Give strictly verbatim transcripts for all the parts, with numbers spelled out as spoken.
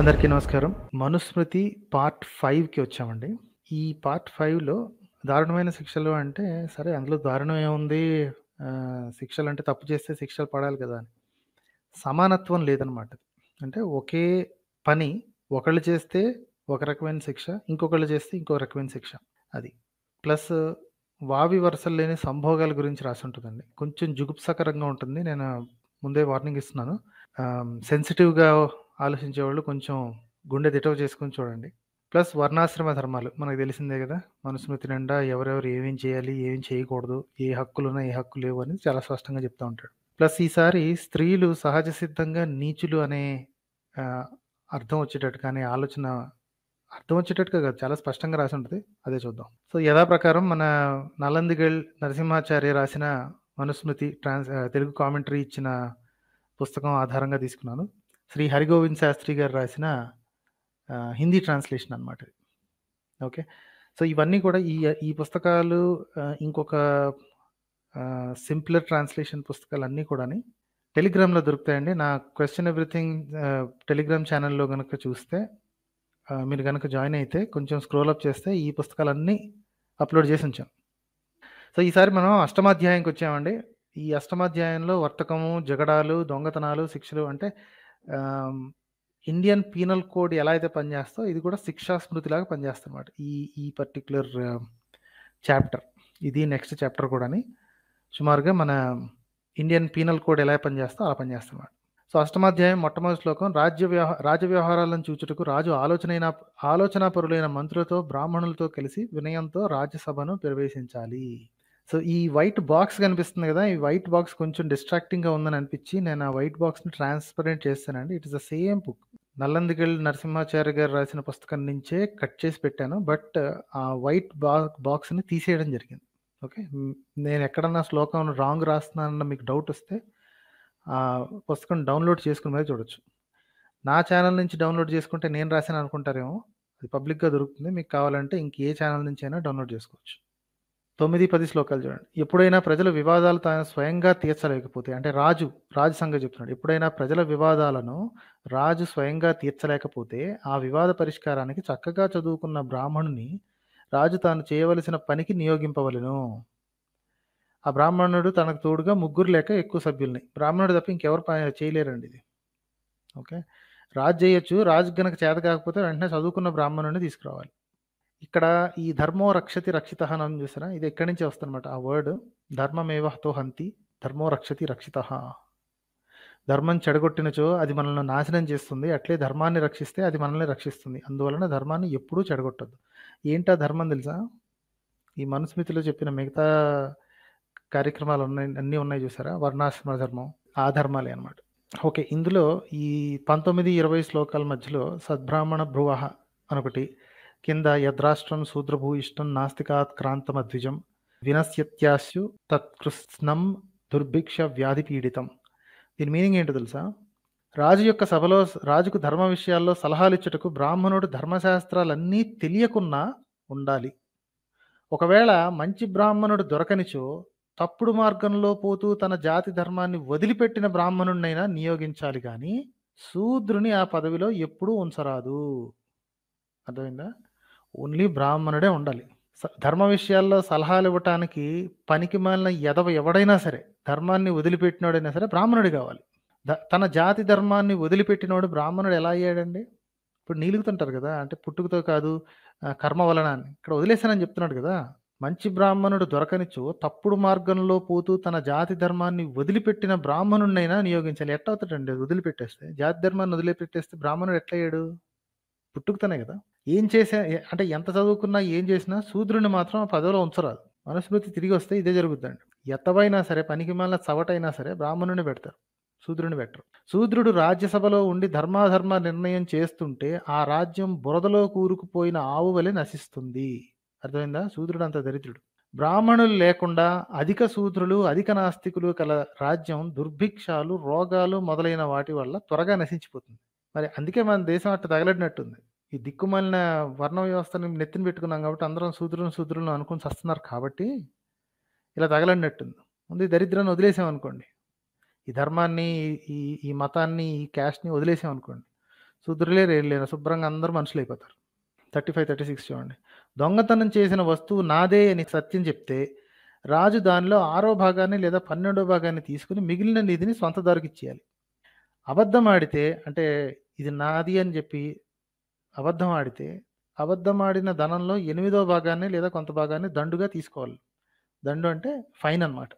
అందరికీ నమస్కారం. మనుస్మృతి పార్ట్ ఫైవ్కి వచ్చామండి. ఈ పార్ట్ ఫైవ్లో దారుణమైన శిక్షలు అంటే, సరే అందులో దారుణం ఏముంది, శిక్షలు అంటే తప్పు చేస్తే శిక్షలు పడాలి కదా అని. సమానత్వం లేదనమాట. అంటే ఒకే పని ఒకళ్ళు చేస్తే ఒక రకమైన శిక్ష, ఇంకొకళ్ళు చేస్తే ఇంకొక రకమైన శిక్ష. అది ప్లస్ వావి వరుసలు లేని సంభోగాల గురించి రాసి ఉంటుందండి. కొంచెం జుగుప్సాకరంగా ఉంటుంది. నేను ముందే వార్నింగ్ ఇస్తున్నాను. సెన్సిటివ్గా ఆలోచించే వాళ్ళు కొంచెం గుండె దిటవ చేసుకొని చూడండి. ప్లస్ వర్ణాశ్రమ ధర్మాలు మనకు తెలిసిందే కదా. మనుస్మృతి నిండా ఎవరెవరు ఏమేం చేయాలి, ఏమేం చేయకూడదు, ఏ హక్కులు ఉన్నాయి, ఏ హక్కులు లేవు అని చాలా స్పష్టంగా చెప్తూ ఉంటాడు. ప్లస్ ఈసారి స్త్రీలు సహజ సిద్ధంగా నీచులు అనే అర్థం వచ్చేటట్టుగా, అనే ఆలోచన అర్థం వచ్చేటట్టుగా కాదు, చాలా స్పష్టంగా రాసి ఉంటుంది. అదే చూద్దాం. సో యథా ప్రకారం మన నలందిగల్ నరసింహాచార్య రాసిన మనుస్మృతి ట్రాన్స్ తెలుగు కామెంటరీ ఇచ్చిన పుస్తకం ఆధారంగా తీసుకున్నాను. శ్రీ హరిగోవింద్ శాస్త్రి గారు రాసిన హిందీ ట్రాన్స్లేషన్ అనమాట. ఓకే, సో ఇవన్నీ కూడా ఈ ఈ పుస్తకాలు, ఇంకొక సింప్లర్ ట్రాన్స్లేషన్ పుస్తకాలు అన్నీ కూడా టెలిగ్రామ్లో దొరుకుతాయండి. నా క్వశ్చన్ ఎవ్రీథింగ్ టెలిగ్రామ్ ఛానల్లో కనుక చూస్తే, మీరు కనుక జాయిన్ అయితే కొంచెం స్క్రోల్ అప్ చేస్తే ఈ పుస్తకాలన్నీ అప్లోడ్ చేసి ఉంచాను. సో ఈసారి మనం అష్టమాధ్యాయంకి వచ్చామండి. ఈ అష్టమాధ్యాయంలో వర్తకము, జగడాలు, దొంగతనాలు, శిక్షలు, అంటే ఇండియన్ పీనల్ కోడ్ ఎలా అయితే పనిచేస్తో ఇది కూడా శిక్షా స్మృతిలాగా పనిచేస్తుంది అనమాట. ఈ ఈ పర్టిక్యులర్ చాప్టర్, ఇది నెక్స్ట్ చాప్టర్ కూడా సుమారుగా మన ఇండియన్ పీనల్ కోడ్ ఎలా పనిచేస్తో అలా పనిచేస్తుంది అనమాట. సో అష్టమాధ్యాయం మొట్టమొదటి శ్లోకం, రాజ్య వ్యవహ రాజ వ్యవహారాలను చూచుటకు రాజు ఆలోచనైన ఆలోచనాపరులైన మంత్రులతో బ్రాహ్మణులతో కలిసి వినయంతో రాజ్యసభను ప్రవేశించాలి. సో ఈ వైట్ బాక్స్ కనిపిస్తుంది కదా, ఈ వైట్ బాక్స్ కొంచెం డిస్ట్రాక్టింగ్గా ఉందని అనిపించి నేను ఆ వైట్ బాక్స్ని ట్రాన్స్పరెంట్ చేస్తానండి. It's the same book, Nallandigal Narasimhacharya గారు రాసిన పుస్తకం నుంచే కట్ చేసి పెట్టాను. బట్ ఆ వైట్ బా బాక్స్ని తీసేయడం జరిగింది. ఓకే, నేను ఎక్కడన్నా శ్లోకం రాంగ్ రాస్తున్నానన్న మీకు డౌట్ వస్తే ఆ పుస్తకం డౌన్లోడ్ చేసుకుని మీద చూడొచ్చు. నా ఛానల్ నుంచి డౌన్లోడ్ చేసుకుంటే నేను రాసాను అనుకుంటారేమో, అది పబ్లిక్గా దొరుకుతుంది. మీకు కావాలంటే ఇంకే ఛానల్ నుంచి అయినా డౌన్లోడ్ చేసుకోవచ్చు. తొమ్మిది పది శ్లోకాలు చూడండి. ఎప్పుడైనా ప్రజల వివాదాలు తాను స్వయంగా తీర్చలేకపోతే, అంటే రాజు రాజు సంఘ చెప్తున్నాడు, ఎప్పుడైనా ప్రజల వివాదాలను రాజు స్వయంగా తీర్చలేకపోతే ఆ వివాద పరిష్కారానికి చక్కగా చదువుకున్న బ్రాహ్మణుని రాజు తాను చేయవలసిన పనికి నియోగింపవలను. ఆ బ్రాహ్మణుడు తనకు తోడుగా ముగ్గురు లేక ఎక్కువ సభ్యుల్ని, బ్రాహ్మణుడు తప్ప ఇంకెవరు చేయలేరండి ఇది. ఓకే, రాజు చేయొచ్చు. రాజు గనక చేత కాకపోతే వెంటనే చదువుకున్న బ్రాహ్మణుడిని తీసుకురావాలి. ఇక్కడ ఈ ధర్మో రక్షతి రక్షిత అని చూసినా ఇది ఎక్కడి నుంచి వస్తుందన్నమాట. ఆ వర్డ్ ధర్మమేవ హతో హంతి, ధర్మో రక్షతి రక్షిత. ధర్మం చెడగొట్టినచో అది మనల్ని నాశనం చేస్తుంది, అట్లే ధర్మాన్ని రక్షిస్తే అది మనల్ని రక్షిస్తుంది. అందువలన ధర్మాన్ని ఎప్పుడూ చెడగొట్టద్దు. ఏంటా ధర్మం తెలుసా? ఈ మనుస్మృతిలో చెప్పిన మిగతా కార్యక్రమాలు ఉన్నాయి, అన్నీ ఉన్నాయి చూసారా, వర్ణాశ్రమ ధర్మం, ఆ ధర్మాలే అనమాట. ఓకే, ఇందులో ఈ పంతొమ్మిది ఇరవై శ్లోకాల మధ్యలో సద్బ్రాహ్మణ భ్రువహ అనొకటి, కింద యద్రాష్ట్రం శూద్రభూయిష్టం నాస్తికాత్ క్రాంతమద్విజం వినశ్యత్యాస్యు తత్కృత్స్నం దుర్భిక్ష వ్యాధి పీడితం. దీని మీనింగ్ ఏంటో తెలుసా? రాజు యొక్క సభలో రాజుకు ధర్మ విషయాల్లో సలహాలు ఇచ్చుటకు బ్రాహ్మణుడు ధర్మశాస్త్రాలన్నీ తెలియకున్నా ఉండాలి. ఒకవేళ మంచి బ్రాహ్మణుడు దొరకనిచో తప్పుడు మార్గంలో పోతూ తన జాతి ధర్మాన్ని వదిలిపెట్టిన బ్రాహ్మణుడినైనా నియోగించాలి, కానీ శూద్రుని ఆ పదవిలో ఎప్పుడూ ఉంచరాదు. అర్థమైందా? ఓన్లీ బ్రాహ్మణుడే ఉండాలి. ధర్మ విషయాల్లో సలహాలు ఇవ్వటానికి పనికి మాలిన ఎదవ ఎవడైనా సరే, ధర్మాన్ని వదిలిపెట్టినోడైనా సరే బ్రాహ్మణుడు కావాలి. తన జాతి ధర్మాన్ని వదిలిపెట్టినోడు బ్రాహ్మణుడు ఎలా అయ్యాడండి? ఇప్పుడు నీలుగుతుంటారు కదా, అంటే పుట్టుకతో కాదు కర్మ వలన అని ఇక్కడ వదిలేశానని చెప్తున్నాడు కదా. మంచి బ్రాహ్మణుడు దొరకనిచ్చు తప్పుడు మార్గంలో పోతూ తన జాతి ధర్మాన్ని వదిలిపెట్టిన బ్రాహ్మణుడినైనా నియోగించాలి. ఎట్లా అవుతాడండి? వదిలిపెట్టేస్తే, జాతి ధర్మాన్ని వదిలిపెట్టేస్తే బ్రాహ్మణుడు ఎట్లయ్యాడు? పుట్టుకుతానే కదా. ఏం చేసే అంటే ఎంత చదువుకున్నా ఏం చేసినా శూద్రుని మాత్రం పదవిలో ఉంచరాదు. మనుస్మృతి తిరిగి వస్తే ఇదే జరుగుతుందండి. ఎత్తవైనా సరే, పనికి మాలిన చవటైనా సరే బ్రాహ్మణుని పెడతారు, శూద్రుని పెట్టరు. శూద్రుడు రాజ్యసభలో ఉండి ధర్మాధర్మ నిర్ణయం చేస్తుంటే ఆ రాజ్యం బురదలో కూరుకుపోయిన ఆవు వలె నశిస్తుంది. అర్థమైందా? శూద్రుడు అంత దరిద్రుడు. బ్రాహ్మణులు లేకుండా అధిక శూద్రులు అధిక నాస్తికులు కల రాజ్యం దుర్భిక్షాలు, రోగాలు మొదలైన వాటి వల్ల త్వరగా నశించిపోతుంది. మరి అందుకే మన దేశం అట్ట తగలడినట్టుంది. ఈ దిక్కుమాలిన వర్ణ వ్యవస్థని నెత్తిన పెట్టుకున్నాం కాబట్టి అందరం శూద్రులను శూద్రులను అనుకుని వస్తున్నారు కాబట్టి ఇలా తగలడినట్టుంది. ముందు ఈ దరిద్రాన్ని వదిలేసామనుకోండి, ఈ ధర్మాన్ని, ఈ ఈ మతాన్ని, ఈ క్యాస్ట్ని వదిలేసామనుకోండి, సుధరలేరు ఏం లేరు, శుభ్రంగా అందరూ మనుషులు అయిపోతారు. థర్టీ ఫైవ్ థర్టీ సిక్స్ చూడండి. దొంగతనం చేసిన వస్తువు నాదే అని సత్యం చెప్తే రాజు దానిలో ఆరో భాగాన్ని లేదా పన్నెండో భాగాన్ని తీసుకుని మిగిలిన నిధిని సొంతదారుకి ఇచ్చేయాలి. అబద్ధం ఆడితే, అంటే ఇది నాది అని చెప్పి అబద్ధం ఆడితే, అబద్ధం ఆడిన ధనంలో ఎనిమిదో భాగాన్ని లేదా కొంత భాగాన్ని దండుగా తీసుకోవాలి. దండు అంటే ఫైన్ అన్నమాట,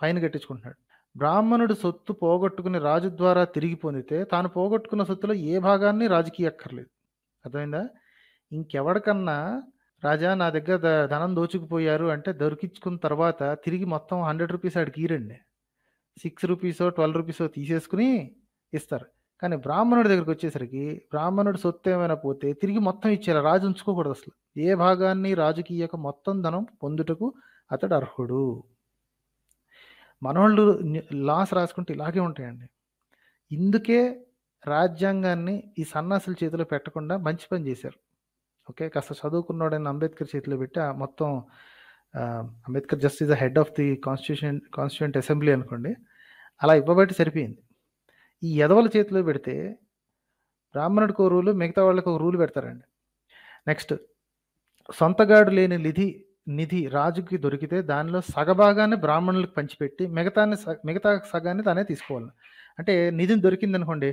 ఫైన్ కట్టించుకుంటున్నాడు. బ్రాహ్మణుడు సొత్తు పోగొట్టుకుని రాజు ద్వారా తిరిగి పొందితే తాను పోగొట్టుకున్న సొత్తులో ఏ భాగాన్ని రాజుకి అక్కర్లేదు. అర్థమైందా? ఇంకెవడికన్నా రాజా నా దగ్గర ధనం దోచుకుపోయారు అంటే దొరికించుకున్న తర్వాత తిరిగి మొత్తం హండ్రెడ్ రూపీస్ ఆడికి ఇరండి, సిక్స్ రూపీసో ట్వెల్వ్ రూపీసో తీసేసుకుని ఇస్తారు. కానీ బ్రాహ్మణుడి దగ్గరికి వచ్చేసరికి బ్రాహ్మణుడు సొత్తు ఏమైనా పోతే తిరిగి మొత్తం ఇచ్చేయాలి, రాజు ఉంచుకోకూడదు అసలు. ఏ భాగాన్ని రాజుకి ఇయ్యక మొత్తం ధనం పొందుటకు అతడు అర్హుడు. మనోళ్ళు లాస్ రాసుకుంటే ఇలాగే ఉంటాయండి. ఇందుకే రాజ్యాంగాన్ని ఈ సన్నాసుల చేతిలో పెట్టకుండా మంచి పని చేశారు. ఓకే, కాస్త చదువుకున్నాడని అంబేద్కర్ చేతిలో పెట్టి మొత్తం, Ambedkar just is the head of the constitution constituent assembly అనుకోండి, అలా ఇవ్వబట్టి సరిపోయింది. ఈ యదవల చేతిలో పెడితే బ్రాహ్మణుడికి ఒక రూలు, మిగతా వాళ్ళకి ఒక రూలు పెడతారండి. నెక్స్ట్, సొంతగాడు లేని నిధి నిధి రాజుకి దొరికితే దానిలో సగభాగాన్ని బ్రాహ్మణులకు పంచిపెట్టి మిగతాన్ని మిగతా సగాన్ని తానే తీసుకోవాలి. అంటే నిధిని దొరికింది అనుకోండి,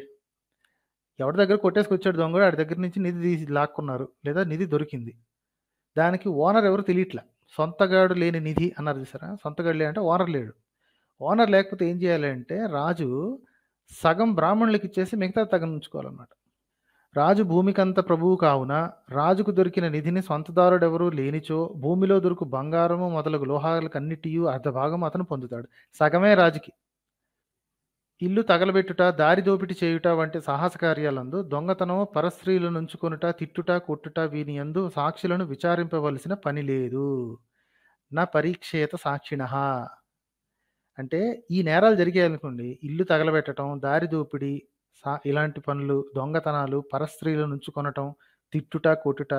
ఎవరి దగ్గర కొట్టేసుకొచ్చాడు దొంగడు, ఆడి దగ్గర నుంచి నిధి లాక్కున్నారు, లేదా నిధి దొరికింది, దానికి ఓనర్ ఎవరు తెలియట్లా. సొంతగాడు లేని నిధి అన్నారు చూసారా, సొంతగాడు లేదంటే ఓనర్ లేడు. ఓనర్ లేకపోతే ఏం చేయాలి అంటే రాజు సగం బ్రాహ్మణులకు ఇచ్చేసి మిగతా తగం ఉంచుకోవాలన్నమాట. రాజు భూమికంత ప్రభువు కావున రాజుకు దొరికిన నిధిని సొంతదారుడెవరూ లేనిచో భూమిలో దొరుకు బంగారము మొదలగు లోహాలకు అన్నిటియు అర్ధభాగం అతను పొందుతాడు. సగమే రాజుకి. ఇల్లు తగలబెట్టుట, దారి దోపిటి చేయుట వంటి సాహస కార్యాలందు దొంగతనము, పరస్త్రీలను ఉంచుకొనుట, తిట్టుట, కొట్టుట వీని యందు సాక్షులను విచారింపవలసిన పని లేదు. నా పరీక్షేత సాక్షిణ అంటే ఈ నేరాలు జరిగాయనుకోండి, ఇల్లు తగలబెట్టడం, దారి దోపిడి, సా ఇలాంటి పనులు, దొంగతనాలు, పరస్త్రీలను ఉంచుకొనటం, తిట్టుట, కొట్టుట,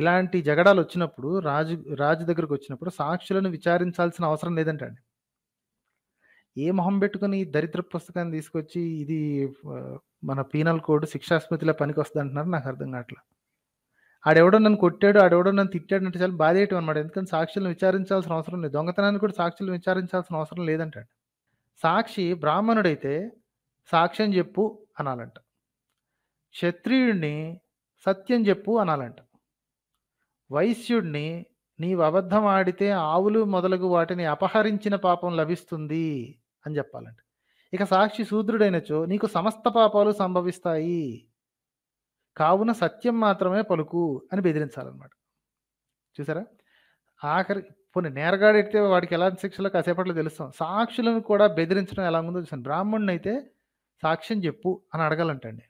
ఇలాంటి జగడాలు వచ్చినప్పుడు రాజు రాజు దగ్గరకు వచ్చినప్పుడు సాక్షులను విచారించాల్సిన అవసరం లేదంటండి. ఏ మొహం పెట్టుకుని దరిద్ర పుస్తకాన్ని తీసుకొచ్చి ఇది మన పీనల్ కోడ్ శిక్షాస్మృతిలో పనికి వస్తుంది అంటున్నారు, నాకు అర్థం కావట్లేదు. ఆడెవడో నన్ను కొట్టాడు, ఆడెవడో నన్ను తిట్టాడు అంటే చాలా బాధేయటం అనమాట. ఎందుకంటే సాక్షులను విచారించాల్సిన అవసరం లేదు, దొంగతనాన్ని కూడా సాక్షులను విచారించాల్సిన అవసరం లేదంటాడు. సాక్షి బ్రాహ్మణుడైతే సాక్ష్యం చెప్పు అనాలంట, క్షత్రియుడిని సత్యం చెప్పు అనాలంట, వైశ్యుడిని నీవు అబద్ధం ఆడితే ఆవులు మొదలగు వాటిని అపహరించిన పాపం లభిస్తుంది అని చెప్పాలంట. ఇక సాక్షి శూద్రుడైనచో నీకు సమస్త పాపాలు సంభవిస్తాయి, కావున సత్యం మాత్రమే పలుకు అని బెదిరించాలన్నమాట. చూసారా? ఆఖరి పోనీ నేరగాడైతే వాడికి ఎలాంటి శిక్షలో కాసేపట్లో తెలుస్తాం. సాక్షులను కూడా బెదిరించడం ఎలా ఉందో చూసాను. బ్రాహ్మణుని అయితే సాక్ష్యం చెప్పు అని అడగాలంటండి,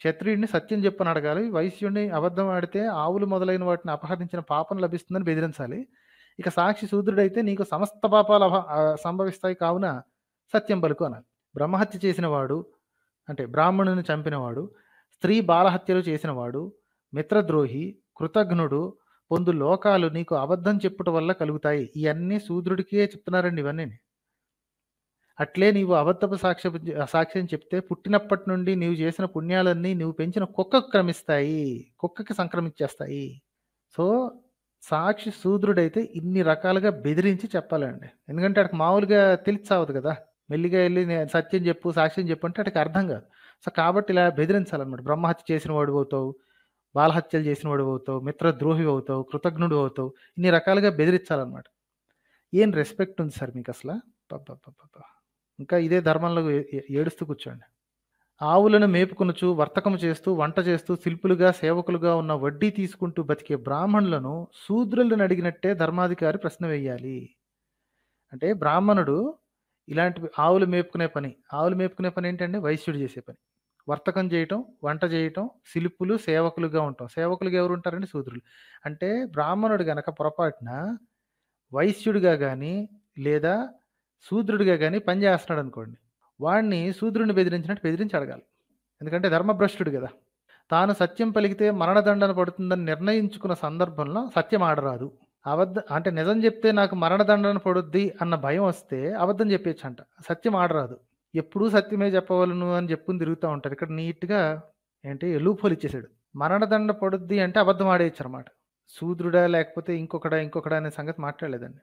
క్షత్రియుడిని సత్యం చెప్పు అని అడగాలి, వైశ్యుడిని అబద్ధం ఆడితే ఆవులు మొదలైన వాటిని అపహరించిన పాపం లభిస్తుందని బెదిరించాలి. ఇక సాక్షి శూద్రుడైతే నీకు సమస్త పాపాలు సంభవిస్తాయి కావున సత్యం పలుకు అనాలి. బ్రహ్మహత్య చేసిన వాడు అంటే బ్రాహ్మణుని చంపినవాడు, స్త్రీ బాలహత్యలు చేసినవాడు, మిత్రద్రోహి, కృతఘ్నుడు పొందు లోకాలు నీకు అబద్ధం చెప్పుట వల్ల కలుగుతాయి. ఇవన్నీ శూద్రుడికే చెప్తున్నారండి ఇవన్నీ. అట్లే నీవు అబద్ధపు సాక్ష్య సాక్ష్యం చెప్తే పుట్టినప్పటి నుండి నీవు చేసిన పుణ్యాలన్నీ నువ్వు పెంచిన కుక్కకు క్రమిస్తాయి, కుక్కకి సంక్రమించేస్తాయి. సో సాక్షి శూద్రుడైతే ఇన్ని రకాలుగా బెదిరించి చెప్పాలండి. ఎందుకంటే అక్కడికి మామూలుగా తెలిసావదు కదా, మెల్లిగా వెళ్ళి సత్యం చెప్పు సాక్ష్యం చెప్పు అంటే అక్కడికి అర్థం కాదు. సో కాబట్టి ఇలా బెదిరించాలన్నమాట. బ్రహ్మహత్య చేసిన వాడు అవుతావు, బాలహత్యలు చేసిన వాడు అవుతావు, మిత్రద్రోహి అవుతావు, కృతజ్ఞుడు అవుతావు, ఇన్ని రకాలుగా బెదిరించాలన్నమాట. ఏం రెస్పెక్ట్ ఉంది సార్ మీకు అసలు? పప్ప ఇంకా ఇదే ధర్మంలో ఏడుస్తూ కూర్చోండి. ఆవులను మేపుకొనుచు, వర్తకం చేస్తూ, వంట చేస్తూ, శిల్పులుగా, సేవకులుగా ఉన్న వడ్డీ తీసుకుంటూ బతికే బ్రాహ్మణులను శూద్రులను అడిగినట్టే ధర్మాధికారి ప్రశ్న వేయాలి. అంటే బ్రాహ్మణుడు ఇలాంటి ఆవులు మేపుకునే పని, ఆవులు మేపుకునే పని ఏంటంటే వైశ్యుడు చేసే పని, వర్తకం చేయటం, వంట చేయటం, శిల్పులు, సేవకులుగా ఉంటాం. సేవకులుగా ఎవరు ఉంటారండి? శూద్రులు. అంటే బ్రాహ్మణుడు గనక పొరపాటున వైశ్యుడిగా కానీ లేదా శూద్రుడిగా కానీ పని చేస్తున్నాడు అనుకోండి, వాడిని శూద్రుడిని బెదిరించినట్టు బెదిరించి అడగాలి. ఎందుకంటే ధర్మభ్రష్టుడు కదా. తాను సత్యం పలికితే మరణదండన పడుతుందని నిర్ణయించుకున్న సందర్భంలో సత్యం ఆడరాదు. అబద్ధ అంటే నిజం చెప్తే నాకు మరణదండన పడుద్ది అన్న భయం వస్తే అబద్ధం చెప్పేచ్చు అంట, సత్యం ఆడరాదు. ఎప్పుడూ సత్యమే చెప్పవలను అని చెప్పుకుని తిరుగుతూ ఉంటారు. ఇక్కడ నీట్గా ఏంటి లూప్ హోల్ ఇచ్చేసాడు. మరణదండ పడుద్ది అంటే అబద్ధం ఆడేయచ్చు అనమాట. శూద్రుడా లేకపోతే ఇంకొకడా ఇంకొకడా అనే సంగతి మాట్లాడలేదండి.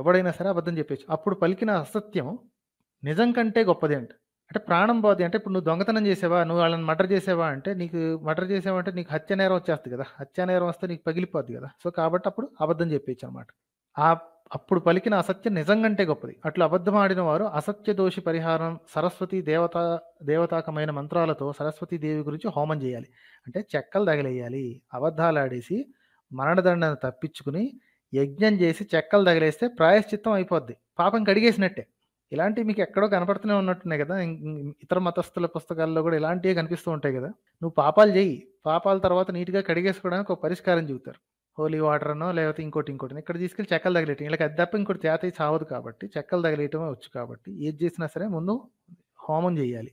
ఎవడైనా సరే అబద్ధం చెప్పేయచ్చు. అప్పుడు పలికిన అసత్యం నిజం కంటే గొప్పది అంట. అంటే ప్రాణం పోది అంటే ఇప్పుడు నువ్వు దొంగతనం చేసావా, నువ్వు వాళ్ళని మర్డర్ చేసావా అంటే నీకు మర్డర్ చేసావా అంటే నీకు హత్య నేరం వచ్చేస్తుంది కదా, హత్యా నేరం వస్తే నీకు పగిలిపోద్ది కదా. సో కాబట్టి అప్పుడు అబద్ధం చెప్పేయచ్చు అనమాట. ఆ అప్పుడు పలికిన అసత్యం నిజం కంటే గొప్పది. అట్లా అబద్ధం ఆడిన వారు అసత్య దోషి పరిహారం సరస్వతి దేవతా దేవతాకమైన మంత్రాలతో సరస్వతీ దేవి గురించి హోమం చేయాలి. అంటే చెక్కలు తగిలేయాలి. అబద్ధాలు ఆడేసి మరణదండను తప్పించుకుని యజ్ఞం చేసి చెక్కలు తగిలేస్తే ప్రాయశ్చిత్తం అయిపోద్ది, పాపం కడిగేసినట్టే. ఇలాంటివి మీకు ఎక్కడో కనపడుతూనే ఉన్నట్టున్నాయి కదా, ఇతర మతస్థుల పుస్తకాల్లో కూడా ఇలాంటివి కనిపిస్తూ ఉంటాయి కదా. నువ్వు పాపాలు చేయి, పాపాల తర్వాత నీట్గా కడిగేసుకోవడానికి ఒక పరిష్కారం చెబుతారు, హోలీ వాటర్నో లేకపోతే ఇంకోటి ఇంకోటి. ఇక్కడ తీసుకెళ్ళి చెక్కలు తగిలేయటం, ఇలా అది తప్ప ఇంకోటి చేత చావదు కాబట్టి చెక్కలు తగిలేయటమే వచ్చు. కాబట్టి ఏది చేసినా సరే ముందు హోమం చేయాలి.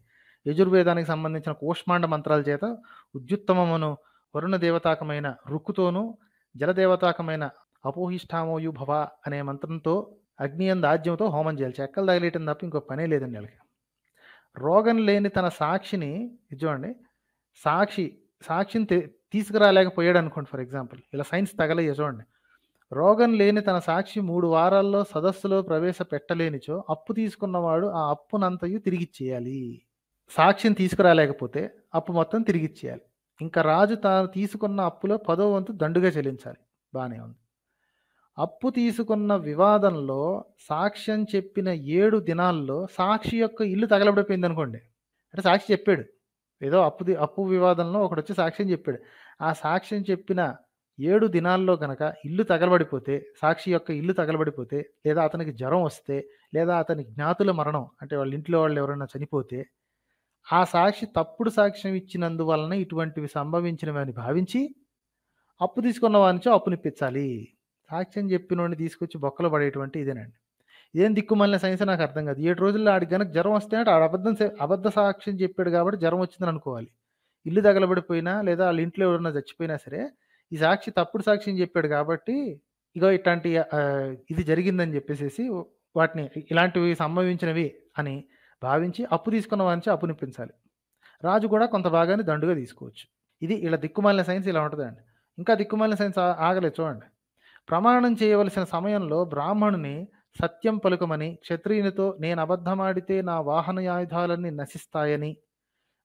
యజుర్వేదానికి సంబంధించిన కోష్మాండ మంత్రాల చేత ఉద్యుత్తమమును వరుణ దేవతాకమైన రుక్కుతోనూ జలదేవతాకమైన అపోహిష్టామోయు భవ అనే మంత్రంతో అగ్నియంద ఆజ్యంతో హోమం చేయాలి. చెక్కలు తగిలేయటం తప్ప ఇంకో పనే లేదండి వాళ్ళకి. రోగం లేని తన సాక్షిని చూడండి, సాక్షి సాక్షిని తీసుకురాలేకపోయాడు అనుకోండి. ఫర్ ఎగ్జాంపుల్ ఇలా సైన్స్ తగలయ్యే చూడండి, రోగం లేని తన సాక్షి మూడు వారాల్లో సదస్సులో ప్రవేశపెట్టలేనిచో అప్పు తీసుకున్నవాడు ఆ అప్పునంతయు తిరిగిచ్చేయాలి. సాక్షిని తీసుకురాలేకపోతే అప్పు మొత్తం తిరిగిచ్చేయాలి. ఇంకా రాజు తాను తీసుకున్న అప్పులో పదో వంతు దండుగా చెల్లించాలి. బాగానే ఉంది. అప్పు తీసుకున్న వివాదంలో సాక్ష్యం చెప్పిన ఏడు దినాల్లో సాక్షి యొక్క ఇల్లు తగలబడిపోయింది అనుకోండి. అంటే సాక్షి చెప్పాడు, ఏదో అప్పు అప్పు వివాదంలో ఒకడు వచ్చి సాక్ష్యం చెప్పాడు. ఆ సాక్ష్యం చెప్పిన ఏడు దినాల్లో కనుక ఇల్లు తగలబడిపోతే, సాక్షి యొక్క ఇల్లు తగలబడిపోతే, లేదా అతనికి జ్వరం వస్తే, లేదా అతని జ్ఞాతుల మరణం అంటే వాళ్ళ ఇంట్లో వాళ్ళు ఎవరైనా చనిపోతే, ఆ సాక్షి తప్పుడు సాక్ష్యం ఇచ్చినందువలన ఇటువంటివి సంభవించినవని భావించి అప్పు తీసుకున్న వానిచో అప్పునిప్పించాలి. సాక్ష్యం చెప్పినోడిని తీసుకొచ్చి బొక్కలు పడేటువంటి ఇదేనండి. ఇదేం దిక్కుమలిన సైన్స్ నాకు అర్థం కాదు. ఏడు రోజుల్లో ఆడికి కనుక జ్వరం వస్తే అంటే ఆడ అబద్ధం అబద్ధ సాక్ష్యం చెప్పాడు కాబట్టి జ్వరం వచ్చిందని అనుకోవాలి. ఇల్లు తగలబడిపోయినా లేదా వాళ్ళ ఇంట్లో ఎవరన్నా చచ్చిపోయినా సరే ఈ సాక్షి తప్పుడు సాక్ష్యం చెప్పాడు కాబట్టి ఇగో ఇట్లాంటి ఇది జరిగిందని చెప్పేసేసి వాటిని ఇలాంటివి సంభవించినవి అని భావించి అప్పు తీసుకున్న వారించి అప్పునిప్పించాలి. రాజు కూడా కొంత భాగాన్ని దండుగా తీసుకోవచ్చు. ఇది ఇలా దిక్కుమాలిన సైన్స్ ఇలా ఉంటుందండి. ఇంకా దిక్కుమాలిన సైన్స్ ఆగలేదు చూడండి. ప్రమాణం చేయవలసిన సమయంలో బ్రాహ్మణుని సత్యం పలుకమని, క్షత్రియునితో నేను అబద్ధమాడితే నా వాహనయాయుధాలన్నీ నశిస్తాయని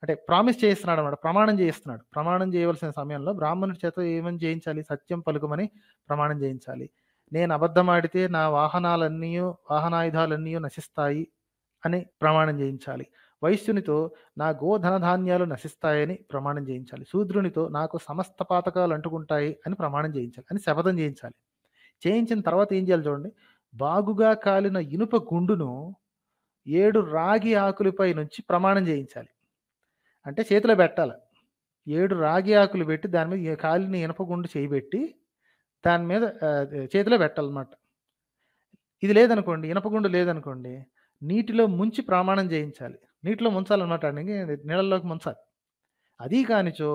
అంటే ప్రామిస్ చేయిస్తున్నాడు అన్నమాట, ప్రమాణం చేయిస్తున్నాడు. ప్రమాణం చేయవలసిన సమయంలో బ్రాహ్మణుడి చేత ఏమని చేయించాలి, సత్యం పలుకమని ప్రమాణం చేయించాలి. నేను అబద్ధమాడితే నా వాహనాలన్నీ వాహనాయుధాలన్నీ నశిస్తాయి అని ప్రమాణం చేయించాలి. వైశ్యునితో నా గోధనధాన్యాలు నశిస్తాయని ప్రమాణం చేయించాలి. శూద్రునితో నాకు సమస్త పాతకాలు అంటుకుంటాయి అని ప్రమాణం చేయించాలి, అని శపథం చేయించాలి. చేయించిన తర్వాత ఏం చేయాలి చూడండి, బాగుగా కాలిన ఇనుప గుండును ఏడు రాగి ఆకులపై నుంచి ప్రమాణం చేయించాలి. అంటే చేతిలో పెట్టాలి, ఏడు రాగి ఆకులు పెట్టి దాని మీద కాలిన ఇనుప గుండు చేయిబెట్టి దాని మీద చేతిలో పెట్టాలన్నమాట. ఇది లేదనుకోండి, ఇనుపగుండు లేదనుకోండి, నీటిలో ముంచి ప్రమాణం చేయించాలి. నీటిలో ముంచాలన్నమాట, నీళ్ళలోకి ముంచాలి. అది కానిచో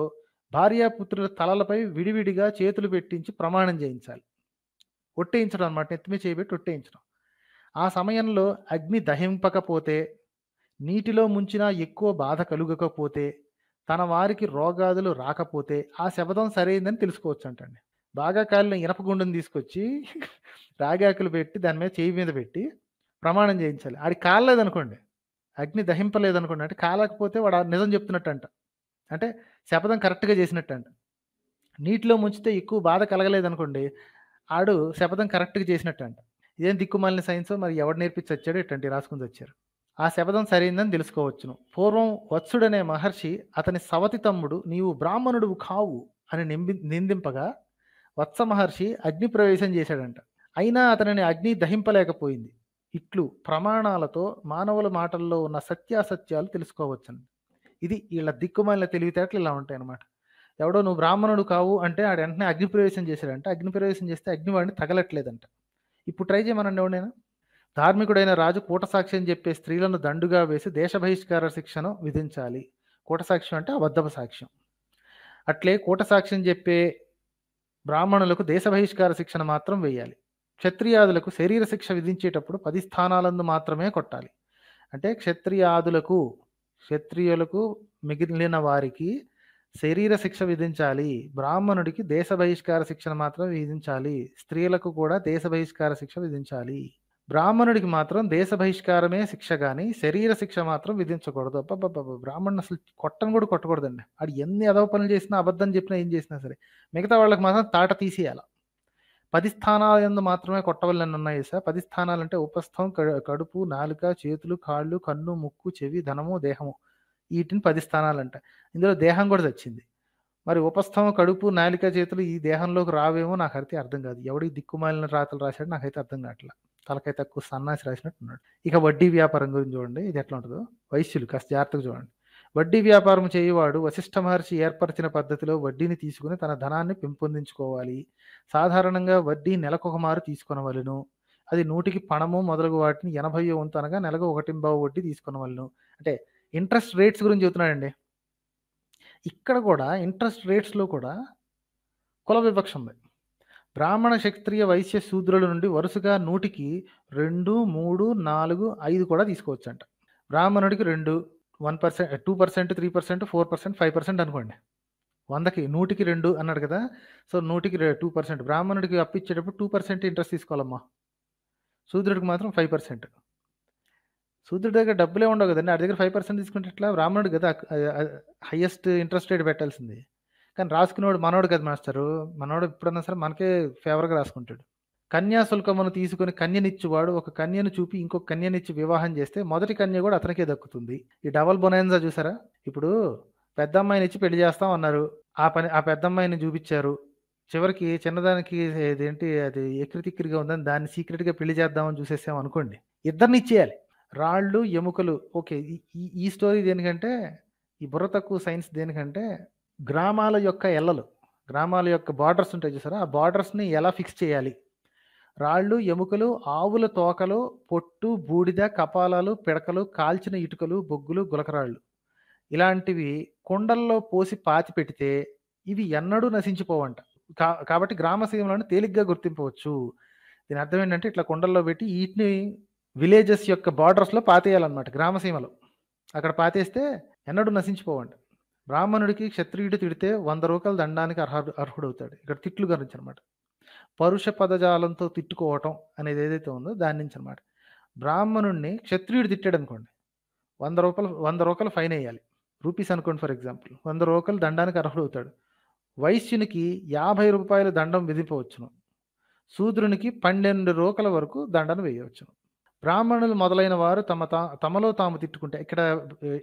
భార్యాపుత్రుల తలలపై విడివిడిగా చేతులు పెట్టించి ప్రమాణం చేయించాలి. ఒట్టేయించడం అనమాట, నెత్తిమే చేయబెట్టి ఒట్టేయించడం. ఆ సమయంలో అగ్ని దహింపకపోతే, నీటిలో ముంచినా ఎక్కువ బాధ కలుగకపోతే, తన వారికి రోగాదులు రాకపోతే ఆ శబదం సరైందని తెలుసుకోవచ్చు అంటండి. బాగా కాలిన ఇనపగుండుని తీసుకొచ్చి రాగాకులు పెట్టి దాని మీద చేయి మీద పెట్టి ప్రమాణం చేయించాలి. ఆడి కాలలేదనుకోండి, అగ్ని దహింపలేదనుకోండి, అంటే కాలకపోతే వాడు నిజం చెప్తున్నట్టు అంట, అంటే శపథం కరెక్ట్గా చేసినట్టు అంట. నీటిలో ముంచితే ఎక్కువ బాధ కలగలేదనుకోండి, ఆడు శపథం కరెక్ట్గా చేసినట్టు అంట. ఇదేం దిక్కుమాలిన సైన్స్ మరి ఎవడు నేర్పించి వచ్చాడు, ఇట్లాంటివి రాసుకుని వచ్చారు. ఆ శపథం సరైందని తెలుసుకోవచ్చును. పూర్వం వత్సుడనే మహర్షి అతని సవతి తమ్ముడు నీవు బ్రాహ్మణుడువు కావు అని నింబి నిందింపగా వత్స మహర్షి అగ్ని ప్రవేశం చేశాడంట. అయినా అతనిని అగ్ని దహింపలేకపోయింది. ఇట్లు ప్రమాణాలతో మానవుల మాటల్లో ఉన్న సత్యాసత్యాలు తెలుసుకోవచ్చండి. ఇది వీళ్ళ దిక్కుమాలిన తెలివితేటలు ఇలా ఉంటాయన్నమాట. ఎవడో నువ్వు బ్రాహ్మణుడు కావు అంటే ఆడ వెంటనే అగ్నిప్రవేశం చేశాడంట. అగ్నిప్రవేశం చేస్తే అగ్నివాడిని తగలట్లేదంట. ఇప్పుడు ట్రై చేయమనండి ఎవడైనా. ధార్మికుడైన రాజు కూటసాక్ష్యం చెప్పే స్త్రీలను దండుగా వేసి దేశ బహిష్కార శిక్షను విధించాలి. కూటసాక్ష్యం అంటే అబద్ధపు సాక్ష్యం. అట్లే కూటసాక్ష్యం చెప్పే బ్రాహ్మణులకు దేశ బహిష్కార శిక్షను మాత్రం వేయాలి. క్షత్రియాదులకు శరీర శిక్ష విధించేటప్పుడు పది స్థానాలందు మాత్రమే కొట్టాలి. అంటే క్షత్రియాదులకు క్షత్రియులకు మిగిలిన వారికి శరీర శిక్ష విధించాలి, బ్రాహ్మణుడికి దేశ బహిష్కార శిక్షను మాత్రమే విధించాలి, స్త్రీలకు కూడా దేశ బహిష్కార శిక్ష విధించాలి. బ్రాహ్మణుడికి మాత్రం దేశ బహిష్కారమే శిక్ష కానీ శరీర శిక్ష మాత్రం విధించకూడదు. అబ్బా, బ్రాహ్మణుని అసలు కొట్టను కూడా కొట్టకూడదండి. అది ఎన్ని అదవ పనులు చేసినా, అబద్ధం చెప్పినా, ఏం చేసినా సరే మిగతా వాళ్ళకి మాత్రం తాట తీసేయాలి. పది స్థానాలందు మాత్రమే కొట్టవలని ఉన్నాయి సార్. పది స్థానాలంటే ఉపస్థం, కడుపు, నాలుక, చేతులు, కాళ్ళు, కన్ను, ముక్కు, చెవి, ధనము, దేహము. వీటిని పది స్థానాలంట. ఇందులో దేహం కూడా వచ్చింది. మరి ఉపస్థం, కడుపు, నాలిక, చేతులు ఈ దేహంలోకి రావేమో నాకైతే అర్థం కాదు. ఎవడికి దిక్కుమాలిన రాతలు రాశాడు నాకైతే అర్థం కావట్లా. తలకై తక్కువ సన్నాసి రాసినట్టున్నాడు. ఇక వడ్డీ వ్యాపారం గురించి చూడండి, ఇది ఎట్లా ఉంటుందో. వైశ్యులు కాస్త జాగ్రత్తగా చూడండి. వడ్డీ వ్యాపారం చేయవాడు వశిష్ఠ మహర్షి ఏర్పరిచిన పద్ధతిలో వడ్డీని తీసుకుని తన ధనాన్ని పెంపొందించుకోవాలి. సాధారణంగా వడ్డీ నెలకొక మారు తీసుకొనవలను. అది నూటికి పణము మొదలగు వాటిని ఎనభై వంతు అనగా నెలకు ఒకటింబావు వడ్డీ తీసుకొనవలను. అంటే ఇంట్రెస్ట్ రేట్స్ గురించి చెబుతున్నాడండి. ఇక్కడ కూడా ఇంట్రెస్ట్ రేట్స్లో కూడా కుల వివక్ష ఉంది. బ్రాహ్మణ, క్షత్రియ, వైశ్య, శూద్రుల నుండి వరుసగా నూటికి రెండు, మూడు, నాలుగు, ఐదు కూడా తీసుకోవచ్చు అంట. బ్రాహ్మణుడికి రెండు, one percent, two percent, three percent, four percent, five percent అనుకోండి. వందకి నూటికి రెండు అన్నాడు కదా, సో నూటికి టూ పర్సెంట్ బ్రాహ్మణుడికి అప్పిచ్చేటప్పుడు టూ పర్సెంట్ ఇంట్రెస్ట్ తీసుకోవాలమ్మా. శూద్రుడికి మాత్రం ఫైవ్ పర్సెంట్. శూద్రుడి దగ్గర డబ్బులే ఉండవు కదండి, ఆ దగ్గర ఫైవ్ పర్సెంట్ తీసుకుంటే ఎట్లా? బ్రాహ్మణుడు కదా హయ్యెస్ట్ ఇంట్రెస్ట్ రేట్ పెట్టాల్సింది. కానీ రాసుకునేవాడు మనోడు కదా మాస్టరు, మనోడు ఎప్పుడన్నా సరే మనకే ఫేవర్గా రాసుకుంటాడు. కన్యాశుల్కమును తీసుకుని కన్యనిచ్చువాడు ఒక కన్యను చూపి ఇంకొక కన్యనిచ్చి వివాహం చేస్తే మొదటి కన్య కూడా అతనికే దక్కుతుంది. ఈ డబల్ బొనాన్సా చూసారా? ఇప్పుడు పెద్ద అమ్మాయిని ఇచ్చి పెళ్లి చేస్తాం అన్నారు, ఆ పని ఆ పెద్ద అమ్మాయిని చూపించారు. చివరికి చిన్నదానికి ఇదేంటి అది ఎక్కిరితిక్కిరిగా ఉందని దాన్ని సీక్రెట్గా పెళ్లి చేద్దామని చూసేసాం అనుకోండి, ఇద్దరిని ఇచ్చేయాలి. రాళ్ళు, ఎముకలు. ఓకే, ఈ ఈ స్టోరీ దేనికంటే, ఈ బుర్ర తక్కువ సైన్స్ దేనికంటే, గ్రామాల యొక్క ఎల్లలు, గ్రామాల యొక్క బార్డర్స్ ఉంటాయి చూసారా, ఆ బార్డర్స్ని ఎలా ఫిక్స్ చేయాలి. రాళ్ళు, ఎముకలు, ఆవుల తోకలు, పొట్టు, బూడిద, కపాలాలు, పిడకలు, కాల్చిన ఇటుకలు, బొగ్గులు, గులకరాళ్ళు ఇలాంటివి కొండల్లో పోసి పాతి పెడితే ఇవి ఎన్నడూ నశించిపోవంట. కా కాబట్టి గ్రామ సీమలను తేలిగ్గా గుర్తింపవచ్చు. దీని అర్థం ఏంటంటే, ఇట్లా కొండల్లో పెట్టి వీటిని విలేజెస్ యొక్క బార్డర్స్లో పాతేయాలన్నమాట. గ్రామసీమలో అక్కడ పాతేస్తే ఎన్నడూ నశించిపోవంట. బ్రాహ్మణుడికి క్షత్రియుడు తిడితే వంద రూపాయల దండానికి అర్హుడు అర్హుడవుతాడు. ఇక్కడ తిట్లు గురించి అనమాట. పరుష పదజాలంతో తిట్టుకోవటం అనేది ఏదైతే ఉందో దాని నుంచి అనమాట. బ్రాహ్మణుడిని క్షత్రియుడు తిట్టాడు అనుకోండి, వంద రూపాయలు వంద రూపాయలు ఫైన్ వేయాలి, రూపీస్ అనుకోండి ఫర్ ఎగ్జాంపుల్. వంద రూపాయలు దండానికి అర్హుడవుతాడు. వైశ్యునికి యాభై రూపాయల దండం విధింపవచ్చును. శూద్రునికి పన్నెండు రూపాయల వరకు దండను వేయవచ్చును. బ్రాహ్మణులు మొదలైన వారు తమ తమలో తాము తిట్టుకుంటే, ఇక్కడ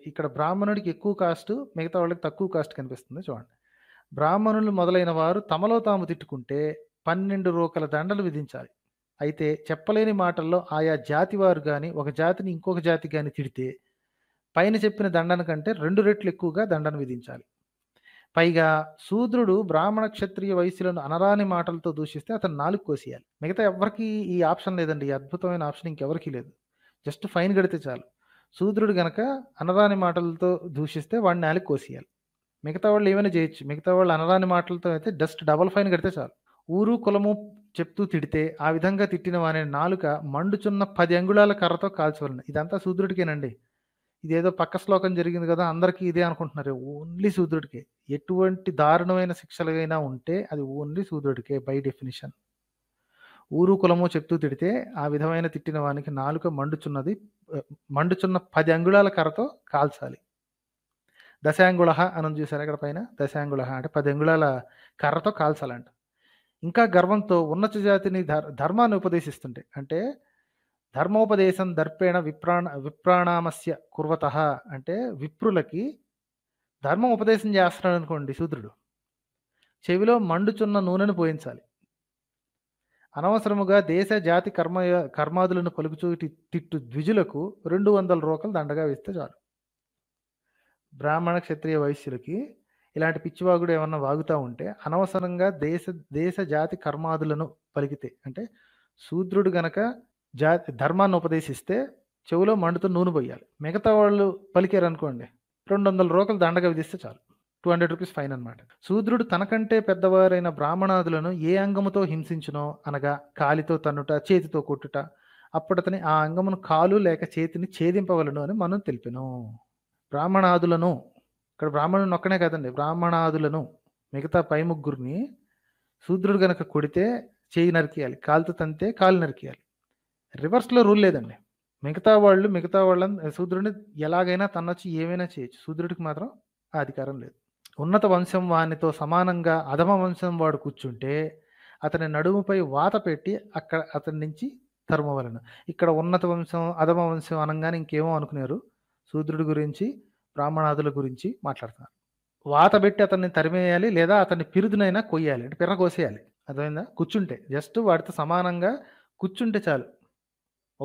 ఇక్కడ బ్రాహ్మణుడికి ఎక్కువ కాస్ట్, మిగతా వాళ్ళకి తక్కువ కాస్ట్ కనిపిస్తుంది చూడండి. బ్రాహ్మణులు మొదలైన వారు తమలో తాము తిట్టుకుంటే పన్నెండు రూకల దండలు విధించాలి. అయితే చెప్పలేని మాటల్లో ఆయా జాతి వారు కానీ ఒక జాతిని ఇంకొక జాతి కానీ తిడితే పైన చెప్పిన దండన కంటే రెండు రెట్లు ఎక్కువగా దండను విధించాలి. పైగా శూద్రుడు బ్రాహ్మణ, క్షత్రియ, వైశ్యులను అనరాని మాటలతో దూషిస్తే అతను నాలుగు కోసేయాలి. మిగతా ఎవరికి ఈ ఆప్షన్ లేదండి, ఈ అద్భుతమైన ఆప్షన్ ఇంకెవరికీ లేదు. జస్ట్ ఫైన్ కడితే చాలు. శూద్రుడు గనక అనరాని మాటలతో దూషిస్తే వాడిని నాలుగు కోసేయాలి. మిగతా వాళ్ళు ఏమైనా చేయొచ్చు. మిగతా వాళ్ళు అనరాని మాటలతో అయితే జస్ట్ డబల్ ఫైన్ కడితే చాలు. ఊరు, కులము చెప్తూ తిడితే ఆ విధంగా తిట్టిన వాని నాలుక మండుచున్న పది అంగుళాల కర్రతో కాల్చవలను. ఇదంతా శూద్రుడికేనండి. ఇదేదో పక్క శ్లోకం జరిగింది కదా అందరికీ ఇదే అనుకుంటున్నారు. ఓన్లీ శూద్రుడికే. ఎటువంటి దారుణమైన శిక్షలుగైనా ఉంటే అది ఓన్లీ శూద్రుడికే బై డెఫినేషన్. ఊరు, కులము చెప్తూ తిడితే ఆ విధమైన తిట్టిన వానికి నాలుక మండుచున్నది మండుచున్న పది అంగుళాల కర్రతో కాల్చాలి. దశాంగుళ అని చూసారు అక్కడ పైన. దశాంగుళ అంటే పది అంగుళాల కర్రతో కాల్చాలంట. ఇంకా గర్వంతో ఉన్నత జాతిని ధర్మాన్ని ఉపదేశిస్తుంటే, అంటే ధర్మోపదేశం దర్పేణ విప్రాణ విప్రాణామస్య కుర్వతః అంటే విప్రులకి ధర్మం ఉపదేశం చేస్తున్నాడు అనుకోండి శూద్రుడు, చెవిలో మండుచున్న నూనెను పోయించాలి. అనవసరముగా దేశ, జాతి, కర్మ కర్మాదులను పలుకుచూ తిట్టు ద్విజులకు రెండు వందల రూపాయలు దండగా వేస్తే చాలు. బ్రాహ్మణ, క్షత్రియ, వైశ్యులకి ఇలాంటి పిచ్చివాగుడు ఏమన్నా వాగుతూ ఉంటే అనవసరంగా దేశ దేశ జాతి కర్మాదులను పలికితే, అంటే శూద్రుడు గనక జా ధర్మాన్ని ఉపదేశిస్తే చెవిలో మండుతూ నూనె పోయాలి. మిగతా వాళ్ళు పలికారనుకోండి రెండు వందల రూపాయలు దండగా విధిస్తే చాలు, టూ హండ్రెడ్ రూపీస్ ఫైన్ అనమాట. శూద్రుడు తనకంటే పెద్దవారైన బ్రాహ్మణాదులను ఏ అంగముతో హింసించునో అనగా కాలితో తన్నుట, చేతితో కొట్టుట, అప్పుడతని ఆ అంగమును కాలు లేక చేతిని ఛేదింపవలను అని మనం తెలిపెను. బ్రాహ్మణాదులను ఇక్కడ బ్రాహ్మణుని ఒక్కనే కదండి, బ్రాహ్మణాదులను మిగతా పై ముగ్గురిని శూద్రుడు కనుక కొడితే చేయి నరికేయాలి, కాలుతో తంతే కాలు నరికేయాలి. రివర్స్లో రూల్ లేదండి. మిగతా వాళ్ళు మిగతా వాళ్ళని శూద్రుడిని ఎలాగైనా తనొచ్చి ఏమైనా చేయొచ్చు, శూద్రుడికి మాత్రం ఆ అధికారం లేదు. ఉన్నత వంశం వానితో సమానంగా అధమ వంశం వాడు కూర్చుంటే అతని నడుముపై వాత పెట్టి అక్కడ అతని నుంచి తరుమవలను. ఇక్కడ ఉన్నత వంశం అధమ వంశం అనగానే ఇంకేమో అనుకున్నారు, శూద్రుడి గురించి బ్రాహ్మణాదుల గురించి మాట్లాడుతున్నారు. వాత పెట్టి అతన్ని తరిమేయాలి, లేదా అతన్ని పిరుదునైనా కొయ్యాలి, అంటే పిర్ర కోసేయాలి. అర్థమైందా? కూర్చుంటే జస్ట్ వాటితో సమానంగా కూర్చుంటే చాలు.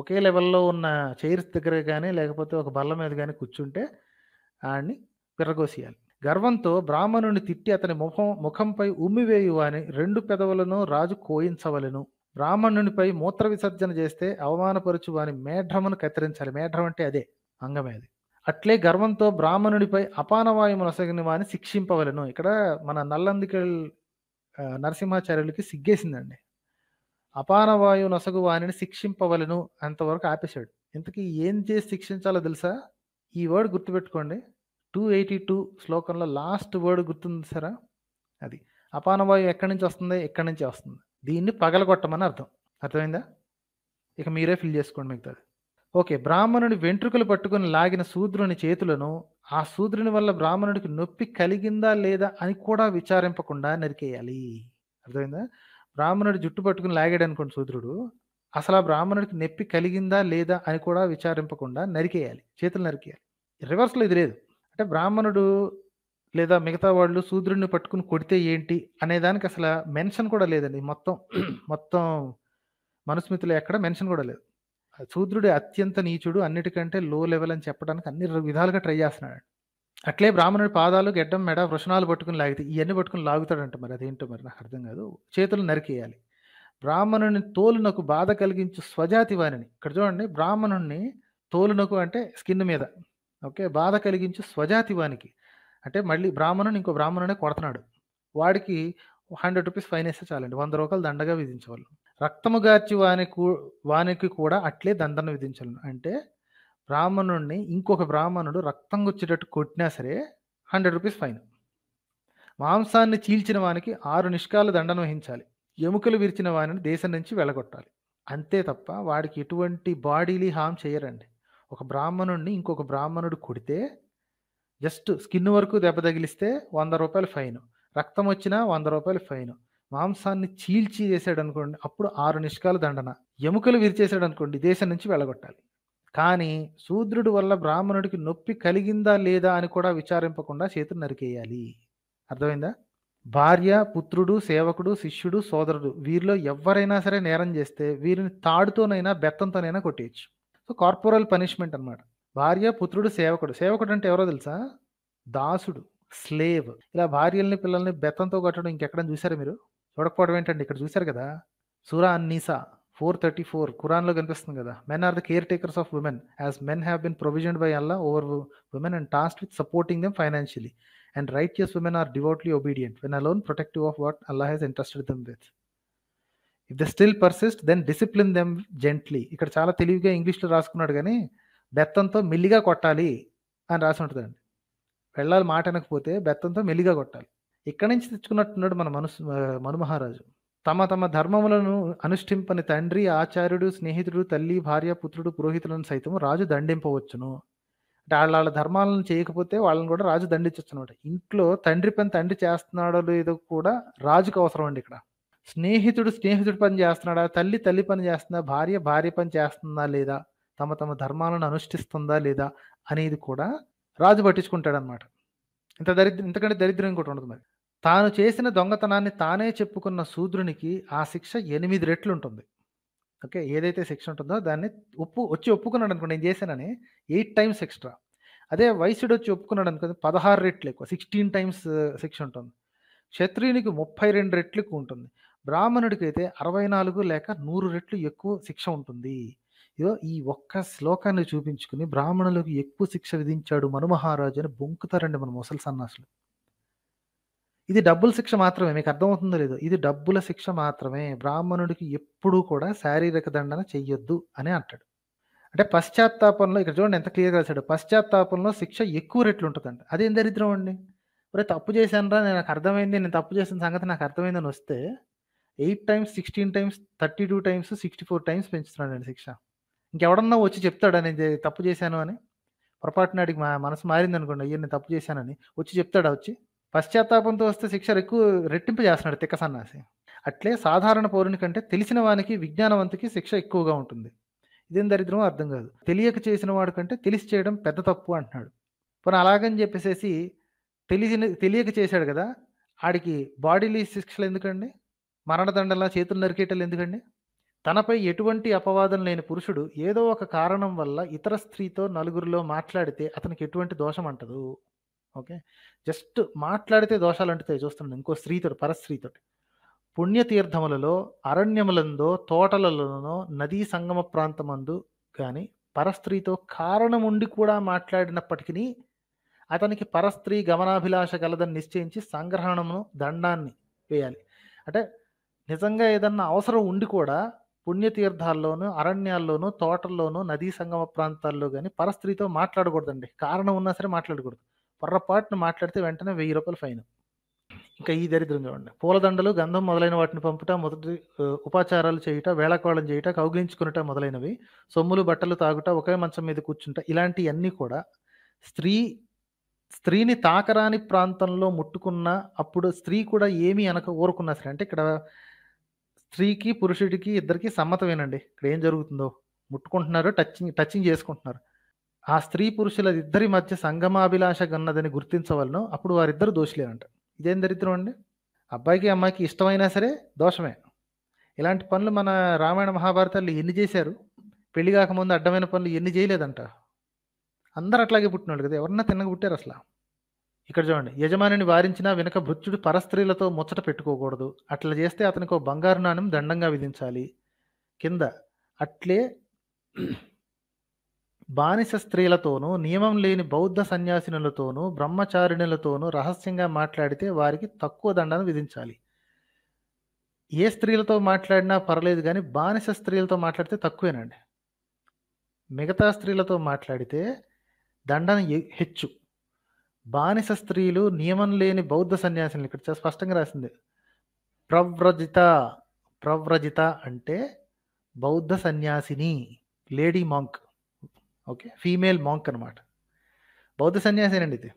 ఒకే లెవెల్లో ఉన్న చైర్స్ దగ్గర కానీ లేకపోతే ఒక బల్ల మీద కానీ కూర్చుంటే ఆయన్ని పిర్రగోసేయాలి. గర్వంతో బ్రాహ్మణుని తిట్టి అతని ముఖం ముఖంపై ఉమ్మివేయు అని రెండు పెదవులను రాజు కోయించవలను. బ్రాహ్మణునిపై మూత్ర విసర్జన చేస్తే అవమానపరచు వాని మేఢ్రమును కత్తిరించాలి. మేఢ్రం అంటే అదే అంగమేది. అట్లే గర్వంతో బ్రాహ్మణునిపై అపానవాయుము నొసగిన వాని శిక్షింపవలను. ఇక్కడ మన నల్లందికెళ్ నరసింహాచార్యులకి సిగ్గేసిందండి. అపానవాయు నొసగు వాణిని శిక్షింపవలను అంతవరకు ఆపేశాడు. ఇంతకీ ఏం చేసి శిక్షించాలో తెలుసా? ఈ వర్డ్ గుర్తుపెట్టుకోండి. టూ ఎయిటీ టూ శ్లోకంలో లాస్ట్ వర్డ్ గుర్తుంది సరా, అది అపానవాయు ఎక్కడి నుంచి వస్తుంది, ఎక్కడి నుంచి వస్తుంది, దీన్ని పగలగొట్టమని అర్థం. అర్థమైందా? ఇక మీరే ఫిల్ చేసుకోండి మిగతాది. ఓకే, బ్రాహ్మణుడి వెంట్రుకలు పట్టుకుని లాగిన శూద్రుని చేతులను ఆ శూద్రుని వల్ల బ్రాహ్మణుడికి నొప్పి కలిగిందా లేదా అని కూడా విచారింపకుండా నరికేయాలి. అర్థమైందా? బ్రాహ్మణుడు జుట్టు పట్టుకుని లాగాడు అనుకోండి శూద్రుడు, అసలు ఆ బ్రాహ్మణుడికి నొప్పి కలిగిందా లేదా అని కూడా విచారింపకుండా నరికేయాలి, చేతులు నరికేయాలి. రివర్స్లో ఇది లేదు. అంటే బ్రాహ్మణుడు లేదా మిగతా వాళ్ళు శూద్రుడిని పట్టుకుని కొడితే ఏంటి అనేదానికి అసలు మెన్షన్ కూడా లేదండి. మొత్తం మొత్తం మనుస్మృతిలో ఎక్కడ మెన్షన్ కూడా లేదు. శూద్రుడు అత్యంత నీచుడు, అన్నిటికంటే లో లెవెల్ అని చెప్పడానికి అన్ని విధాలుగా ట్రై చేస్తున్నాడు. అట్లే బ్రాహ్మణుడి పాదాలు, గెడ్డం, మెడ, వృషణాలు పట్టుకుని లాగితే, ఇవన్నీ పట్టుకుని లాగుతాడంట, మరి అదేంటో మరి నాకు అర్థం కాదు. చేతులు నరికేయాలి. బ్రాహ్మణుని తోలునకు బాధ కలిగించు స్వజాతి వాణిని. ఇక్కడ చూడండి, బ్రాహ్మణుణ్ణి తోలునకు అంటే స్కిన్ మీద, ఓకే, బాధ కలిగించు స్వజాతి వానికి అంటే మళ్ళీ బ్రాహ్మణుని ఇంకో బ్రాహ్మణునే కొడుతున్నాడు, వాడికి హండ్రెడ్ రూపీస్ ఫైన్ వేస్తే చాలండి, వంద రూపాయలు దండగా విధించేవాళ్ళు. రక్తము గార్చి వాని వానికి కూడా అట్లే దండన విధించాలి. అంటే బ్రాహ్మణుడిని ఇంకొక బ్రాహ్మణుడు రక్తం వచ్చేటట్టు కొట్టినా సరే హండ్రెడ్ రూపీస్ ఫైన్. మాంసాన్ని చీల్చిన వానికి ఆరు నిష్కాల దండన వహించాలి. ఎముకలు విరిచిన వానిని దేశం నుంచి వెలగొట్టాలి. అంతే తప్ప వాడికి ఎటువంటి బాడీలీ హామ్ చేయరండి. ఒక బ్రాహ్మణుడిని ఇంకొక బ్రాహ్మణుడు కొడితే జస్ట్ స్కిన్ వరకు దెబ్బ తగిలిస్తే వంద రూపాయలు ఫైన్, రక్తం వచ్చినా వంద రూపాయలు ఫైన్, మాంసాన్ని చీల్చి చేసాడు అనుకోండి అప్పుడు ఆరు నిష్కాల దండన, ఎముకలు విరిచేసాడు అనుకోండి దేశం నుంచి వెలగొట్టాలి. కానీ శూద్రుడి వల్ల బ్రాహ్మణుడికి నొప్పి కలిగిందా లేదా అని కూడా విచారింపకుండా చేతులు నరికేయాలి. అర్థమైందా? భార్య, పుత్రుడు, సేవకుడు, శిష్యుడు, సోదరుడు వీరిలో ఎవరైనా సరే నేరం చేస్తే వీరిని తాడుతోనైనా బెత్తంతోనైనా కొట్టేయచ్చు. సో కార్పొరల్ పనిష్మెంట్ అనమాట. భార్య, పుత్రుడు, సేవకుడు. సేవకుడు అంటే ఎవరో తెలుసా? దాసుడు, స్లేవ్. ఇలా భార్యల్ని పిల్లల్ని బెత్తంతో కొట్టడం ఇంకెక్కడ చూసారా మీరు? చూడకపోవడం ఏంటండి, ఇక్కడ చూసారు కదా. సూరా అన్నీసా ఫోర్ థర్టీ ఫోర్ ఖురాన్లో కనిపిస్తుంది కదా, men are the caretakers of women as men have been provisioned by Allah over women and tasked with supporting them financially and righteous women are డివోట్లీ obedient when alone protective of what Allah has entrusted them with. If the still persist then discipline them gently. ఇక్కడ చాలా తెలివిగా ఇంగ్లీష్లో రాసుకున్నాడు కానీ బెత్తంతో మెల్లిగా కొట్టాలి అని రాసి ఉంటుందండి. వెళ్ళాలి మాట అనకపోతే బెత్తంతో మెల్లిగా కొట్టాలి. ఇక్కడి నుంచి తెచ్చుకున్నట్టున్నాడు మన మను మనుమహారాజు. తమ తమ ధర్మములను అనుష్ఠింపని తండ్రి, ఆచార్యుడు, స్నేహితుడు, తల్లి, భార్య, పుత్రుడు, పురోహితులను సైతం రాజు దండింపవచ్చును. అంటే వాళ్ళ వాళ్ళ ధర్మాలను చేయకపోతే వాళ్ళని కూడా రాజు దండించవచ్చు అనమాట. ఇంట్లో తండ్రి పని తండ్రి చేస్తున్నాడో లేదో కూడా రాజుకు అవసరం అండి. ఇక్కడ స్నేహితుడు స్నేహితుడి పని చేస్తున్నాడా, తల్లి తల్లి పని చేస్తుందా, భార్య భార్య పని చేస్తుందా లేదా, తమ తమ ధర్మాలను అనుష్ఠిస్తుందా లేదా అనేది కూడా రాజు పట్టించుకుంటాడు అనమాట. ఇంత దరిద్రం, ఇంతకంటే దరిద్రం ఇంకోటి ఉండదు. మరి తాను చేసిన దొంగతనాన్ని తానే చెప్పుకున్న శూద్రునికి ఆ శిక్ష ఎనిమిది రెట్లు ఉంటుంది. ఓకే, ఏదైతే శిక్ష ఉంటుందో దాన్ని ఒప్పు వచ్చి ఒప్పుకున్నాడు అనుకోండి, నేను చేశానని, ఎయిట్ టైమ్స్ ఎక్స్ట్రా. అదే వయసుడు వచ్చి ఒప్పుకున్నాడు అనుకోండి, పదహారు రెట్లు ఎక్కువ, సిక్స్టీన్ టైమ్స్ శిక్ష ఉంటుంది. క్షత్రియునికి ముప్పై రెండు రెట్లు ఎక్కువ ఉంటుంది. బ్రాహ్మణుడికి అయితే అరవై నాలుగు లేక నూరు రెట్లు ఎక్కువ శిక్ష ఉంటుంది. ఇదో ఈ ఒక్క శ్లోకాన్ని చూపించుకుని బ్రాహ్మణులకు ఎక్కువ శిక్ష విధించాడు మనుమహారాజు అని బొంకుతారండి మన ముసలి సన్నాసులు. ఇది డబ్బుల శిక్ష మాత్రమే, మీకు అర్థమవుతుందో లేదో, ఇది డబ్బుల శిక్ష మాత్రమే. బ్రాహ్మణుడికి ఎప్పుడూ కూడా శారీరక దండన చెయ్యొద్దు అని అంటాడు. అంటే పశ్చాత్తాపంలో ఇక్కడ చూడండి ఎంత క్లియర్గా రాశాడు, పశ్చాత్తాపంలో శిక్ష ఎక్కువ రెట్లు ఉంటుందంట. అదేం దరిద్రం అండి. మరి తప్పు చేశాను రా, నాకు అర్థమైంది, నేను తప్పు చేసిన సంగతి నాకు అర్థమైందని వస్తే eight times sixteen times thirty two times sixty four times పెంచుతున్నాడు అండి శిక్ష. ఇంకెవడన్నా వచ్చి చెప్తాడు నేను తప్పు చేశాను అని, పొరపాటున అడిగి మా మనసు మారింది అనుకోండి, అయ్యో నేను తప్పు చేశానని వచ్చి చెప్తాడా? వచ్చి పశ్చాత్తాపంతో వస్తే శిక్ష ఎక్కువ రెట్టింపు చేస్తున్నాడు తిక్క సన్నాసి. అట్లే సాధారణ పౌరుని కంటే తెలిసిన వానికి విజ్ఞానవంతుకి శిక్ష ఎక్కువగా ఉంటుంది. ఇదేం దరిద్రమో అర్థం కాదు. తెలియక చేసిన వాడు కంటే తెలిసి చేయడం పెద్ద తప్పు అంటున్నాడు. పోనీ అలాగని చెప్పేసేసి తెలిసిన తెలియక చేశాడు కదా ఆడికి బాడీలీ శిక్షలు ఎందుకండి, మరణదండలా చేతులు నరికేటలు ఎందుకండి? తనపై ఎటువంటి అపవాదం లేని పురుషుడు ఏదో ఒక కారణం వల్ల ఇతర స్త్రీతో నలుగురిలో మాట్లాడితే అతనికి ఎటువంటి దోషం అంటదు. ఓకే, జస్ట్ మాట్లాడితే దోషాలు అంటుతాయి. చూస్తున్నాం ఇంకో స్త్రీతోటి, పరస్త్రీతోటి. పుణ్యతీర్థములలో, అరణ్యములందో, తోటలలోనో, నదీ సంగమ ప్రాంతమందు కానీ పరస్త్రీతో కారణం ఉండి కూడా మాట్లాడినప్పటికీ అతనికి పరస్త్రీ గమనాభిలాష కలదని నిశ్చయించి సంగ్రహణమును దండాన్ని వేయాలి. అంటే నిజంగా ఏదన్నా అవసరం ఉండి కూడా పుణ్యతీర్థాల్లోనూ, అరణ్యాల్లోనూ, తోటల్లోనూ, నదీ సంగమ ప్రాంతాల్లో కానీ పరస్త్రీతో మాట్లాడకూడదండి. కారణం ఉన్నా సరే మాట్లాడకూడదు. పొర్రపాటును మాట్లాడితే వెంటనే వెయ్యి రూపాయలు ఫైన్. ఇంకా ఈ దరిద్రం చూడండి, పూలదండలు, గంధం మొదలైన వాటిని పంపుట, మొదటి ఉపాచారాలు చేయుట, వేళకోళం చేయుట, కౌగిలించుకునుట మొదలైనవి, సొమ్ములు, బట్టలు తాగుట, ఒకే మంచం మీద కూర్చుంట, ఇలాంటివన్నీ కూడా స్త్రీ స్త్రీని తాకరాని ప్రాంతంలో ముట్టుకున్న అప్పుడు స్త్రీ కూడా ఏమీ అనక ఊరుకున్నా సరే. అంటే ఇక్కడ స్త్రీకి పురుషుడికి ఇద్దరికి సమ్మతమేనండి. ఇక్కడ ఏం జరుగుతుందో ముట్టుకుంటున్నారు, టచింగ్ టచింగ్ చేసుకుంటున్నారు. ఆ స్త్రీ పురుషుల ఇద్దరి మధ్య సంగమాభిలాష గన్నదని గుర్తించవలను, అప్పుడు వారిద్దరు దోషులేనంట. ఇదేం దరిద్రం అండి. అబ్బాయికి అమ్మాయికి ఇష్టమైనా సరే దోషమే. ఇలాంటి పనులు మన రామాయణ మహాభారతాలు ఎన్ని చేశారు. పెళ్లి కాకముందు అడ్డమైన పనులు ఎన్ని చేయలేదంట. అందరూ అట్లాగే పుట్టినోళ్ళు కదా, ఎవరన్నా తిన్నగా పుట్టారు అసలు. ఇక్కడ చూడండి, యజమానిని వారించినా వెనుక భృత్యుడు పరస్త్రీలతో ముచ్చట పెట్టుకోకూడదు. అట్లా చేస్తే అతనికి బంగారు నాణ్యం దండంగా విధించాలి. కింద అట్లే బానిస స్త్రీలతోనూ, నియమం లేని బౌద్ధ సన్యాసినులతోనూ, బ్రహ్మచారిణులతోనూ రహస్యంగా మాట్లాడితే వారికి తక్కువ దండను విధించాలి. ఏ స్త్రీలతో మాట్లాడినా పర్లేదు కానీ బానిస స్త్రీలతో మాట్లాడితే తక్కువేనండి. మిగతా స్త్రీలతో మాట్లాడితే దండన హెచ్చు. బానిస స్త్రీలు, నియమం లేని బౌద్ధ సన్యాసినులు, ఇక్కడ స్పష్టంగా రాసింది ప్రవ్రజిత. ప్రవ్రజిత అంటే బౌద్ధ సన్యాసిని, lady monk. Okay, female monk అనమాట. బౌద్ధ సన్యాసేనండి ఇది.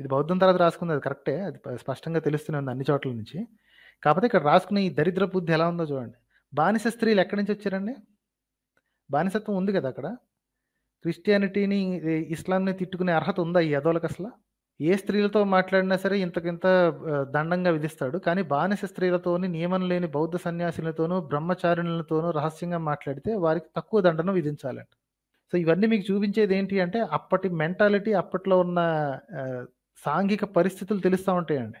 ఇది బౌద్ధం తర్వాత రాసుకుంది, అది కరెక్టే, అది స్పష్టంగా తెలుస్తూనే ఉంది అన్ని చోట్ల నుంచి. కాకపోతే ఇక్కడ రాసుకున్న ఈ దరిద్ర బుద్ధి ఎలా ఉందో చూడండి. బానిస స్త్రీలు ఎక్కడి నుంచి వచ్చారండి? బానిసత్వం ఉంది కదా అక్కడ. క్రిస్టియానిటీని, ఇస్లాంని తిట్టుకునే అర్హత ఉందా ఈ యదోలకు అసలు? ఏ స్త్రీలతో మాట్లాడినా సరే ఇంతకింత దండంగా విధిస్తాడు, కానీ బానిస స్త్రీలతోని, నియమం లేని బౌద్ధ సన్యాసులతోనూ, బ్రహ్మచారిణులతోనూ రహస్యంగా మాట్లాడితే వారికి తక్కువ దండను విధించాలంట. సో ఇవన్నీ మీకు చూపించేది ఏంటి అంటే అప్పటి మెంటాలిటీ, అప్పట్లో ఉన్న సాంఘిక పరిస్థితులు తెలుస్తూ ఉంటాయండి.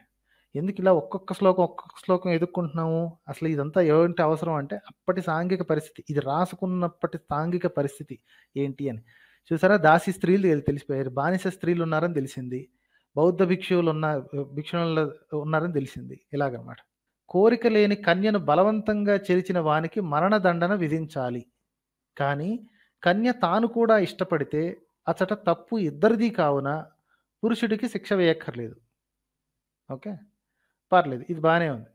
ఎందుకు ఇలా ఒక్కొక్క శ్లోకం ఒక్కొక్క శ్లోకం ఎదుర్కొంటున్నాము అసలు? ఇదంతా ఏంటి అవసరం అంటే అప్పటి సాంఘిక పరిస్థితి, ఇది రాసుకున్నప్పటి సాంఘిక పరిస్థితి ఏంటి అని చూసారా. దాసి స్త్రీలు తెలిసిపోయారు, బానిస స్త్రీలు ఉన్నారని తెలిసింది, బౌద్ధ భిక్షువులు ఉన్న భిక్షుణులు ఉన్నారని తెలిసింది. ఇలాగనమాట. కోరిక లేని కన్యను బలవంతంగా చెరిచిన వానికి మరణదండన విధించాలి. కానీ కన్య తాను కూడా ఇష్టపడితే అచట తప్పు ఇద్దరిది కావున పురుషుడికి శిక్ష వేయక్కర్లేదు. ఓకే, పర్లేదు, ఇది బాగానే ఉంది.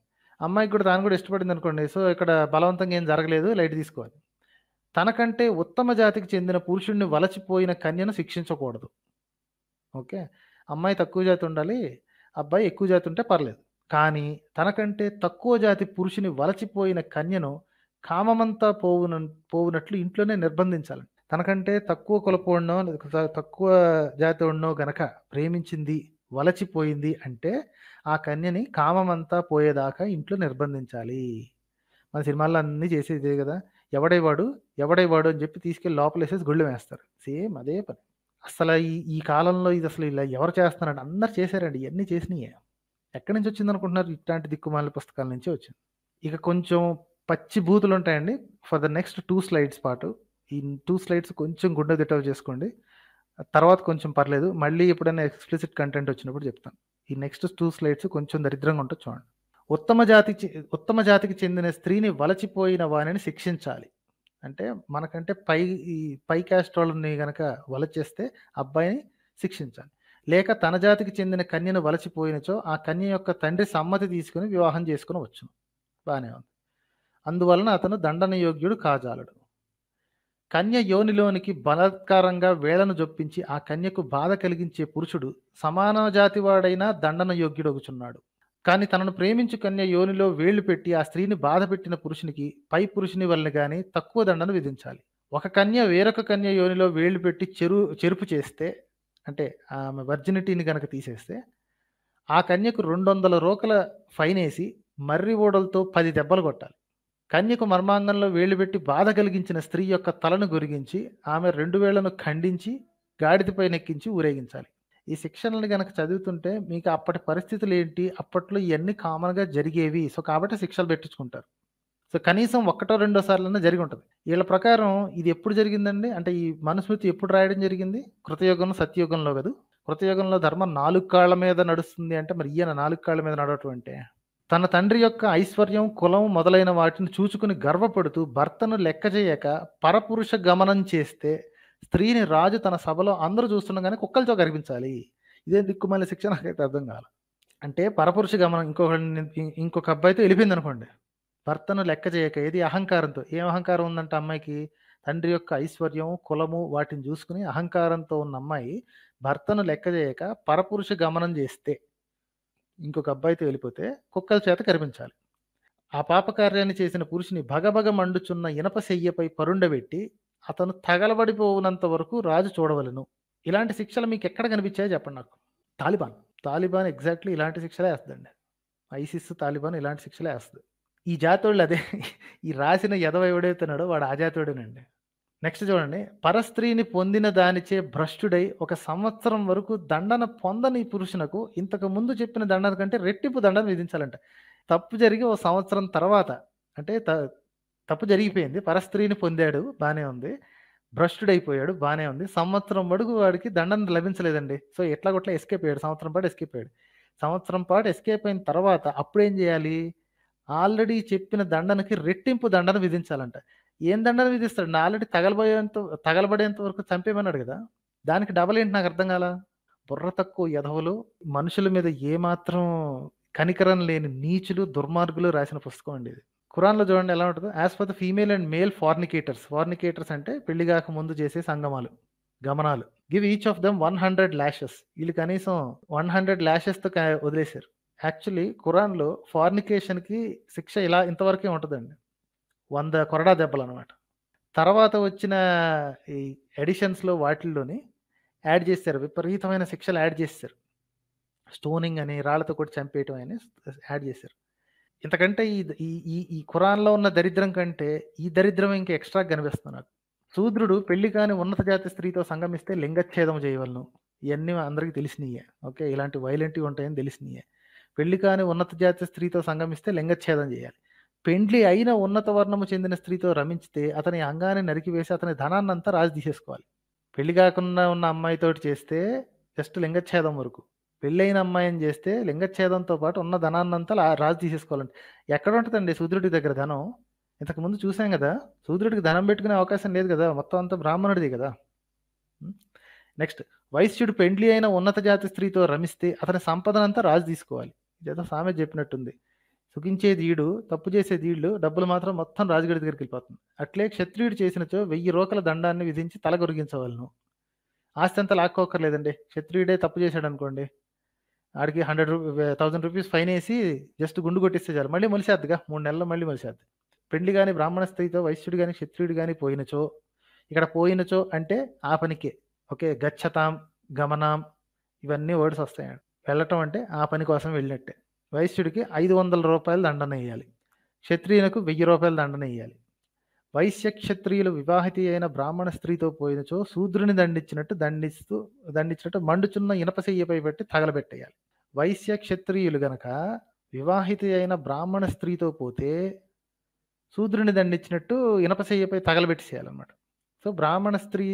అమ్మాయికి కూడా తాను కూడా ఇష్టపడింది అనుకోండి, సో ఇక్కడ బలవంతంగా ఏం జరగలేదు, లైట్ తీసుకోవాలి. తనకంటే ఉత్తమ జాతికి చెందిన పురుషుడిని వలచిపోయిన కన్యను శిక్షించకూడదు. ఓకే, అమ్మాయి తక్కువ జాతి ఉండాలి, అబ్బాయి ఎక్కువ జాతి ఉంటే పర్లేదు. కానీ తనకంటే తక్కువ జాతి పురుషుని వలచిపోయిన కన్యను కామమంతా పోవున పోవునట్లు ఇంట్లోనే నిర్బంధించాలండి. తనకంటే తక్కువ కులపు ఉన్నో, తక్కువ జాతి ఉన్నో గనక ప్రేమించింది, వలచిపోయింది అంటే ఆ కన్యని కామమంతా పోయేదాకా ఇంట్లో నిర్బంధించాలి. మన సినిమాల్లో అన్నీ చేసేదే కదా, ఎవడైవాడు ఎవడైవాడు అని చెప్పి తీసుకెళ్ళి లోపలేసేసి గుళ్ళు వేస్తారు. సేమ్ అదే పని. అసలు ఈ ఈ కాలంలో ఇది అసలు ఇలా ఎవరు చేస్తున్నారంటే అందరు చేశారండి. ఇవన్నీ చేసినాయి ఎక్కడి నుంచి వచ్చింది అనుకుంటున్నారు? ఇట్లాంటి దిక్కుమాల పుస్తకాల నుంచే వచ్చింది. ఇక కొంచెం పచ్చి బూతులు ఉంటాయండి for the next two slides పాటు. ఈ టూ స్లైడ్స్ కొంచెం గుండె దిట్టవ చేసుకోండి, తర్వాత కొంచెం పర్లేదు. మళ్ళీ ఎప్పుడైనా ఎక్స్ప్లిసిట్ కంటెంట్ వచ్చినప్పుడు చెప్తాను. ఈ నెక్స్ట్ టూ స్లైడ్స్ కొంచెం దరిద్రంగా ఉంటుంది చూడండి. ఉత్తమ జాతి ఉత్తమ జాతికి చెందిన స్త్రీని వలచిపోయిన వాణిని శిక్షించాలి. అంటే మనకంటే పై ఈ పై క్యాస్ట్ వాళ్ళని గనక వలచేస్తే అబ్బాయిని శిక్షించాలి. లేక తన జాతికి చెందిన కన్యను వలచిపోయినచో ఆ కన్య యొక్క తండ్రి సమ్మతి తీసుకుని వివాహం చేసుకుని వచ్చును. బాగానే ఉంది. అందువలన అతను దండనయోగ్యుడు కాజాలడు. కన్య యోనిలోనికి బలాత్కారంగా వేళను జొప్పించి ఆ కన్యకు బాధ కలిగించే పురుషుడు సమాన జాతి వాడైనా దండనయోగ్యుడొగుచున్నాడు. కానీ తనను ప్రేమించు కన్య యోనిలో వేళ్లు పెట్టి ఆ స్త్రీని బాధ పెట్టిన పురుషునికి పై పురుషుని వల్ల కానీ తక్కువ దండను విధించాలి. ఒక కన్య వేరొక కన్య యోనిలో వేళ్లు పెట్టి చెరు చెరుపు చేస్తే అంటే ఆమె వర్జినిటీని కనుక తీసేస్తే ఆ కన్యకు రెండు వందల రోకల ఫైన్ వేసి మర్రి ఓడలతో పది దెబ్బలు కొట్టాలి. కన్యకు మర్మాంగంలో వేళ్లు పెట్టి బాధ కలిగించిన స్త్రీ యొక్క తలను గొరిగించి ఆమె రెండు వేళ్లను ఖండించి గాడిదపై నెక్కించి ఊరేగించాలి. ఈ శిక్షణని కనుక చదువుతుంటే మీకు అప్పటి పరిస్థితులు ఏంటి, అప్పట్లో ఇవన్నీ కామన్గా జరిగేవి, సో కాబట్టి శిక్షలు పెట్టించుకుంటారు. సో కనీసం ఒకటో రెండో సార్లన్నా జరిగి ఉంటుంది. వీళ్ళ ప్రకారం ఇది ఎప్పుడు జరిగిందండి అంటే ఈ మనుస్మృతి ఎప్పుడు రాయడం జరిగింది? కృతయుగం, సత్యుగంలో కదా. కృతయుగంలో ధర్మం నాలుగు కాళ్ళ మీద నడుస్తుంది అంటే మరి ఈయన నాలుగు కాళ్ళ మీద నడవటం అంటే తన తండ్రి యొక్క ఐశ్వర్యం, కులం మొదలైన వాటిని చూచుకుని గర్వపడుతూ భర్తను లెక్క చేయక పరపురుష గమనం చేస్తే స్త్రీని రాజు తన సభలో అందరూ చూస్తుండగానే కుక్కలతో గర్వించాలి. ఇదే దిక్కుమాలిన శిక్ష నాకైతే అర్థం కాల. అంటే పరపురుష గమనం, ఇంకొకటి ఇంకొక అబ్బాయితో వెళ్ళిపోయింది అనుకోండి, భర్తను లెక్క చేయక, ఏది అహంకారంతో. ఏం అహంకారం ఉందంటే అమ్మాయికి తండ్రి యొక్క ఐశ్వర్యం, కులము వాటిని చూసుకుని అహంకారంతో ఉన్న అమ్మాయి భర్తను లెక్క చేయక పరపురుష గమనం చేస్తే ఇంకొక అబ్బాయితో వెళ్ళిపోతే కుక్కల చేత కనిపించాలి. ఆ పాపకార్యాన్ని చేసిన పురుషుని భగభగ మండుచున్న ఇనప శయ్యపై పరుండబెట్టి అతను తగలబడిపోనంత వరకు రాజు చూడవలను. ఇలాంటి శిక్షలు మీకు ఎక్కడ కనిపించాయో చెప్పండి నాకు. తాలిబాన్ తాలిబాన్ ఎగ్జాక్ట్లీ ఇలాంటి శిక్షలే వేస్తుందండి. ఐసిస్, తాలిబాన్ ఇలాంటి శిక్షలే వేస్తుంది. ఈ జాతోళ్ళు అదే ఈ రాసిన యదవ ఎవడైతున్నాడో వాడు ఆ జాతోడేనండి. నెక్స్ట్ చూడండి, పరస్త్రీని పొందిన దానిచే భ్రష్టుడై ఒక సంవత్సరం వరకు దండన పొందని పురుషునకు ఇంతకు ముందు చెప్పిన దండన కంటే రెట్టింపు దండన విధించాలంట. తప్పు జరిగి ఒక సంవత్సరం తర్వాత అంటే తప్పు జరిగిపోయింది, పరస్త్రీని పొందాడు, బాగానే ఉంది, భ్రష్టుడైపోయాడు, బాగానే ఉంది, సంవత్సరం వరకు వాడికి దండన లభించలేదండి. సో ఎట్లా కొట్లా ఎస్కేప్ అయ్యాడు, సంవత్సరం పాటు ఎస్కేప్ అయ్యాడు. సంవత్సరం పాటు ఎస్కేప్ అయిన తర్వాత అప్పుడేం చేయాలి? ఆల్రెడీ చెప్పిన దండనకి రెట్టింపు దండన విధించాలంట. ఏం దండన విధిస్తాడు? నా ఆల్రెడీ తగలబోయేంత తగలబడేంత వరకు చంపేమన్నాడు కదా, దానికి డబల్ ఏంటి నాకు అర్థం కాల. బుర్ర తక్కువ యధవులు, మనుషుల మీద ఏమాత్రం కనికరం లేని నీచులు, దుర్మార్గులు రాసిన పుస్తకం అండి ఇది. ఖురాన్లో చూడండి ఎలా ఉంటుందో, as for the female and male fornicators, fornicators అంటే పెళ్లి కాక ముందు చేసే సంగమాలు, గమనాలు, give each of them one hundred lashes. వీళ్ళు కనీసం వన్ హండ్రెడ్ ల్యాషెస్తో వదిలేశారు. యాక్చువల్లీ ఖురాన్లో ఫార్నికేషన్కి శిక్ష ఇలా ఇంతవరకే ఉంటుందండి, వంద కొరడా దెబ్బలు అనమాట. తర్వాత వచ్చిన ఈ ఎడిషన్స్లో వాటిల్లోని యాడ్ చేశారు, విపరీతమైన శిక్షలు యాడ్ చేశారు. స్టోనింగ్ అని, రాళ్లతో కూడా చంపేయటం అని యాడ్ చేశారు. ఇంతకంటే ఈ ఈ ఈ ఖురాన్లో ఉన్న దరిద్రం కంటే ఈ దరిద్రం ఇంకా ఎక్స్ట్రా కనిపిస్తుంది నాకు. శూద్రుడు పెళ్లి కాని ఉన్నత జాతి స్త్రీతో సంగమిస్తే లింగచ్ఛేదం చేయవలను. ఇవన్నీ అందరికీ తెలిసినయే, ఓకే, ఇలాంటి వైలెంట్వి ఉంటాయని తెలిసినయే. పెళ్లి కాని ఉన్నత జాతి స్త్రీతో సంగమిస్తే లింగచ్ఛేదం చేయాలి. పెండ్లి అయిన ఉన్నత వర్ణము చెందిన స్త్రీతో రమించితే అతని అంగాన్ని నరికివేసి అతని ధనాన్ని అంతా రాజు తీసేసుకోవాలి. పెళ్లి కాకుండా ఉన్న అమ్మాయితోటి చేస్తే జస్ట్ లింగచ్ఛేదం వరకు, పెళ్ళైన అమ్మాయిని చేస్తే లింగచ్ఛేదంతో పాటు ఉన్న ధనాన్ని అంతా రాజు తీసేసుకోవాలంటే ఎక్కడ ఉంటుందండి శూద్రుడి దగ్గర ధనం? ఇంతకుముందు చూసాం కదా, శూద్రుడికి ధనం పెట్టుకునే అవకాశం లేదు కదా, మొత్తం అంతా బ్రాహ్మణుడిది కదా. నెక్స్ట్, వైశ్యుడు పెండ్లి అయిన ఉన్నత జాతి స్త్రీతో రమిస్తే అతని సంపదనంతా రాజు తీసుకోవాలి. ఇదేదో సామెత చెప్పినట్టుంది, సుఖించే దీడు, తప్పు చేసే దీళ్ళు, డబ్బులు మాత్రం మొత్తం రాజుగారి దగ్గరికి వెళ్ళిపోతుంది. అట్లే క్షత్రియుడు చేసినచో వెయ్యి రోకల దండాన్ని విధించి తల గొరిగించవలను. ఆస్తి అంతా లాక్కోకర్లేదండి, క్షత్రియుడే తప్పు చేశాడు అనుకోండి, ఆడికి హండ్రెడ్ రూ థౌసండ్ రూపీస్ ఫైన్ వేసి జస్ట్ గుండు కొట్టిస్తే చాలు, మళ్ళీ మొలిసేద్దిగా, మూడు నెలలు మళ్ళీ మొలిసేద్ది. పెండ్లి కానీ బ్రాహ్మణ స్త్రీతో వైశ్యుడు కానీ క్షత్రియుడు కానీ పోయినచో, ఇక్కడ పోయినచో అంటే ఆ పనికే, ఓకే, గచ్చతాం, గమనాం, ఇవన్నీ వర్డ్స్ వస్తాయండి. వెళ్ళటం అంటే ఆ పని కోసం వెళ్ళినట్టే. వైశ్యుడికి ఐదు వందల రూపాయలు దండన వేయాలి, క్షత్రియులకు వెయ్యి రూపాయలు దండన వేయాలి. వైశ్య క్షత్రియులు వివాహితి అయిన బ్రాహ్మణ స్త్రీతో పోయినచో శూద్రుని దండించినట్టు దండిస్తూ దండించినట్టు మండుచున్న ఇనపశయ్యపై పెట్టి తగలబెట్టేయాలి. వైశ్య క్షత్రియులు గనక వివాహితి అయిన బ్రాహ్మణ స్త్రీతో పోతే శూద్రుని దండించినట్టు ఇనపశయ్యపై తగలబెట్టేసేయాలన్నమాట. సో బ్రాహ్మణ స్త్రీ,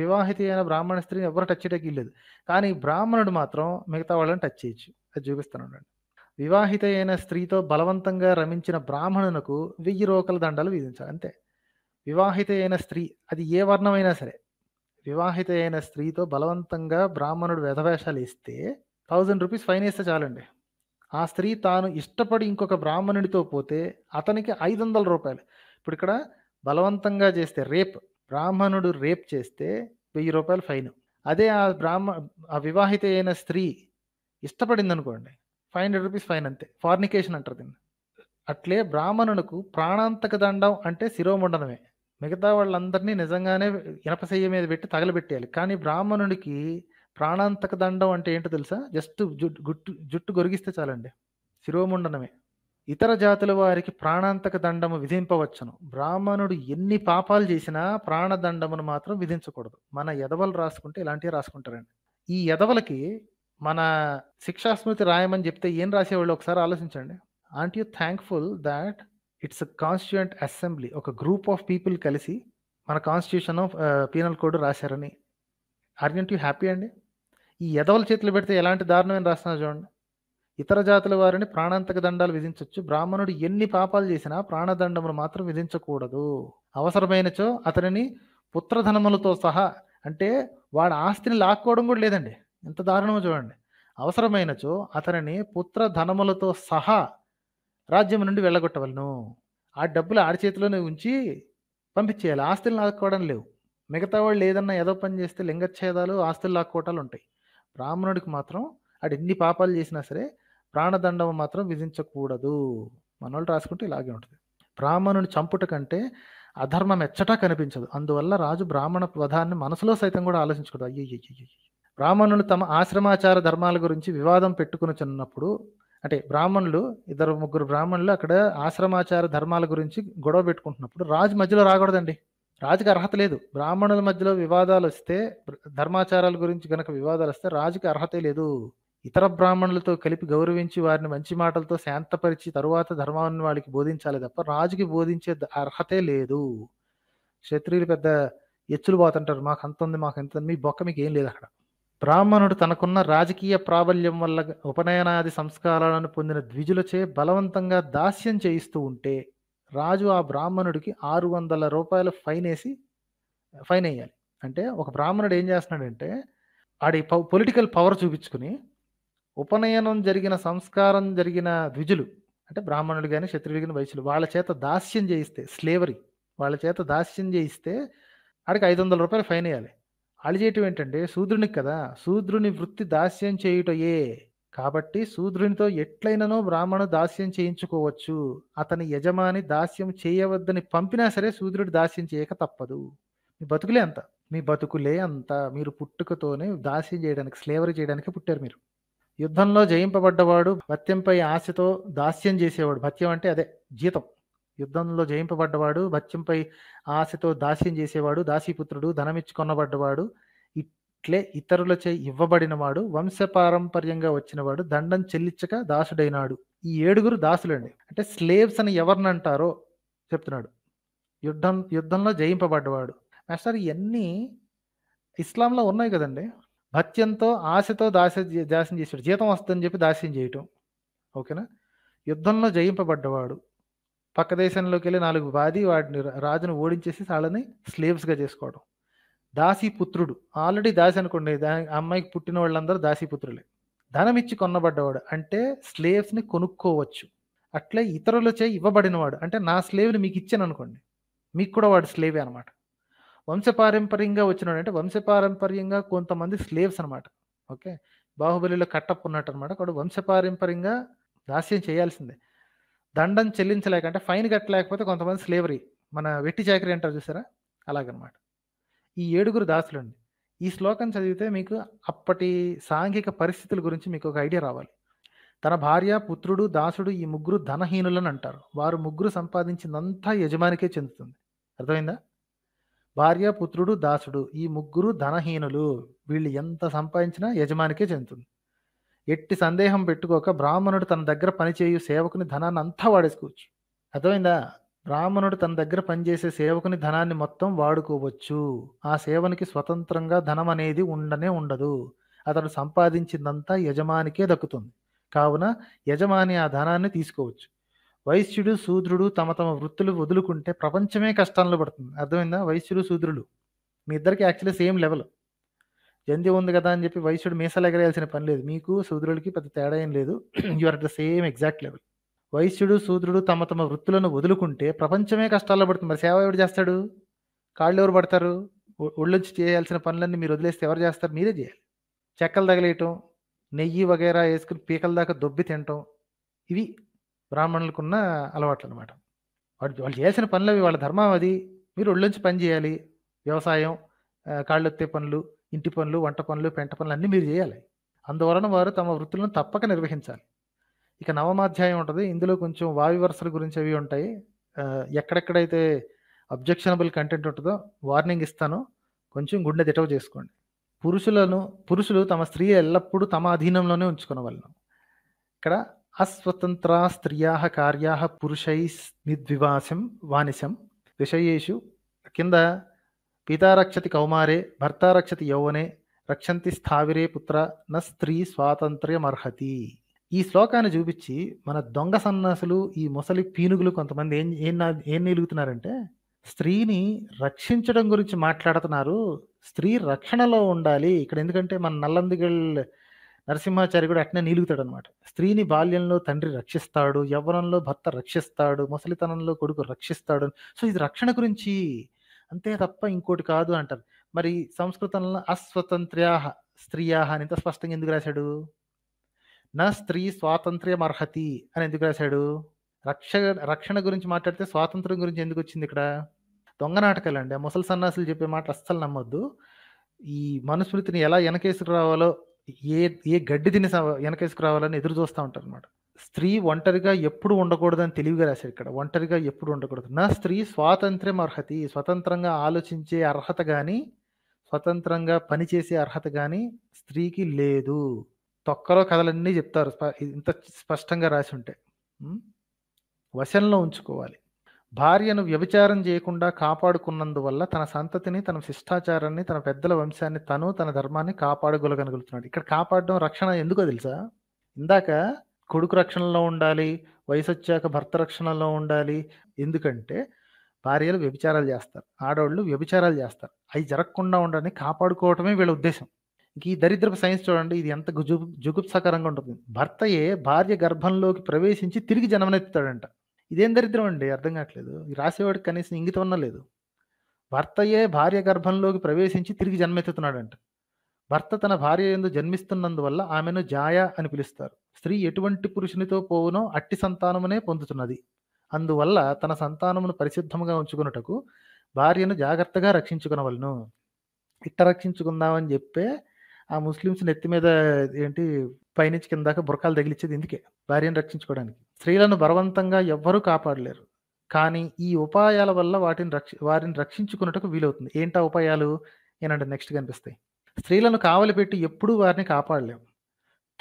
వివాహిత అయిన బ్రాహ్మణ స్త్రీని ఎవరు టచ్ చేయడానికి లేదు, కానీ బ్రాహ్మణుడు మాత్రం మిగతా వాళ్ళని టచ్ చేయొచ్చు. అది చూపిస్తాను. వివాహిత అయిన స్త్రీతో బలవంతంగా రమించిన బ్రాహ్మణునకు వెయ్యి రోకల దండాలు విధించాలి, అంతే. వివాహితైన స్త్రీ, అది ఏ వర్ణమైనా సరే, వివాహితైన స్త్రీతో బలవంతంగా బ్రాహ్మణుడు వేధవేషాలు ఇస్తే థౌజండ్ రూపీస్ ఫైన్ వేస్తే చాలండి. ఆ స్త్రీ తాను ఇష్టపడి ఇంకొక బ్రాహ్మణుడితో పోతే అతనికి ఐదు వందల రూపాయలు. ఇప్పుడు ఇక్కడ బలవంతంగా చేస్తే రేప్, బ్రాహ్మణుడు రేప్ చేస్తే వెయ్యి రూపాయలు ఫైన్. అదే ఆ బ్రాహ్మ ఆ వివాహిత అయిన స్త్రీ ఇష్టపడింది అనుకోండి, ఫైవ్ హండ్రెడ్ రూపీస్ ఫైన్, అంతే. ఫార్నికేషన్ అంటారు దీన్ని. అట్లే బ్రాహ్మణులకు ప్రాణాంతక దండం అంటే శిరోముండనమే. మిగతా వాళ్ళందరినీ నిజంగానే ఇనప శయ్య మీద పెట్టి తగలబెట్టేయాలి. కానీ బ్రాహ్మణుడికి ప్రాణాంతక దండం అంటే ఏంటో తెలుసా? జస్ట్ జుట్టు గుట్టు జుట్టు గొరిగిస్తే చాలండి, శిరోముండనమే. ఇతర జాతుల వారికి ప్రాణాంతక దండము విధింపవచ్చును, బ్రాహ్మణుడు ఎన్ని పాపాలు చేసినా ప్రాణదండమును మాత్రం విధించకూడదు. మన ఎదవలు రాసుకుంటే ఇలాంటివి రాసుకుంటారండి. ఈ ఎదవలకి మన శిక్షాస్మృతి రాయమని చెప్తే ఏం రాసేవాళ్ళు ఒకసారి ఆలోచించండి. Aren't you thankful that it's a constituent assembly, ఒక గ్రూప్ ఆఫ్ పీపుల్ కలిసి మన కాన్స్టిట్యూషన్ ఆఫ్ పీనల్ కోడ్ రాశారని. ఆర్యంట్ యూ హ్యాపీ అండి? ఈ ఎదవల చేతులు పెడితే ఎలాంటి దారుణమైన రాస్తున్నారు చూడండి. ఇతర జాతుల వారిని ప్రాణాంతక దండాలు విధించవచ్చు, బ్రాహ్మణుడు ఎన్ని పాపాలు చేసినా ప్రాణదండమును మాత్రం విధించకూడదు. అవసరమైనచో అతనిని పుత్రధనములతో సహా, అంటే వాడి ఆస్తిని లాక్కోవడం కూడా లేదండి, ఎంత దారుణమో చూడండి. అవసరమైనచో అతనిని పుత్రధనములతో సహా రాజ్యం నుండి వెళ్ళగొట్టవలను. ఆ డబ్బులు ఆడి చేతిలోనే ఉంచి పంపించేయాలి, ఆస్తులు లాక్కోవడం లేవు. మిగతా వాళ్ళు ఏదన్నా ఏదో పని చేస్తే లింగచ్ఛేదాలు, ఆస్తులు లాక్కోవటాలు ఉంటాయి. బ్రాహ్మణుడికి మాత్రం అటు ఎన్ని పాపాలు చేసినా సరే ప్రాణదండం మాత్రం విధించకూడదు. మనోళ్ళు రాసుకుంటే ఇలాగే ఉంటుంది. బ్రాహ్మణుని చంపుట కంటే అధర్మం ఎచ్చటా కనిపించదు. అందువల్ల రాజు బ్రాహ్మణ వధాన్ని మనసులో సైతం కూడా ఆలోచించకూడదు. అయ్యో, బ్రాహ్మణులు తమ ఆశ్రమాచార ధర్మాల గురించి వివాదం పెట్టుకుని చిన్నప్పుడు, అంటే బ్రాహ్మణులు ఇద్దరు ముగ్గురు బ్రాహ్మణులు అక్కడ ఆశ్రమాచార ధర్మాల గురించి గొడవ పెట్టుకుంటున్నప్పుడు రాజు మధ్యలో రాకూడదండి. రాజుకి అర్హత లేదు. బ్రాహ్మణుల మధ్యలో వివాదాలు వస్తే, ధర్మాచారాల గురించి కనుక వివాదాలు వస్తే రాజుకి అర్హతే లేదు. ఇతర బ్రాహ్మణులతో కలిపి గౌరవించి వారిని మంచి మాటలతో శాంతపరిచి తరువాత ధర్మాన్ని వాళ్ళకి బోధించాలి తప్ప రాజుకి బోధించే అర్హతే లేదు. క్షత్రియులు పెద్ద ఎచ్చులు పోతుంటారు, మాకు అంత ఉంది, మాకు ఎంత ఉంది, మీ బొక్క మీకు ఏం లేదు. అక్కడ బ్రాహ్మణుడు తనకున్న రాజకీయ ప్రాబల్యం వల్ల ఉపనయనాది సంస్కారాలను పొందిన ద్విజులచే బలవంతంగా దాస్యం చేయిస్తూ ఉంటే రాజు ఆ బ్రాహ్మణుడికి ఆరు వందల రూపాయలు ఫైన్ వేసి ఫైన్ వేయాలి. అంటే ఒక బ్రాహ్మణుడు ఏం చేస్తున్నాడంటే ఆడి పొలిటికల్ పవర్ చూపించుకుని ఉపనయనం జరిగిన, సంస్కారం జరిగిన ద్విజులు, అంటే బ్రాహ్మణులు కానీ క్షత్రియులు కానీ వైశ్యులు, వాళ్ళ చేత దాస్యం చేయిస్తే, స్లేవరీ వాళ్ళ చేత దాస్యం చేయిస్తే ఆడికి ఐదు వందల రూపాయలు ఫైన్ వేయాలి. వాళ్ళు చేయటం ఏంటంటే శూద్రునికి కదా, శూద్రుని వృత్తి దాస్యం చేయుటయే, కాబట్టి శూద్రునితో ఎట్లయిననో బ్రాహ్మణుడు దాస్యం చేయించుకోవచ్చు. అతని యజమాని దాస్యం చేయవద్దని పంపినా సరే శూద్రుడు దాస్యం చేయక తప్పదు. మీ బతుకులే అంత, మీ బతుకులే అంత, మీరు పుట్టుకతోనే దాస్యం చేయడానికి, స్లేవరీ చేయడానికి పుట్టారు మీరు. యుద్ధంలో జయింపబడ్డవాడు భత్యంపై ఆశతో దాస్యం చేసేవాడు. భత్యం అంటే అదే జీతం. యుద్ధంలో జయింపబడ్డవాడు భత్యంపై ఆశతో దాస్యం చేసేవాడు. దాసీపుత్రుడు, ధనమిచ్చుకొనబడ్డవాడు, ఇట్లే ఇతరులచే ఇవ్వబడినవాడు, వంశపారంపర్యంగా వచ్చినవాడు దండం చెల్లించక దాసుడైనాడు. ఈ ఏడుగురు దాసులండి, అంటే స్లేవ్స్ అని ఎవరినంటారో చెప్తున్నాడు. యుద్ధం యుద్ధంలో జయింపబడ్డవాడు. మాస్టర్, ఇవన్నీ ఇస్లాంలో ఉన్నాయి కదండి. భత్యంతో ఆశతో దాస దాస్యం చేశాడు, జీతం వస్తుందని చెప్పి దాస్యం చేయటం, ఓకేనా. యుద్ధంలో జయింపబడ్డవాడు పక్క దేశంలోకి వెళ్ళి నాలుగు బాధి వాడిని రాజును ఓడించేసి వాళ్ళని స్లేవ్స్గా చేసుకోవడం. దాసీపుత్రుడు, ఆల్రెడీ దాసి అనుకోండి, దాని అమ్మాయికి పుట్టిన వాళ్ళందరూ దాసీపుత్రులే. ధనం ఇచ్చి కొనబడ్డవాడు అంటే స్లేవ్స్ని కొనుక్కోవచ్చు. అట్లే ఇతరులు చేయి ఇవ్వబడినవాడు అంటే నా స్లేవ్ని మీకు ఇచ్చాను అనుకోండి, మీకు కూడా వాడు స్లేవే అనమాట. వంశపారంపర్యంగా వచ్చినాడు అంటే వంశపారంపర్యంగా కొంతమంది స్లేవ్స్ అనమాట, ఓకే. బాహుబలిలో కట్టప్ ఉన్నట్టు అనమాట. కాబట్టి వంశపారంపర్యంగా దాస్యం చేయాల్సిందే. దండం చెల్లించలేక అంటే ఫైన్ కట్టలేకపోతే కొంతమంది స్లేవరీ, మన వెట్టి చాకరీ అంటారు చూసారా, అలాగనమాట. ఈ ఏడుగురు దాసులండి. ఈ శ్లోకం చదివితే మీకు అప్పటి సాంఘిక పరిస్థితుల గురించి మీకు ఒక ఐడియా రావాలి. తన భార్య, పుత్రుడు, దాసుడు, ఈ ముగ్గురు ధనహీనులని అంటారు. వారు ముగ్గురు సంపాదించిందంతా యజమానికే చెందుతుంది. అర్థమైందా? భార్య, పుత్రుడు, దాసుడు, ఈ ముగ్గురు ధనహీనులు. వీళ్ళు ఎంత సంపాదించినా యజమానికే చెందుతుంది. ఎట్టి సందేహం పెట్టుకోక బ్రాహ్మణుడు తన దగ్గర పనిచేయు సేవకుని ధనాన్ని అంతా వాడేసుకోవచ్చు. అర్థమైందా? బ్రాహ్మణుడు తన దగ్గర పనిచేసే సేవకుని ధనాన్ని మొత్తం వాడుకోవచ్చు. ఆ సేవనికి స్వతంత్రంగా ధనం అనేది ఉండనే ఉండదు. అతడు సంపాదించిందంతా యజమానికే దక్కుతుంది. కావున యజమాని ఆ ధనాన్ని తీసుకోవచ్చు. వైశ్యుడు శూద్రుడు తమ తమ వృత్తులు వదులుకుంటే ప్రపంచమే కష్టాల్లో పడుతుంది. అర్థమైందా? వైశ్యుడు శూద్రుడు మీ ఇద్దరికి యాక్చువల్లీ సేమ్ లెవెల్. జంధ్య ఉంది కదా అని చెప్పి వైశ్యుడు మీసాలు ఎగరేయాల్సిన పని లేదు. మీకు శూద్రుడికి పెద్ద తేడా ఏం లేదు. You are at the same exact level. వైశ్యుడు శూద్రుడు తమ తమ వృత్తులను వదులుకుంటే ప్రపంచమే కష్టాల్లో పడుతుంది. మరి సేవ ఎవరు చేస్తాడు? కాళ్ళు ఎవరు పడతారు? ఒళ్ళొచ్చి చేయాల్సిన పనులన్నీ మీరు వదిలేస్తే ఎవరు చేస్తారు? మీరే చేయాలి. చెక్కలు తగలేయటం, నెయ్యి వగైరా వేసుకుని పీకల దాకా దొబ్బి తినటం, ఇవి బ్రాహ్మణులకున్న అలవాట్లు అనమాట. వాడు వాళ్ళు చేయాల్సిన పనులు అవి, వాళ్ళ ధర్మం అది. మీరు ఒళ్ళొంచి పని చేయాలి. వ్యవసాయం, కాళ్ళొత్తే పనులు, ఇంటి పనులు, వంట పనులు, పెంట పనులు అన్నీ మీరు చేయాలి. అందువలన వారు తమ వృత్తులను తప్పక నిర్వహించాలి. ఇక నవమాధ్యాయం ఉంటుంది. ఇందులో కొంచెం వావి వరుసల గురించి అవి ఉంటాయి. ఎక్కడెక్కడైతే అబ్జెక్షనబుల్ కంటెంట్ ఉంటుందో వార్నింగ్ ఇస్తాను, కొంచెం గుండె దిటవ చేసుకోండి. పురుషులను పురుషులు తమ స్త్రీ ఎల్లప్పుడూ తమ అధీనంలోనే ఉంచుకునే వాళ్ళను. ఇక్కడ అస్వతంత్ర స్త్రియా కార్యా పురుషై నిద్వివాసం వానిసం విషయేషు కింద పితారక్షతి కౌమారే భర్తారక్షతి యౌవనే రక్షంతి స్థావిరే పుత్ర న స్త్రీ స్వాతంత్ర్యమర్హతి. ఈ శ్లోకాన్ని చూపించి మన దొంగ సన్నాసులు, ఈ ముసలి పీనుగులు కొంతమంది ఏం ఏం ఏం నిలుగుతున్నారంటే, స్త్రీని రక్షించడం గురించి మాట్లాడుతున్నారు. స్త్రీ రక్షణలో ఉండాలి ఇక్కడ. ఎందుకంటే మన నల్లందిగల్ నరసింహాచారి కూడా అట్నే నీలుగుతాడు అనమాట. స్త్రీని బాల్యంలో తండ్రి రక్షిస్తాడు, యవ్వనంలో భర్త రక్షిస్తాడు, ముసలితనంలో కొడుకు రక్షిస్తాడు. సో ఇది రక్షణ గురించి అంతే తప్ప ఇంకోటి కాదు అంటారు. మరి సంస్కృతంలో అస్వతంత్ర్యా స్త్రీయాహ అని ఇంత స్పష్టంగా ఎందుకు రాశాడు? నా స్త్రీ స్వాతంత్ర్యం అర్హతి అని ఎందుకు రాశాడు? రక్ష రక్షణ గురించి మాట్లాడితే స్వాతంత్రం గురించి ఎందుకు వచ్చింది ఇక్కడ? దొంగ నాటకాలు అండి. ఆ ముసలి సన్నాసులు చెప్పే మాట అస్సలు నమ్మొద్దు. ఈ మనుస్మృతిని ఎలా వెనకేసుకురావాలో, ఏ ఏ గడ్డి తిని వెనకేసుకురావాలని ఎదురు చూస్తూ ఉంటారు అనమాట. స్త్రీ ఒంటరిగా ఎప్పుడు ఉండకూడదని తెలివిగా రాశారు ఇక్కడ. ఒంటరిగా ఎప్పుడు ఉండకూడదు. నా స్త్రీ స్వాతంత్ర్యం అర్హతి, స్వతంత్రంగా ఆలోచించే అర్హత కానీ స్వతంత్రంగా పనిచేసే అర్హత కానీ స్త్రీకి లేదు. తొక్కలో కథలన్నీ చెప్తారు ఇంత స్పష్టంగా రాసి ఉంటే. వశంలో ఉంచుకోవాలి. భార్యను వ్యభిచారం చేయకుండా కాపాడుకున్నందువల్ల తన సంతతిని, తన శిష్టాచారాన్ని, తన పెద్దల వంశాన్ని, తను తన ధర్మాన్ని కాపాడగలగలుగుతున్నాడు. ఇక్కడ కాపాడడం రక్షణ ఎందుకో తెలుసా? ఇందాక కొడుకు రక్షణలో ఉండాలి, వయసు వచ్చాక భర్త రక్షణలో ఉండాలి. ఎందుకంటే భార్యలు వ్యభిచారాలు చేస్తారు, ఆడవాళ్ళు వ్యభిచారాలు చేస్తారు. అవి జరగకుండా ఉండాలని కాపాడుకోవటమే వీళ్ళ ఉద్దేశం. ఈ దరిద్రపు సైన్స్ చూడండి, ఇది ఎంత జు జుగుప్సాకరంగా ఉంటుంది. భర్తయే భార్య గర్భంలోకి ప్రవేశించి తిరిగి జన్మనెత్తుతాడంట. ఇదేం దరిద్రం అండి, అర్థం కావట్లేదు. రాసేవాడికి కనీసం ఇంగితం అన్నా లేదు. భర్తయే భార్య గర్భంలోకి ప్రవేశించి తిరిగి జన్మెత్తుతున్నాడంట. భర్త తన భార్య యందు జన్మిస్తున్నందువల్ల ఆమెను జాయా అని పిలుస్తారు. స్త్రీ ఎటువంటి పురుషునితో పోవునో అట్టి సంతానమునే పొందుతున్నది. అందువల్ల తన సంతానమును పరిశుద్ధముగా ఉంచుకున్నటకు భార్యను జాగ్రత్తగా రక్షించుకునవలను. ఇట్ట రక్షించుకుందామని చెప్పే ఆ ముస్లిమ్స్ నెత్తి మీద ఏంటి పైనుంచి కింద దాకా బురకాలు తగిలిచ్చేది ఇందుకే, భార్యను రక్షించుకోవడానికి. స్త్రీలను బలవంతంగా ఎవ్వరూ కాపాడలేరు, కానీ ఈ ఉపాయాల వల్ల వాటిని రక్ష వారిని రక్షించుకున్నట్టుకు వీలవుతుంది. ఏంటా ఉపాయాలు ఏనంటే నెక్స్ట్ కనిపిస్తాయి. స్త్రీలను కావలి పెట్టి ఎప్పుడూ వారిని కాపాడలేము.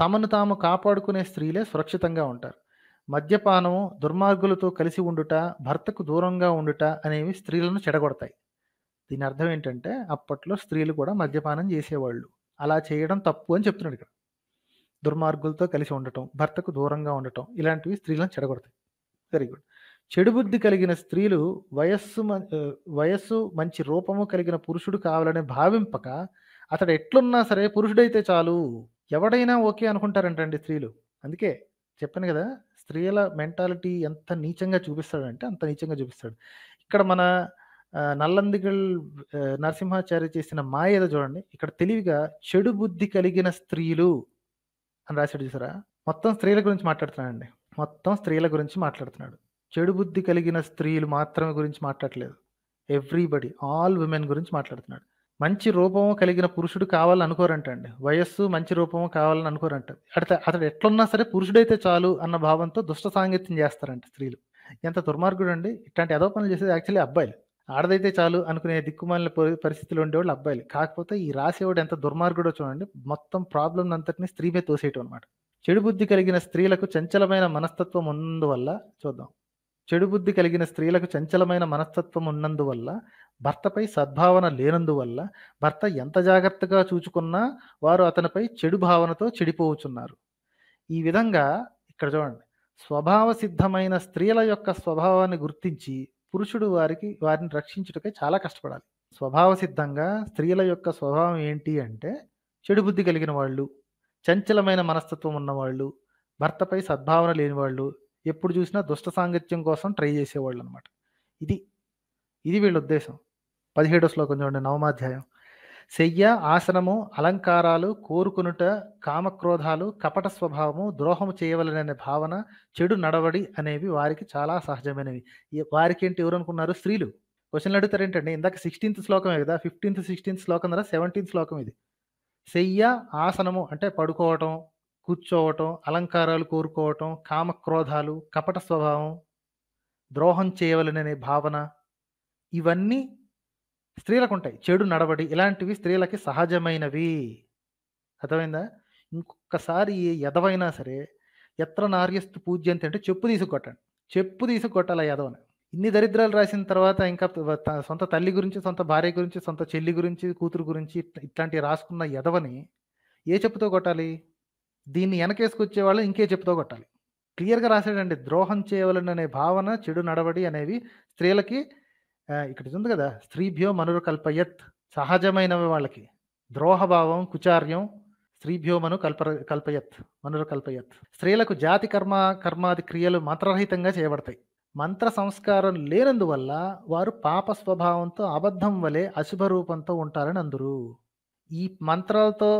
తమను తాము కాపాడుకునే స్త్రీలే సురక్షితంగా ఉంటారు. మద్యపానం, దుర్మార్గులతో కలిసి ఉండుట, భర్తకు దూరంగా ఉండుట అనేవి స్త్రీలను చెడగొడతాయి. దీని అర్థం ఏంటంటే అప్పట్లో స్త్రీలు కూడా మద్యపానం చేసేవాళ్ళు. అలా చేయడం తప్పు అని చెప్తున్నాడు ఇక్కడ. దుర్మార్గులతో కలిసి ఉండటం, భర్తకు దూరంగా ఉండటం ఇలాంటివి స్త్రీలను చెడగొడతాయి. Very good. చెడు బుద్ధి కలిగిన స్త్రీలు వయస్సు వయస్సు మంచి రూపము కలిగిన పురుషుడు కావాలని భావింపక అతడు ఎట్లున్నా సరే పురుషుడైతే చాలు ఎవడైనా ఓకే అనుకుంటారంటండి స్త్రీలు. అందుకే చెప్పాను కదా, స్త్రీల మెంటాలిటీ ఎంత నీచంగా చూపిస్తాడంటే అంత నీచంగా చూపిస్తాడు. ఇక్కడ మన నల్లందిగల్ నరసింహాచార్య చేసిన మాయ ఏదో చూడండి. ఇక్కడ తెలివిగా చెడు బుద్ధి కలిగిన స్త్రీలు అని రాశాడు చూసారా. మొత్తం స్త్రీల గురించి మాట్లాడుతున్నాడండి. మొత్తం స్త్రీల గురించి మాట్లాడుతున్నాడు. చెడు బుద్ధి కలిగిన స్త్రీలు మాత్రమే గురించి మాట్లాడలేదు. ఎవ్రీబడి, ఆల్ విమెన్ గురించి మాట్లాడుతున్నాడు. మంచి రూపము కలిగిన పురుషుడు కావాలని అనుకోరంట అండి. వయస్సు మంచి రూపము కావాలని అనుకోరంట. అతడు అతడు ఎట్లున్నా సరే పురుషుడైతే చాలు అన్న భావంతో దుష్ట సాంగత్యం చేస్తారంట స్త్రీలు. ఎంత దుర్మార్గుడు అండి. ఇట్లాంటి ఏదో పనులు చేసేది యాక్చువల్లీ అబ్బాయిలు. ఆడదైతే చాలు అనుకునే దిక్కుమాలిన పరిస్థితులు ఉండేవాళ్ళు అబ్బాయిలు. కాకపోతే ఈ రాసేవాడు ఎంత దుర్మార్గుడో చూడండి. మొత్తం ప్రాబ్లం అంతటిని స్త్రీ మీద తోసేయటం అనమాట. చెడు బుద్ధి కలిగిన స్త్రీలకు చంచలమైన మనస్తత్వం ఉన్నందువల్ల చూద్దాం చెడు బుద్ధి కలిగిన స్త్రీలకు చంచలమైన మనస్తత్వం ఉన్నందువల్ల, భర్తపై సద్భావన లేనందువల్ల, భర్త ఎంత జాగ్రత్తగా చూచుకున్నా వారు అతనిపై చెడు భావనతో చెడిపోవచ్చున్నారు. ఈ విధంగా ఇక్కడ చూడండి, స్వభావ సిద్ధమైన స్త్రీల యొక్క స్వభావాన్ని గుర్తించి పురుషుడు వారికి వారిని రక్షించుటకే చాలా కష్టపడాలి. స్వభావ సిద్ధంగా స్త్రీల యొక్క స్వభావం ఏంటి అంటే చెడు బుద్ధి కలిగిన వాళ్ళు, చంచలమైన మనస్తత్వం ఉన్నవాళ్ళు, భర్తపై సద్భావన లేని వాళ్ళు, ఎప్పుడు చూసినా దుష్ట సాంగత్యం కోసం ట్రై చేసేవాళ్ళు అనమాట. ఇది ఇది వీళ్ళ ఉద్దేశం. పదిహేడో శ్లోకం చూడండి, నవమాధ్యాయం. శయ్య, ఆసనము, అలంకారాలు, కోరుకునుట, కామక్రోధాలు, కపట స్వభావము, ద్రోహము చేయవలననే భావన, చెడు నడవడి అనేవి వారికి చాలా సహజమైనవి. వారికి ఏంటి, ఎవరు అనుకున్నారు? స్త్రీలు. క్వశ్చన్లు అడుగుతారేంటండి, ఇందాక సిక్స్టీన్త్ శ్లోకమే కదా, ఫిఫ్టీన్త్ సిక్స్టీన్త్ శ్లోకం ద్వారా సెవెంటీన్త్ శ్లోకం ఇది. శయ్య, ఆసనము అంటే పడుకోవటం, కూర్చోవటం, అలంకారాలు కోరుకోవటం, కామక్రోధాలు, కపట స్వభావం, ద్రోహం చేయవలననే భావన, ఇవన్నీ స్త్రీలకు ఉంటాయి. చెడు నడవడి ఇలాంటివి స్త్రీలకి సహజమైనవి. అర్థమైందా? ఇంకొకసారి ఎదవైనా సరే ఎత్ర నార్యస్తు పూజ్యంతి అంటే చెప్పు తీసుకొట్టండి, చెప్పు తీసుకొట్టాలి ఎదవని. ఇన్ని దరిద్రాలు రాసిన తర్వాత ఇంకా సొంత తల్లి గురించి, సొంత భార్య గురించి, సొంత చెల్లి గురించి, కూతురు గురించి ఇట్లాంటివి రాసుకున్న ఎదవని ఏ చెప్పుతో కొట్టాలి? దీన్ని వెనకేసుకొచ్చే వాళ్ళు ఇంకే చెప్పుతో కొట్టాలి. క్లియర్గా రాసాడండి, ద్రోహం చేయవలననే భావన, చెడు నడవడి అనేవి స్త్రీలకి, ఇక్కడ ఉంది కదా, స్త్రీభ్యో మనురు కల్పయత్, సహజమైనవి వాళ్ళకి. ద్రోహభావం, కుచార్యం, స్త్రీభ్యో మను కల్ప కల్పయత్ మనురు కల్పయత్. స్త్రీలకు జాతి కర్మ కర్మాది క్రియలు మంత్రరహితంగా చేయబడతాయి. మంత్ర సంస్కారం లేనందువల్ల వారు పాప స్వభావంతో అబద్ధం వలె అశుభ రూపంతో ఉంటారని అందరూ. ఈ మంత్రాలతో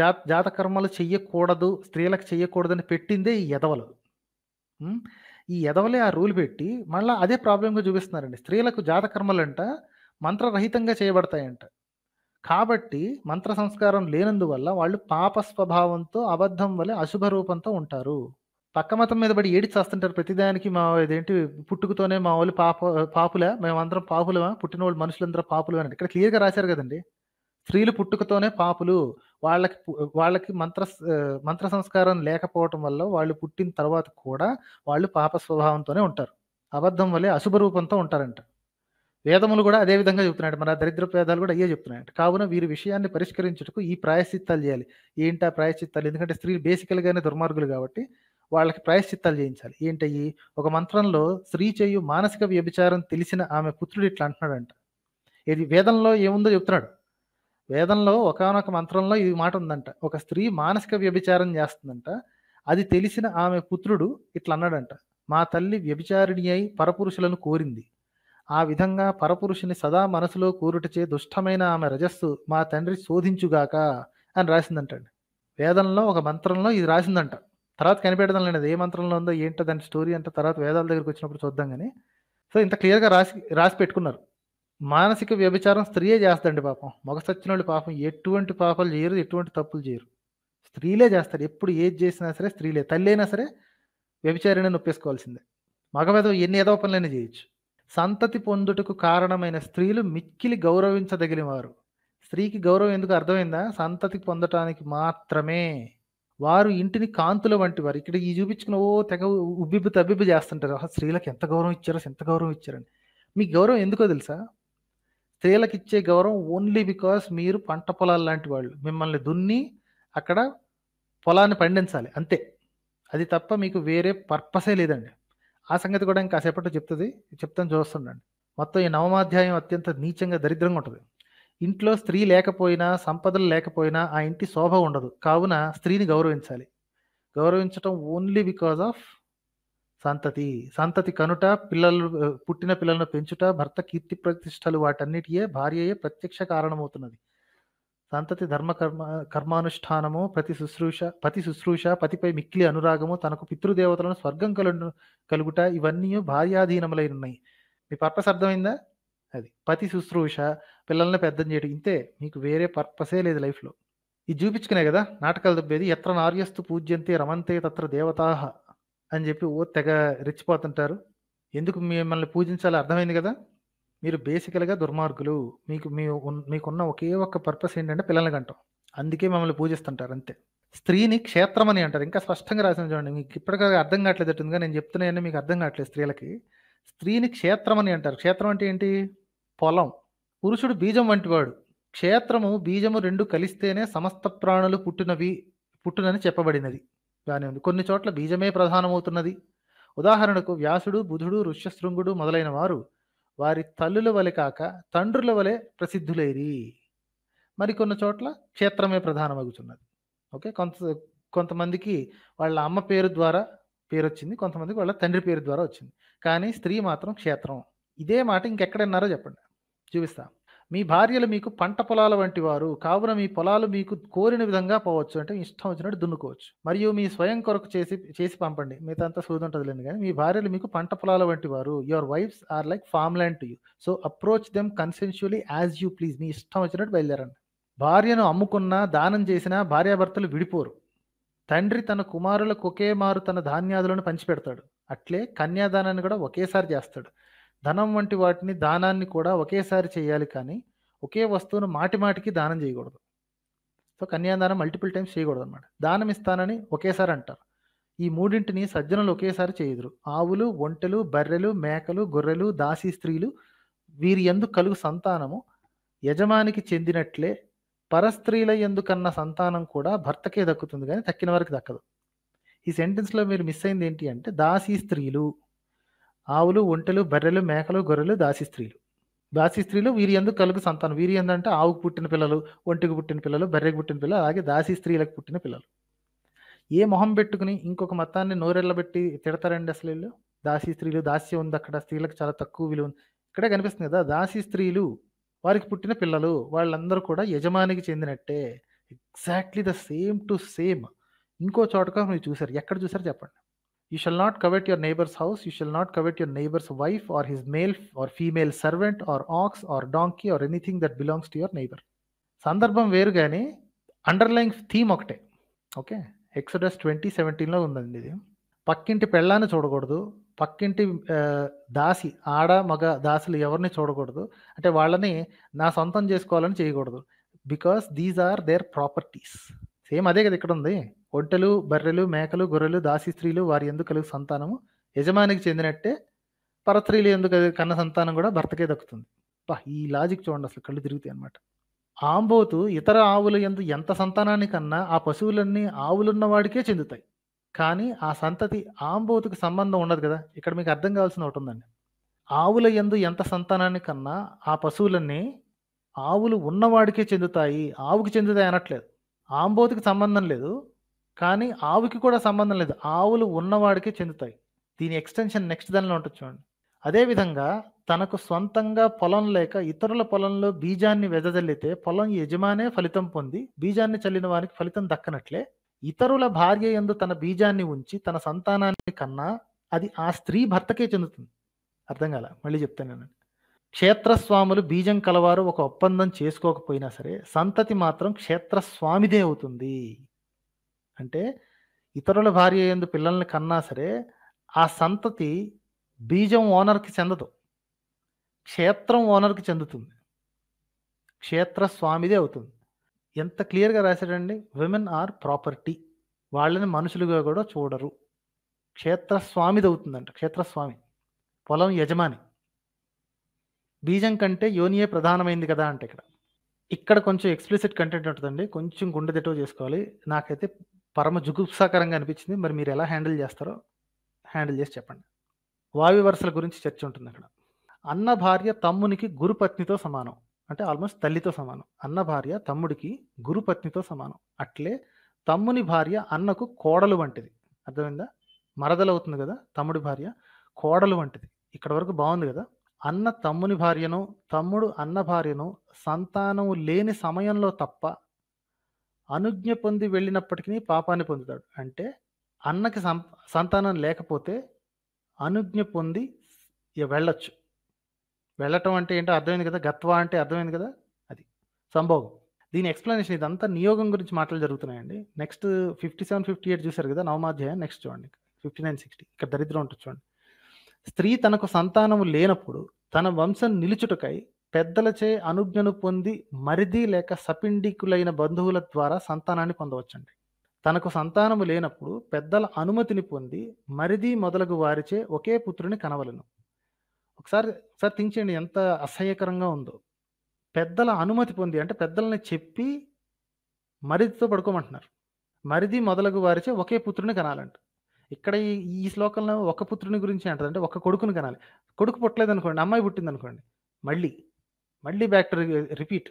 జా జాతకర్మలు చెయ్యకూడదు, స్త్రీలకు చెయ్యకూడదని పెట్టిందే ఈ ఎదవలు. ఈ ఎదవలే ఆ రూల్ పెట్టి మళ్ళీ అదే ప్రాబ్లంగా చూపిస్తున్నారండి. స్త్రీలకు జాతకర్మలంట మంత్రరహితంగా చేయబడతాయంట, కాబట్టి మంత్ర సంస్కారం లేనందువల్ల వాళ్ళు పాప స్వభావంతో అబద్ధం వలె అశుభ రూపంతో ఉంటారు. పక్క మతం మీద పడి ఏడిచి వస్తుంటారు ప్రతిదానికి. మా ఇదేంటి, పుట్టుకతోనే మా వాళ్ళు పాప పాపుల, మేమందరం పాపులమా, పుట్టిన వాళ్ళు మనుషులందరూ పాపులు అని ఇక్కడ క్లియర్గా రాశారు కదండి. స్త్రీలు పుట్టుకతోనే పాపులు, వాళ్ళకి వాళ్ళకి మంత్ర మంత్ర సంస్కారం లేకపోవటం వల్ల వాళ్ళు పుట్టిన తర్వాత కూడా వాళ్ళు పాప స్వభావంతోనే ఉంటారు, అబద్ధం వల్లే అశుభ రూపంతో ఉంటారంట. వేదములు కూడా అదే విధంగా చెప్తున్నాయంట, మన దరిద్ర వేదాలు కూడా అయ్యే చెప్తున్నాయంట. కావున వీరి విషయాన్ని పరిష్కరించుటకు ఈ ప్రాయశ్చిత్తాలు చేయాలి. ఏంటి ఆ ప్రాయశ్చిత్తాలు? ఎందుకంటే స్త్రీలు బేసికల్గానే దుర్మార్గులు కాబట్టి వాళ్ళకి ప్రాయశ్చిత్తాలు చేయించాలి. ఏంటయ్యి? ఒక మంత్రంలో స్త్రీ చేయు మానసిక వ్యభిచారం తెలిసిన ఆమె పుత్రుడు ఇట్లా అంటున్నాడంట. ఇది వేదంలో ఏముందో చెప్తున్నాడు. వేదంలో ఒకానొక మంత్రంలో ఇది మాట ఉందంట, ఒక స్త్రీ మానసిక వ్యభిచారం చేస్తుందంట, అది తెలిసిన ఆమె పుత్రుడు ఇట్లా అన్నాడంట, మా తల్లి వ్యభిచారిణి అయి పరపురుషులను కోరింది, ఆ విధంగా పరపురుషుని సదా మనసులో కోరుటచే దుష్టమైన ఆమె రజస్సు మా తండ్రి శోధించుగాక అని రాసిందంటండి. వేదంలో ఒక మంత్రంలో ఇది రాసిందంట. తర్వాత కనిపెడదాం లేనిది ఏ మంత్రంలో ఉందో, ఏంటో దాని స్టోరీ అంతా తర్వాత వేదాల దగ్గరికి వచ్చినప్పుడు చూద్దాం. కానీ సో ఇంత క్లియర్గా రాసి రాసి పెట్టుకున్నారు. మానసిక వ్యభిచారం స్త్రీయే చేస్తండి పాపం. మగ సచ్చినోళ్ళు పాపం ఎటువంటి పాపాలు చేయరు, ఎటువంటి తప్పులు చేయరు, స్త్రీలే చేస్తారు. ఎప్పుడు ఏది చేసినా సరే స్త్రీలే, తల్లి అయినా సరే వ్యభిచారిని నొప్పేసుకోవాల్సిందే. మగవేద ఎన్ని ఏదో పనులైనా చేయొచ్చు. సంతతి పొందుటకు కారణమైన స్త్రీలు మిక్కిలి గౌరవించదగిన వారు. స్త్రీకి గౌరవం ఎందుకు అర్థమైందా? సంతతి పొందటానికి మాత్రమే. వారు ఇంటిని కాంతుల వంటి వారు. ఇక్కడ ఈ చూపించుకున్న ఓ తెగ ఉబ్బిబ్బు తబ్బిబ్బు చేస్తుంటారు, స్త్రీలకు ఎంత గౌరవం ఇచ్చారో ఎంత గౌరవం ఇచ్చారని. మీకు గౌరవం ఎందుకో తెలుసా? స్త్రీలకు ఇచ్చే గౌరవం ఓన్లీ బికాస్ మీరు పంట పొలాలు లాంటి వాళ్ళు, మిమ్మల్ని దున్ని అక్కడ పొలాన్ని పండించాలి అంతే, అది తప్ప మీకు వేరే పర్పసే లేదండి. ఆ సంగతి కూడా ఇంకా కాసేపట్లో చెప్తుంది, చెప్తాను చూస్తుండండి. మొత్తం ఈ నవమాధ్యాయం అత్యంత నీచంగా దరిద్రంగా ఉంటుంది. ఇంట్లో స్త్రీ లేకపోయినా, సంపదలు లేకపోయినా ఆ ఇంటి శోభ ఉండదు. కావున స్త్రీని గౌరవించాలి. గౌరవించటం ఓన్లీ బికాజ్ ఆఫ్ సంతతి. సంతతి కనుట, పిల్లలు పుట్టిన పిల్లలను పెంచుట, భర్త కీర్తి ప్రతిష్టలు వాటన్నిటియే భార్యయే ప్రత్యక్ష కారణమవుతున్నది. సంతతి ధర్మ కర్మ కర్మానుష్ఠానము, ప్రతి శుశ్రూష ప్రతి శుశ్రూష పతిపై మిక్కిలి అనురాగము, తనకు పితృదేవతలను స్వర్గం కలుగు కలుగుట ఇవన్నీ భార్యాధీనములై ఉన్నాయి. మీ పర్పస్ అర్థమైందా? అది పతి శుశ్రూష, పిల్లల్ని పెద్దం చేయడం, ఇంతే. మీకు వేరే పర్పసే లేదు లైఫ్లో. ఇది చూపించుకునే కదా నాటకాలు దొబ్బేది. ఎత్ర నార్యస్తు పూజ్యంతే రమంతే తత్ర దేవతాహ అని చెప్పి ఓ తెగ రెచ్చిపోతుంటారు. ఎందుకు మిమ్మల్ని పూజించాలో అర్థమైంది కదా. మీరు బేసికల్గా దుర్మార్గులు. మీకు మీ మీకున్న ఒకే ఒక్క పర్పస్ ఏంటంటే పిల్లల్ని కంటాం, అందుకే మిమ్మల్ని పూజిస్తుంటారు అంతే. స్త్రీని క్షేత్రం అని అంటారు. ఇంకా స్పష్టంగా రాసిన చూడండి, మీకు ఇప్పటికే అర్థం కావట్లేదుగా, నేను చెప్తున్నాయని మీకు అర్థం కావట్లేదు. స్త్రీలకి స్త్రీని క్షేత్రం అని అంటారు. క్షేత్రం అంటే ఏంటి? పొలం. పురుషుడు బీజం వంటివాడు. క్షేత్రము బీజము రెండు కలిస్తేనే సమస్త ప్రాణులు పుట్టునవి పుట్టునని చెప్పబడినది. గానే ఉంది. కొన్ని చోట్ల బీజమే ప్రధానమవుతున్నది. ఉదాహరణకు వ్యాసుడు, బుధుడు, ఋష్యశృంగుడు మొదలైన వారు వారి తల్లుల వలె కాక తండ్రుల వలె ప్రసిద్ధులైరి. మరికొన్ని చోట్ల క్షేత్రమే ప్రధానమగుతున్నది. ఓకే, కొంత కొంతమందికి వాళ్ళ అమ్మ పేరు ద్వారా పేరు వచ్చింది, కొంతమందికి వాళ్ళ తండ్రి పేరు ద్వారా వచ్చింది, కానీ స్త్రీ మాత్రం క్షేత్రం. ఇదే మాట ఇంకెక్కడన్నారో చెప్పండి, చూపిస్తాం. మీ భార్యలు మీకు పంట పొలాల వంటి వారు కావున మీ పొలాలు మీకు కోరిన విధంగా పోవచ్చు, అంటే ఇష్టం వచ్చినట్టు దున్నుకోవచ్చు. మరియు మీ స్వయం కొరకు చేసి చేసి పంపండి, మిగతా అంతా సూది ఉంటుంది లేండి. కానీ మీ భార్యలు మీకు పంట పొలాల వంటి వారు, your wives are like farm land to you, so approach them consensually as you please. మీ ఇష్టం వచ్చినట్టు బయలుదేరండి. భార్యను అమ్ముకున్నా దానం చేసినా భార్యాభర్తలు విడిపోరు. తండ్రి తన కుమారులకు ఒకే మారు తన ధాన్యాదులను పంచిపెడతాడు. అట్లే కన్యాదానాన్ని కూడా ఒకేసారి చేస్తాడు. ధనం వంటి వాటిని దానాన్ని కూడా ఒకేసారి చేయాలి, కానీ ఒకే వస్తువును మాటి మాటికి దానం చేయకూడదు. సో కన్యాదానం మల్టిపుల్ టైమ్స్ చేయకూడదు అనమాట. దానం ఇస్తానని ఒకేసారి అంటారు. ఈ మూడింటిని సజ్జనులు ఒకేసారి చేయుదురు. ఆవులు, ఒంటెలు, బర్రెలు, మేకలు, గొర్రెలు, దాసీ స్త్రీలు వీరి యందు కలుగు సంతానము యజమానికి చెందినట్లే పరస్త్రీల ఎందుకన్న సంతానం కూడా భర్తకే దక్కుతుంది, కానీ తక్కిన వారికి దక్కదు. ఈ సెంటెన్స్లో మీరు మిస్ అయింది ఏంటి అంటే దాసీ స్త్రీలు, ఆవులు, ఒంటెలు, బర్రెలు, మేకలు, గొర్రెలు, దాసీ స్త్రీలు. దాసీ స్త్రీలు వీరి ఎందుకు కలుగు సంతానం. వీరి ఎందుకంటే ఆవుకు పుట్టిన పిల్లలు, ఒంటికి పుట్టిన పిల్లలు, బర్రెకు పుట్టిన పిల్లలు, అలాగే దాసీ స్త్రీలకు పుట్టిన పిల్లలు. ఏ మొహం పెట్టుకుని ఇంకొక మతాన్ని నోరెళ్ళబెట్టి తిడతారండి అసలు వీళ్ళు. దాసీ స్త్రీలు, దాస్యం ఉంది అక్కడ, స్త్రీలకు చాలా తక్కువ విలువ ఉంది. ఇక్కడే కనిపిస్తుంది కదా, దాసీ స్త్రీలు వారికి పుట్టిన పిల్లలు వాళ్ళందరూ కూడా యజమానికి చెందినట్టే. Exactly the same to same ఇంకో చోటగా మీరు చూసారు. ఎక్కడ చూసారు చెప్పండి. You shall not covet your neighbor's house, you shall not covet your neighbor's wife or his male or female servant or ox or donkey or anything that belongs to your neighbor. సందర్భం వేరు కానీ underline theme ఒకటే. Okay, Exodus twenty సెవెంటీన్లో ఉందండి ఇది. పక్కింటి పెళ్ళాన్ని చూడకూడదు, పక్కింటి దాసి ఆడ మగ దాసులు ఎవరిని చూడకూడదు, అంటే వాళ్ళని నా సొంతం చేసుకోవాలని చేయకూడదు. Because these are their properties. Same అదే కదా ఇక్కడ ఉంది. ఒంటెలు, బర్రెలు, మేకలు, గొర్రెలు, దాసీ స్త్రీలు వారి ఎందుకు కలుగు సంతానము యజమానికి చెందినట్టే పరస్త్రీలు ఎందుకు కన్న సంతానం కూడా భర్తకే దక్కుతుంది. బా, ఈ లాజిక్ చూడండి, అసలు కళ్ళు తిరుగుతాయి అనమాట. ఆంబోతు ఇతర ఆవులు ఎందు ఎంత సంతానాన్ని కన్నా ఆ పశువులన్నీ ఆవులున్నవాడికే చెందుతాయి, కానీ ఆ సంతతి ఆంబోతుకు సంబంధం ఉండదు కదా. ఇక్కడ మీకు అర్థం కావాల్సిన ఒకటి ఉందండి. ఆవుల ఎందు ఎంత సంతానాన్ని కన్నా ఆ పశువులన్నీ ఆవులు ఉన్నవాడికే చెందుతాయి, ఆవుకి చెందుతాయి అనట్లేదు. ఆంబోతుకి సంబంధం లేదు, కానీ ఆవుకి కూడా సంబంధం లేదు, ఆవులు ఉన్నవాడికే చెందుతాయి. దీని ఎక్స్టెన్షన్ నెక్స్ట్ దానిలో ఉంటుంది చూడండి. అదేవిధంగా తనకు సొంతంగా పొలం లేక ఇతరుల పొలంలో బీజాన్ని వెదజల్లితే పొలం యజమానే ఫలితం పొంది బీజాన్ని చల్లిన వారికి ఫలితం దక్కనట్లే ఇతరుల భార్య యందు తన బీజాన్ని ఉంచి తన సంతానాన్ని కన్నా అది ఆ స్త్రీ భర్తకే చెందుతుంది. అర్థం కాల, మళ్ళీ చెప్తాను నేను. క్షేత్రస్వాములు బీజం కలవారు ఒక ఒప్పందం చేసుకోకపోయినా సరే సంతతి మాత్రం క్షేత్రస్వామిదే అవుతుంది. అంటే ఇతరుల భార్య యందు పిల్లల్ని కన్నా సరే ఆ సంతతి బీజం ఓనర్కి చెందదు, క్షేత్రం ఓనర్కి చెందుతుంది, క్షేత్రస్వామిదే అవుతుంది. ఎంత క్లియర్గా రాశాడండి. విమెన్ ఆర్ ప్రాపర్టీ, వాళ్ళని మనుషులుగా కూడా చూడరు, క్షేత్రస్వామిది అవుతుందంట. క్షేత్రస్వామి పొలం యజమాని, బీజం కంటే యోనియే ప్రధానమైంది కదా. అంటే ఇక్కడ ఇక్కడ కొంచెం ఎక్స్ప్లిసిట్ కంటెంట్ ఉంటుందండి, కొంచెం గుండె దిటో చేసుకోవాలి. నాకైతే పరమ జుగుప్సాకరంగా అనిపించింది, మరి మీరు ఎలా హ్యాండిల్ చేస్తారో హ్యాండిల్ చేసి చెప్పండి. వావి వరుసల గురించి చర్చ ఉంటుంది అక్కడ. అన్న భార్య తమ్మునికి గురుపత్నితో సమానం, అంటే ఆల్మోస్ట్ తల్లితో సమానం. అన్న భార్య తమ్ముడికి గురుపత్నితో సమానం. అట్లే తమ్ముని భార్య అన్నకు కోడలు వంటిది. అర్థమైందా? మరదలు అవుతుంది కదా తమ్ముడి భార్య, కోడలు వంటిది. ఇక్కడ వరకు బాగుంది కదా. అన్న తమ్ముని భార్యను, తమ్ముడు అన్న భార్యను సంతానం లేని సమయంలో తప్ప అనుజ్ఞ పొంది వెళ్ళినప్పటికీ పాపాన్ని పొందుతాడు. అంటే అన్నకి సం సంతానం లేకపోతే అనుజ్ఞ పొంది వెళ్ళొచ్చు. వెళ్ళటం అంటే ఏంటో అర్థమైంది కదా, గత్వా అంటే అర్థమైంది కదా, అది సంభోగం. దీని ఎక్స్ప్లెనేషన్. ఇదంతా నియోగం గురించి మాటలు జరుగుతున్నాయండి. Next fifty seven fifty eight చూశారు కదా నవమాధ్యాయం. నెక్స్ట్ చూడండి ఫిఫ్టీ నైన్ సిక్స్టీ. ఇక్కడ దరిద్రం ఉంటుంది చూడండి. స్త్రీ తనకు సంతానము లేనప్పుడు తన వంశం నిలుచుటకై పెద్దలచే అనుజ్ఞను పొంది మరిది లేక సపిండికులైన బంధువుల ద్వారా సంతానాన్ని పొందవచ్చండి. తనకు సంతానము లేనప్పుడు పెద్దల అనుమతిని పొంది మరిది మొదలగు వారిచే ఒకే పుత్రుని కనవలను. ఒకసారి ఒకసారి థింక్ చేయండి, ఎంత అసహ్యకరంగా ఉందో. పెద్దల అనుమతి పొంది అంటే పెద్దలని చెప్పి మరిదితో పడుకోమంటున్నారు. మరిది మొదలగు వారిచే ఒకే పుత్రుని కనాలంట. ఇక్కడ ఈ ఈ శ్లోకంలో ఒక పుత్రుని గురించి అంటది, అంటే ఒక కొడుకుని కనాలి. కొడుకు పుట్టలేదు అనుకోండి, అమ్మాయి పుట్టింది అనుకోండి, మళ్ళీ మళ్ళీ బ్యాక్ టు రిపీట్.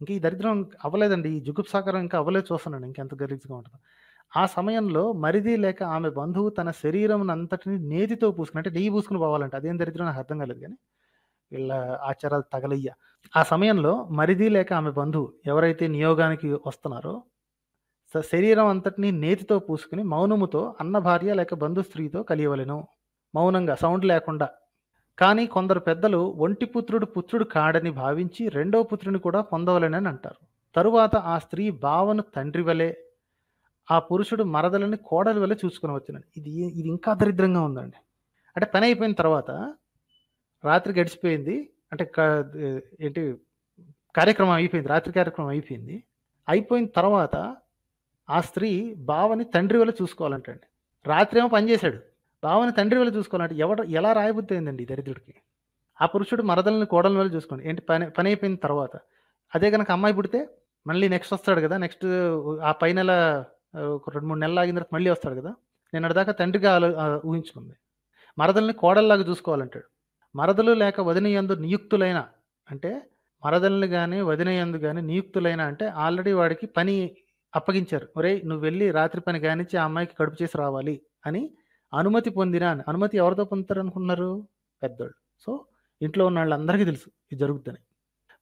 ఇంకా ఈ దరిద్రం అవ్వలేదండి, ఈ జుగుప్సాకారం ఇంకా అవ్వలేదు. చూస్తున్నాను ఇంకెంత గలీజ్గా ఉంటుందో. ఆ సమయంలో మరిది లేక ఆమె బంధువు తన శరీరం అంతటిని నేతితో పూసుకుని, అంటే నెయ్యి పూసుకుని పోవాలంటే అదేం దరిద్రం నాకు అర్థం కాలేదు, కానీ వీళ్ళ ఆచారాలు తగలయ్య. ఆ సమయంలో మరిది లేక ఆమె బంధువు ఎవరైతే నియోగానికి వస్తున్నారో శరీరం అంతటిని నేతితో పూసుకుని మౌనముతో అన్న భార్య లేక బంధు స్త్రీతో కలియవలెను, మౌనంగా సౌండ్ లేకుండా. కానీ కొందరు పెద్దలు ఒంటి పుత్రుడు పుత్రుడు కాడని భావించి రెండో పుత్రుని కూడా పొందవలెనని అంటారు. తరువాత ఆ స్త్రీ బావను తండ్రి వలె, ఆ పురుషుడు మరదలని కోడలి వల్ల చూసుకుని వచ్చినాడు. ఇది ఇది ఇంకా దరిద్రంగా ఉందండి. అంటే పని అయిపోయిన తర్వాత రాత్రి గడిచిపోయింది, అంటే ఏంటి కార్యక్రమం అయిపోయింది, రాత్రి కార్యక్రమం అయిపోయింది. అయిపోయిన తర్వాత ఆ స్త్రీ బావని తండ్రి వల్ల చూసుకోవాలంటండి. రాత్రి ఏమో పనిచేశాడు, బావని తండ్రి వల్ల చూసుకోవాలంటే ఎవడ ఎలా రాయబుద్ధి అయిందండి దరిద్రుడికి. ఆ పురుషుడు మరదలని కోడలి వల్ల చూసుకోండి, ఏంటి పని పని అయిపోయిన తర్వాత. అదే కనుక అమ్మాయి పుడితే మళ్ళీ నెక్స్ట్ వస్తాడు కదా, నెక్స్ట్ ఆ పైన ఒక రెండు మూడు నెలలు ఆగిన తర్వాత మళ్ళీ వస్తాడు కదా. నేను అడిదాకా తండ్రిగా ఆలో ఊహించుకుంది, మరదల్ని కోడల్లాగా చూసుకోవాలంటాడు. మరదలు లేక వదినయందు నియుక్తులైన, అంటే మరదల్ని కానీ వదినయందు కానీ నియుక్తులైన, అంటే ఆల్రెడీ వాడికి పని అప్పగించారు. ఒరే నువ్వు వెళ్ళి రాత్రి పని కానిచ్చి ఆ అమ్మాయికి కడుపు చేసి రావాలి అని అనుమతి పొందినా అని. అనుమతి ఎవరితో పొందుతారు అనుకున్నారు? పెద్దోళ్ళు. సో ఇంట్లో ఉన్న వాళ్ళందరికీ తెలుసు ఇది జరుగుతుందని.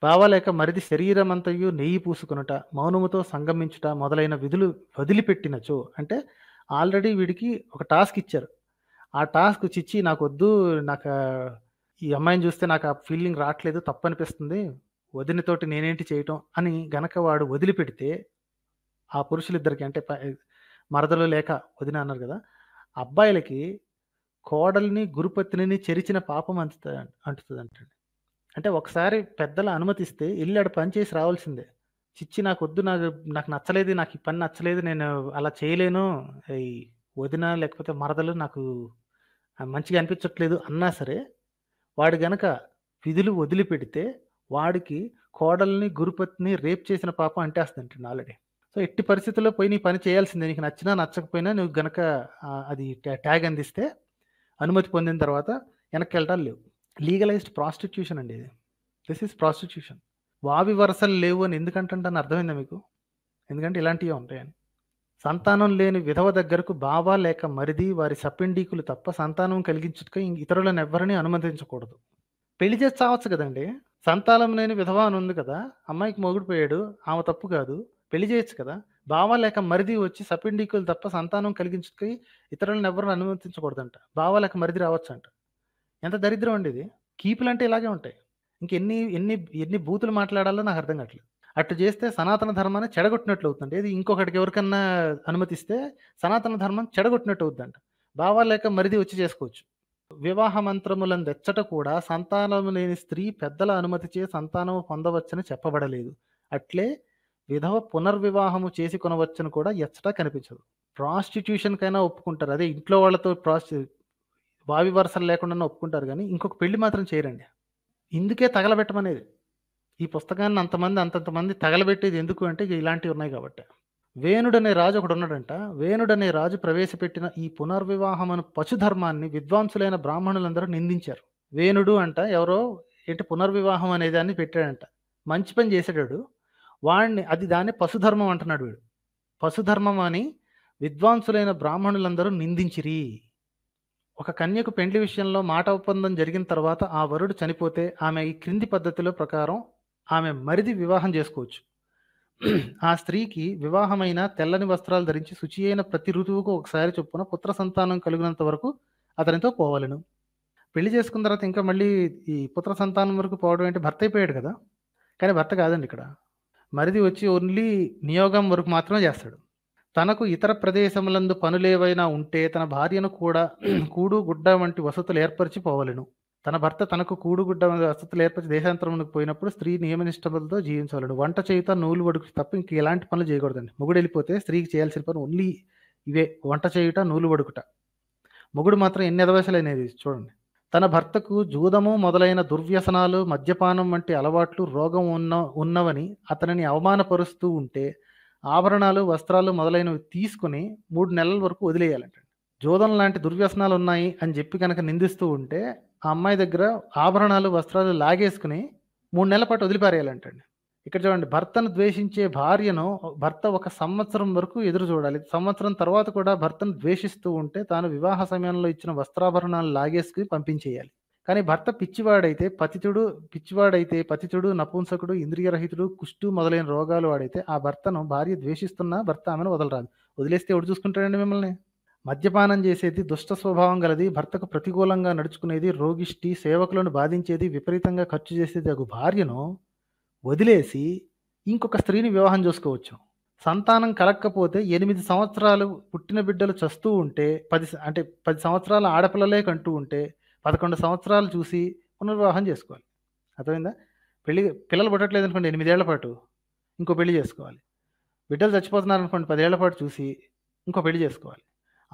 బావ లేక మరిది శరీరం అంతయు నెయ్యి పూసుకునుట, మౌనముతో సంగమించుట మొదలైన విధులు వదిలిపెట్టినచో, అంటే ఆల్రెడీ వీడికి ఒక టాస్క్ ఇచ్చారు. ఆ టాస్క్ చిచ్చి నాకు వద్దు, నాకు ఈ అమ్మాయిని చూస్తే నాకు ఆ ఫీలింగ్ రావట్లేదు, తప్పు అనిపిస్తుంది, వదినతోటి నేనేంటి చేయటం అని గనక వాడు వదిలిపెడితే ఆ పురుషులిద్దరికి, అంటే మరదలు లేక వదిన అన్నారు కదా, అబ్బాయిలకి కోడల్ని గురుపత్నిని చెరిచిన పాపం అంటుతుంది అంటుతుంది అంటండి. అంటే ఒకసారి పెద్దలు అనుమతిస్తే వెళ్ళి ఆడ పని చేసి రావాల్సిందే. చిచ్చి నాకు వద్దు, నాకు నాకు నచ్చలేదు, నాకు ఈ పని నచ్చలేదు, నేను అలా చేయలేను, ఈ వదిన లేకపోతే మరదలు నాకు మంచిగా అనిపించట్లేదు అన్నా సరే వాడు గనక విధులు వదిలిపెడితే వాడికి కోడల్ని గురుపత్ని రేప్ చేసిన పాపం అంటేస్తుందండి ఆల్రెడీ. సో ఎట్టి పరిస్థితుల్లో పోయి నీ పని చేయాల్సిందే, నీకు నచ్చినా నచ్చకపోయినా నువ్వు గనక అది ట్యాగ్ అందిస్తే అనుమతి పొందిన తర్వాత వెనక్కి వెళ్ళటాలు లేవు. లీగలైజ్డ్ ప్రాస్టిట్యూషన్ అండి ఇది. This is prostitution. వావి వరసలు లేవు అని ఎందుకంటే అని అర్థమైందా మీకు? ఎందుకంటే ఇలాంటివి ఉంటాయని. సంతానం లేని విధవ దగ్గరకు బావ లేక మరిది వారి సప్పిండీకులు తప్ప సంతానం కలిగించుటకు ఇతరులను ఎవరిని అనుమతించకూడదు. పెళ్లి చేసి చావచ్చు కదండి, సంతానం లేని విధవ అని ఉంది కదా, అమ్మాయికి మొగుడు పోయాడు, ఆమె తప్పు కాదు, పెళ్లి చేయొచ్చు కదా. బావ లేక మరిది వచ్చి సప్పిండీకులు తప్ప సంతానం కలిగించుటకు ఇతరులను ఎవరిని అనుమతించకూడదంట, బావ లేక మరిది రావచ్చు అంట. ఎంత దరిద్రం అండి ఇది. కీపులు అంటే ఇలాగే ఉంటాయి. ఇంకెన్ని ఎన్ని ఎన్ని బూతులు మాట్లాడాలో నాకు అర్థం కావట్లేదు. అట్లా చేస్తే సనాతన ధర్మాన్ని చెడగొట్టినట్లు అవుతుందంట. ఇది ఇంకొకటికి ఎవరికన్నా అనుమతిస్తే సనాతన ధర్మం చెడగొట్టినట్టు అవుతుందంట. బావ లేక మరిది వచ్చి చేసుకోవచ్చు. వివాహ మంత్రములను తెచ్చట కూడా సంతానం లేని స్త్రీ పెద్దల అనుమతిచే సంతానము పొందవచ్చని చెప్పబడలేదు. అట్లే విధవ పునర్వివాహము చేసి కొనవచ్చని కూడా ఎచ్చటా కనిపించదు. ప్రాస్టిట్యూషన్కైనా ఒప్పుకుంటారు, అదే ఇంట్లో వాళ్ళతో ప్రాస్టి వావి వరసలు లేకుండా ఒప్పుకుంటారు, కానీ ఇంకొక పెళ్లి మాత్రం చేయరండి. ఇందుకే తగలబెట్టమనేది ఈ పుస్తకాన్ని అంతమంది అంతంతమంది తగలబెట్టేది ఎందుకు అంటే ఇలాంటివి ఉన్నాయి కాబట్టి. వేణుడనే రాజు ఒకడు ఉన్నాడంట. వేణుడనే రాజు ప్రవేశపెట్టిన ఈ పునర్వివాహం అను పశుధర్మాన్ని విద్వాంసులైన బ్రాహ్మణులందరూ నిందించారు. వేణుడు అంట ఎవరో ఏంటి పునర్వివాహం అనేదాన్ని పెట్టాడంట, మంచి పని చేసేటాడు వాడిని, అది దాన్ని పశుధర్మం అంటున్నాడు వీడు. పశుధర్మం అని విద్వాంసులైన బ్రాహ్మణులందరూ నిందించిరి. ఒక కన్యకు పెండ్లి విషయంలో మాట ఒప్పందం జరిగిన తర్వాత ఆ వరుడు చనిపోతే ఆమె ఈ క్రింది పద్ధతిలో ప్రకారం ఆమె మరిది వివాహం చేసుకోవచ్చు. ఆ స్త్రీకి వివాహమైన తెల్లని వస్త్రాలు ధరించి శుచి అయిన ప్రతి ఋతువుకు ఒకసారి చొప్పున పుత్ర సంతానం కలిగినంత వరకు అతనితో పోవాలను. పెళ్లి చేసుకున్న తర్వాత ఇంకా మళ్ళీ ఈ పుత్ర సంతానం వరకు పోవడం ఏంటి? భర్త అయిపోయాడు కదా, కానీ భర్త కాదండి ఇక్కడ. మరిది వచ్చి ఓన్లీ నియోగం వరకు మాత్రమే చేస్తాడు. తనకు ఇతర ప్రదేశములందు పనులేవైనా ఉంటే తన భార్యను కూడా కూడు గుడ్డ వంటి వసతులు ఏర్పరిచి పోవలను. తన భర్త తనకు కూడు గుడ్డ వసతులు ఏర్పరిచి దేశాంతరమునకు పోయినప్పుడు స్త్రీ నియమనిష్టలతో జీవించవలను. వంట చేయుత, నూలు వడుకు తప్ప ఇంక ఎలాంటి పనులు చేయకూడదండి. మొగుడు వెళ్ళిపోతే స్త్రీకి చేయాల్సిన పని ఓన్లీ ఇవే, వంట చేయుట, నూలు వడుకుట. మొగుడు మాత్రం ఎన్ని అదవశలు అనేది చూడండి. తన భర్తకు జూదము మొదలైన దుర్వ్యసనాలు, మద్యపానం వంటి అలవాట్లు, రోగం ఉన్న ఉన్నవని అతనిని అవమానపరుస్తూ ఉంటే ఆభరణాలు వస్త్రాలు మొదలైనవి తీసుకుని మూడు నెలల వరకు వదిలేయాలంటండి. జోదం లాంటి దుర్వ్యసనాలు ఉన్నాయి అని చెప్పి కనుక నిందిస్తూ ఉంటే ఆ అమ్మాయి దగ్గర ఆభరణాలు వస్త్రాలు లాగేసుకుని మూడు నెలల పాటు వదిలిపారేయాలంటండి. ఇక్కడ చూడండి, భర్తను ద్వేషించే భార్యను భర్త ఒక సంవత్సరం వరకు ఎదురు చూడాలి. సంవత్సరం తర్వాత కూడా భర్తను ద్వేషిస్తూ ఉంటే తాను వివాహ సమయంలో ఇచ్చిన వస్త్రాభరణాలు లాగేసుకుని పంపించేయాలి. కానీ భర్త పిచ్చివాడైతే పతితుడు పిచ్చివాడైతే పతితుడు నపుంసకుడు ఇంద్రియరహితుడు కుష్టు మొదలైన రోగాలు వాడైతే ఆ భర్తను భార్య ద్వేషిస్తున్నా భర్త ఆమెను వదలరాదు. వదిలేస్తే ఎవడు చూసుకుంటాడండి మిమ్మల్ని? మద్యపానం చేసేది, దుష్ట స్వభావం గలది, భర్తకు ప్రతికూలంగా నడుచుకునేది, రోగిష్టి, సేవకులను బాధించేది, విపరీతంగా ఖర్చు చేసేది ఒక భార్యను వదిలేసి ఇంకొక స్త్రీని వివాహం చేసుకోవచ్చు. సంతానం కలగకపోతే ఎనిమిది సంవత్సరాలు పుట్టిన బిడ్డలు చస్తూ ఉంటే పది అంటే పది సంవత్సరాల ఆడపిల్లలే కంటూ ఉంటే పదకొండు సంవత్సరాలు చూసి పునర్వివాహం చేసుకోవాలి. అర్థమైందా? పెళ్లి పిల్లలు పుట్టట్లేదు అనుకోండి, ఎనిమిదేళ్ల పాటు ఇంకో పెళ్లి చేసుకోవాలి. బిడ్డలు చచ్చిపోతున్నారు అనుకోండి, పదేళ్ల పాటు చూసి ఇంకో పెళ్లి చేసుకోవాలి.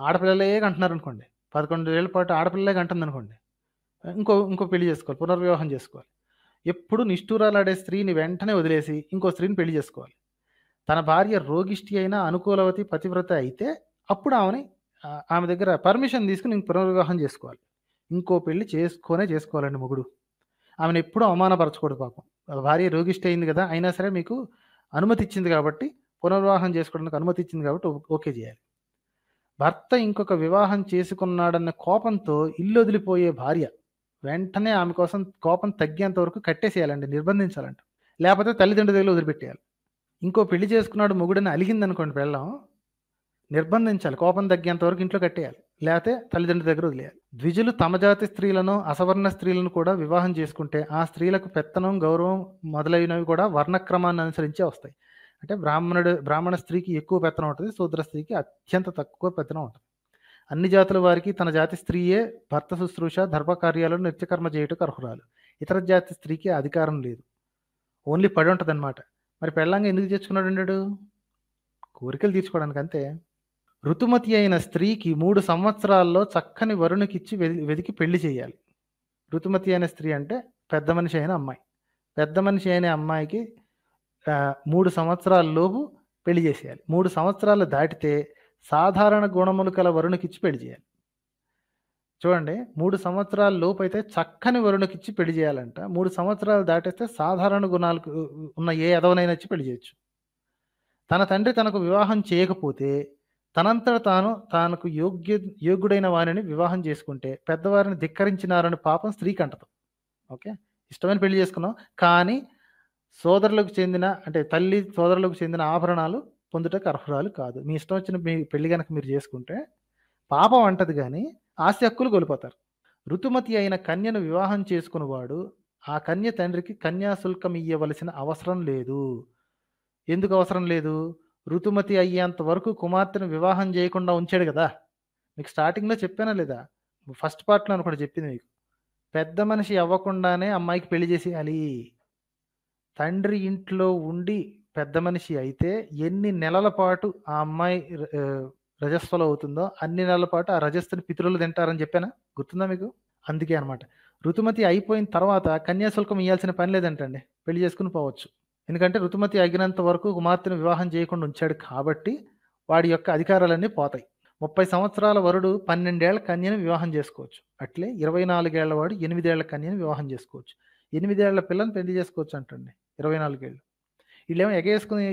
ఆడపిల్లలే కంటున్నారు అనుకోండి, పదకొండు ఏళ్ళ పాటు ఆడపిల్లలే కంటుంది అనుకోండి, ఇంకో ఇంకో పెళ్లి చేసుకోవాలి, పునర్వివాహం చేసుకోవాలి. ఎప్పుడు నిష్ఠూరాలాడే స్త్రీని వెంటనే వదిలేసి ఇంకో స్త్రీని పెళ్లి చేసుకోవాలి. తన భార్య రోగిష్టి అయినా అనుకూలవతి పతివ్రత అయితే అప్పుడు ఆమెని ఆమె దగ్గర పర్మిషన్ తీసుకుని ఇంక పునర్వివాహం చేసుకోవాలి. ఇంకో పెళ్లి చేసుకొనే చేసుకోవాలండి మొగుడు. ఆమెను ఎప్పుడూ అవమానపరచకూడదు. పాపం భార్య రోగిష్టి అయింది కదా, అయినా సరే మీకు అనుమతి ఇచ్చింది కాబట్టి, పునర్వివాహం చేసుకోవడానికి అనుమతి ఇచ్చింది కాబట్టి ఓకే చేయాలి. భర్త ఇంకొక వివాహం చేసుకున్నాడన్న కోపంతో ఇల్లు వదిలిపోయే భార్య వెంటనే ఆమె కోసం కోపం తగ్గేంత వరకు కట్టేసేయాలండి, నిర్బంధించాలంట. లేకపోతే తల్లిదండ్రుల దగ్గర వదిలిపెట్టేయాలి. ఇంకో పెళ్లి చేసుకున్నాడు మొగుడని అలిగిందనుకోండి పెళ్ళం, నిర్బంధించాలి, కోపం తగ్గేంత వరకు ఇంట్లో కట్టేయాలి, లేకపోతే తల్లిదండ్రుల దగ్గర వదిలేయాలి. ద్విజులు తమ జాతి స్త్రీలను, అసవర్ణ స్త్రీలను కూడా వివాహం చేసుకుంటే ఆ స్త్రీలకు పెత్తనం, గౌరవం మొదలైనవి కూడా వర్ణక్రమాన్ని అనుసరించే వస్తాయి. అంటే బ్రాహ్మణుడు బ్రాహ్మణ స్త్రీకి ఎక్కువ పెత్తనం ఉంటుంది, శూద్ర స్త్రీకి అత్యంత తక్కువ పెత్తనం ఉంటుంది. అన్ని జాతుల వారికి తన జాతి స్త్రీయే భర్త శుశ్రూష, ధర్మ కార్యాలను నిత్యకర్మ చేయటకు అర్హురాలు. ఇతర జాతి స్త్రీకి అధికారం లేదు, ఓన్లీ పడి ఉంటుంది అనమాట. మరి పెళ్ళంగా ఎందుకు తెచ్చుకున్నాడు? ఉండడు కోరికలు తీర్చుకోవడానికి అంతే. ఋతుమతి అయిన స్త్రీకి మూడు సంవత్సరాల్లో చక్కని వరుణికిచ్చి వెది వెతికి పెళ్లి చేయాలి. ఋతుమతి అయిన స్త్రీ అంటే పెద్ద మనిషి అయిన అమ్మాయి. పెద్ద మనిషి అయిన అమ్మాయికి మూడు సంవత్సరాలలోపు పెళ్లి చేసేయాలి. మూడు సంవత్సరాలు దాటితే సాధారణ గుణములు కల వరుణికిచ్చి పెళ్లి చేయాలి. చూడండి, మూడు సంవత్సరాల లోపు అయితే చక్కని వరుణికిచ్చి పెళ్లి చేయాలంట. మూడు సంవత్సరాలు దాటేస్తే సాధారణ గుణాలకు ఉన్న ఏ ఎదవనైనా వచ్చి పెళ్లి చేయొచ్చు. తన తండ్రి తనకు వివాహం చేయకపోతే తనంతట తాను తనకు యోగ్య యోగ్యుడైన వారిని వివాహం చేసుకుంటే పెద్దవారిని ధిక్కరించినారని పాపం స్త్రీకి అంటదు. ఓకే, ఇష్టమైన పెళ్లి చేసుకున్నాం, కానీ సోదరులకు చెందిన అంటే తల్లి సోదరులకు చెందిన ఆభరణాలు పొందుటకు అర్హురాలు కాదు. మీ ఇష్టం వచ్చిన మీ పెళ్లి కనుక మీరు చేసుకుంటే పాపం అంటది, కానీ ఆస్తి హక్కులు కోల్పోతారు. ఋతుమతి అయిన కన్యను వివాహం చేసుకునేవాడు ఆ కన్య తండ్రికి కన్యాశుల్కం ఇయ్యవలసిన అవసరం లేదు. ఎందుకు అవసరం లేదు? ఋతుమతి అయ్యేంత వరకు కుమార్తెను వివాహం చేయకుండా ఉంచాడు కదా. మీకు స్టార్టింగ్లో చెప్పానా లేదా? ఫస్ట్ పార్ట్లో అనుకోండి చెప్పింది మీకు. పెద్ద మనిషి అవ్వకుండానే అమ్మాయికి పెళ్లి చేసేయాలి. తండ్రి ఇంట్లో ఉండి పెద్ద మనిషి అయితే ఎన్ని నెలల పాటు ఆ అమ్మాయి రజస్వలో అవుతుందో అన్ని నెలల పాటు ఆ రజస్సుని పితృలు తింటారని చెప్పానా? గుర్తుందా మీకు? అందుకే అనమాట. ఋతుమతి అయిపోయిన తర్వాత కన్యాశుల్కం ఇవ్వాల్సిన పని లేదంటండి, పెళ్లి చేసుకుని పోవచ్చు. ఎందుకంటే ఋతుమతి అగినంత వరకు కుమార్తెను వివాహం చేయకుండా ఉంచాడు కాబట్టి వాడి యొక్క అధికారాలన్నీ పోతాయి. ముప్పై సంవత్సరాల వరుడు పన్నెండేళ్ల కన్యను వివాహం చేసుకోవచ్చు. అట్లే ఇరవై నాలుగేళ్ల వాడు ఎనిమిదేళ్ల కన్యను వివాహం చేసుకోవచ్చు. ఎనిమిదేళ్ల పిల్లని పెళ్లి చేసుకోవచ్చు అంటండి. ఇరవై నాలుగేళ్ళు వీళ్ళేమో ఎగేసుకుని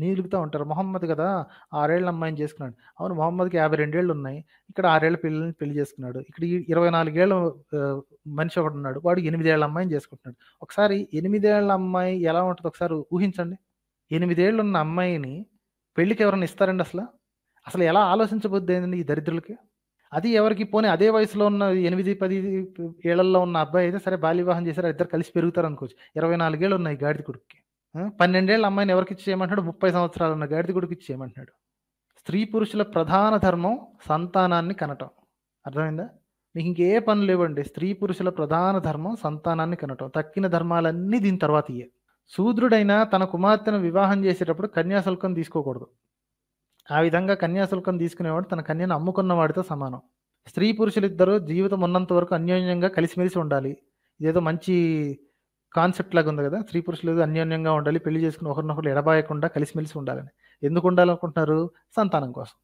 నీలుగుతూ ఉంటారు. మొహమ్మద్ కదా ఆరేళ్ళ అమ్మాయిని చేసుకున్నాడు. అవును, మొహమ్మద్కి యాభై రెండేళ్ళు ఉన్నాయి, ఇక్కడ ఆరేళ్ల పిల్లల్ని పెళ్లి చేసుకున్నాడు. ఇక్కడ ఇరవై నాలుగేళ్ళు మనిషి ఒకడు ఉన్నాడు, వాడు ఎనిమిదేళ్ల అమ్మాయిని చేసుకుంటున్నాడు. ఒకసారి ఎనిమిదేళ్ల అమ్మాయి ఎలా ఉంటుంది ఒకసారి ఊహించండి. ఎనిమిదేళ్ళు ఉన్న అమ్మాయిని పెళ్లికి ఎవరైనా ఇస్తారండి? అసలు అసలు ఎలా ఆలోచించబోద్ది ఈ దరిద్రులకి? అది ఎవరికి పోనీ అదే వయసులో ఉన్న ఎనిమిది పది ఏళ్లలో ఉన్న అబ్బాయి అయితే సరే బాల్య వివాహం చేశారు, ఇద్దరు కలిసి పెరుగుతారు అనుకోవచ్చు. ఇరవై నాలుగేళ్ళు ఉన్నాయి గాడిది కొడుక్కి. పన్నెండేళ్ళ అమ్మాయిని ఎవరికి ఇచ్చి చేయమంటున్నాడు? ముప్పై సంవత్సరాలు ఉన్న గాడిది కొడుకు ఇచ్చి చేయమంటున్నాడు. స్త్రీ పురుషుల ప్రధాన ధర్మం సంతానాన్ని కనటం. అర్థమైందా? మీకు ఇంకే పనులు లేవండి. స్త్రీ పురుషుల ప్రధాన ధర్మం సంతానాన్ని కనటం. తక్కిన ధర్మాలన్నీ దీని తర్వాత ఇయ్యే. శూద్రుడైన తన కుమార్తెను వివాహం చేసేటప్పుడు కన్యాశుల్కం తీసుకోకూడదు. ఆ విధంగా కన్యాశుల్కం తీసుకునేవాడు తన కన్యను అమ్ముకున్న వాడితో సమానం. స్త్రీ పురుషులిద్దరూ జీవితం ఉన్నంత వరకు అన్యోన్యంగా కలిసిమెలిసి ఉండాలి. ఇదేదో మంచి కాన్సెప్ట్ లాగా ఉంది కదా, స్త్రీ పురుషులు అన్యోన్యంగా ఉండాలి, పెళ్లి చేసుకుని ఒకరినొకరు ఎడబాయకుండా కలిసిమెలిసి ఉండాలని. ఎందుకు ఉండాలనుకుంటున్నారు? సంతానం కోసం.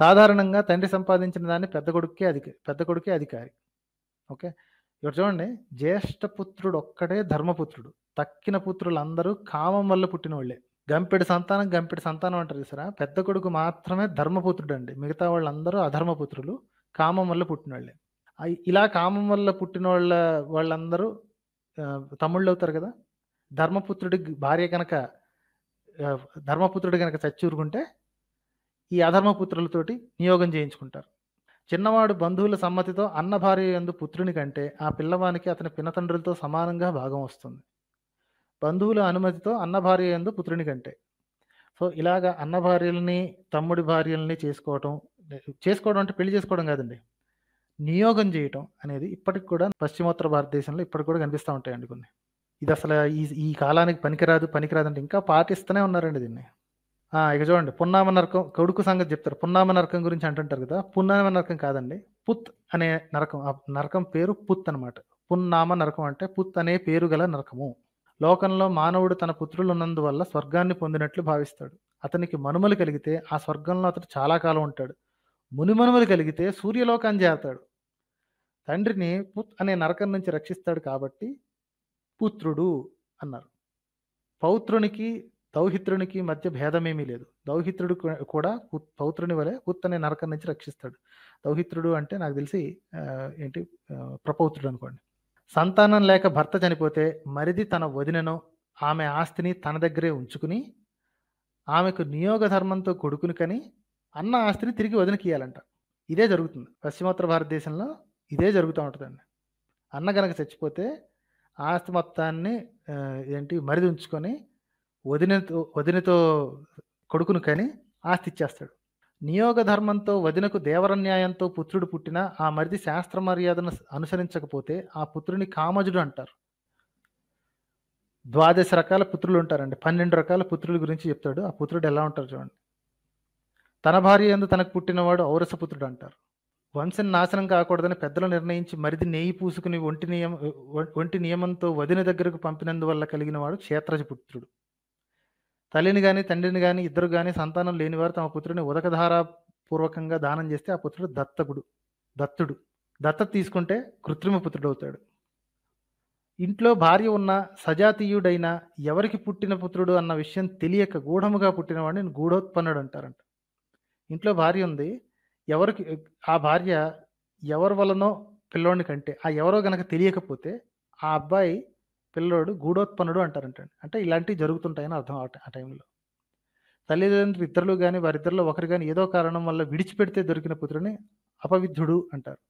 సాధారణంగా తండ్రి సంపాదించిన దాన్ని పెద్ద కొడుకే అధిక పెద్ద కొడుకే అధికారి. ఓకే, ఇక్కడ చూడండి, జ్యేష్ఠపుత్రుడు ఒక్కడే ధర్మపుత్రుడు, తక్కిన పుత్రులు అందరూ కామం వల్ల పుట్టిన వాళ్ళే. గంపెడు సంతానం గంపెడు సంతానం అంటారు చూసారా. పెద్ద కొడుకు మాత్రమే ధర్మపుత్రుడు అండి, మిగతా వాళ్ళందరూ అధర్మపుత్రులు, కామం వల్ల పుట్టిన వాళ్ళే. ఇలా కామం వల్ల పుట్టిన వాళ్ళ వాళ్ళందరూ తమ్ముళ్ళు అవుతారు కదా. ధర్మపుత్రుడి భార్య కనుక ధర్మపుత్రుడు కనుక చచ్చూరుకుంటే ఈ అధర్మపుత్రులతోటి నియోగం చేయించుకుంటారు. చిన్నవాడు బంధువుల సమ్మతితో అన్న భార్య యందు పుత్రుని కంటే ఆ పిల్లవానికి అతని పినతండ్రులతో సమానంగా భాగం వస్తుంది. బంధువుల అనుమతితో అన్న భార్య యందు పుత్రుని కంటే. సో ఇలాగ అన్న భార్యల్ని తమ్ముడి భార్యల్ని చేసుకోవటం చేసుకోవడం అంటే పెళ్లి చేసుకోవడం కాదండి, నియోగం చేయటం అనేది ఇప్పటికి కూడా పశ్చిమోత్తర భారతదేశంలో ఇప్పటికి కూడా కనిపిస్తూ ఉంటాయండి కొన్ని. ఇది అసలు ఈ ఈ కాలానికి పనికిరాదు పనికిరాదు అంటే ఇంకా పాటిస్తూనే ఉన్నారండి దీన్ని. ఇక చూడండి, పున్నామ నరకం కొడుకు సంగతి చెప్తారు. పున్నామ నరకం గురించి అంటుంటారు కదా, పున్నామ నరకం కాదండి, పుత్ అనే నరకం. నరకం పేరు పుత్ అనమాట. పున్నామ నరకం అంటే పుత్ అనే పేరు గల నరకము. లోకంలో మానవుడు తన పుత్రులు ఉన్నందువల్ల స్వర్గాన్ని పొందినట్లు భావిస్తాడు. అతనికి మనుమలు కలిగితే ఆ స్వర్గంలో అతడు చాలా కాలం ఉంటాడు. మునిమనుమలు కలిగితే సూర్యలోకాన్ని చేరతాడు. తండ్రిని పుత్ అనే నరకం నుంచి రక్షిస్తాడు కాబట్టి పుత్రుడు అన్నారు. పౌత్రునికి దౌహిత్రునికి మధ్య భేదమేమీ లేదు. దౌహిత్రుడు కూడా పౌత్రుని వలె పుత్ అనే నరకం నుంచి రక్షిస్తాడు. దౌహిత్రుడు అంటే నాకు తెలిసి ఏంటి ప్రపౌత్రుడు అనుకోండి. సంతానం లేక భర్త చనిపోతే మరిది తన వదినను ఆమె ఆస్తిని తన దగ్గరే ఉంచుకుని ఆమెకు నియోగ ధర్మంతో కొడుకుని కని అన్న ఆస్తిని తిరిగి వదినకి ఇవ్వాలంట. ఇదే జరుగుతుంది పశ్చిమోత్తర భారతదేశంలో, ఇదే జరుగుతూ ఉంటుందండి. అన్న కనుక చచ్చిపోతే ఆస్తి మొత్తాన్ని ఏంటి మరిది ఉంచుకొని వదినతో వదినతో కొడుకును కానీ ఆస్తి ఇచ్చేస్తాడు. నియోగ ధర్మంతో వదినకు దేవరన్యాయంతో పుత్రుడు పుట్టినా ఆ మరిది శాస్త్ర మర్యాదను అనుసరించకపోతే ఆ పుత్రుని కామజుడు అంటారు. ద్వాదశ రకాల పుత్రులు ఉంటారండి. పన్నెండు రకాల పుత్రుల గురించి చెప్తాడు. ఆ పుత్రుడు ఎలా ఉంటారు చూడండి. తన భార్య యందు తనకు పుట్టినవాడు ఔరస పుత్రుడు అంటారు. వంశం నాశనం కాకూడదని పెద్దలు నిర్ణయించి మరిది నెయ్యి పూసుకుని ఒంటి నియమ ఒంటి నియమంతో వదిన దగ్గరకు పంపినందువల్ల కలిగిన వాడు క్షేత్రజ పుత్రుడు. తల్లిని కానీ తండ్రిని కానీ ఇద్దరు కానీ సంతానం లేనివారు తమ పుత్రుని ఉదకధారాపూర్వకంగా దానం చేస్తే ఆ పుత్రుడు దత్తకుడు దత్తుడు. దత్తత తీసుకుంటే కృత్రిమ పుత్రుడు అవుతాడు. ఇంట్లో భార్య ఉన్న సజాతీయుడైన ఎవరికి పుట్టిన పుత్రుడు అన్న విషయం తెలియక గూఢముగా పుట్టినవాడిని గూఢోత్పన్నుడు అంటారంట. ఇంట్లో భార్య ఉంది, ఎవరికి ఆ భార్య ఎవరి వలనో పిల్లోడిని కంటే ఆ ఎవరో గనక తెలియకపోతే ఆ అబ్బాయి పిల్లోడు గూఢోత్పన్నుడు అంటారంట. అంటే ఇలాంటివి జరుగుతుంటాయని అర్థం ఆ టైంలో. తల్లిదండ్రులు ఇద్దరు కానీ వారిద్దరిలో ఒకరు కానీ ఏదో కారణం వల్ల విడిచిపెడితే దొరికిన పుత్రుని అపవిద్ధుడు అంటారు.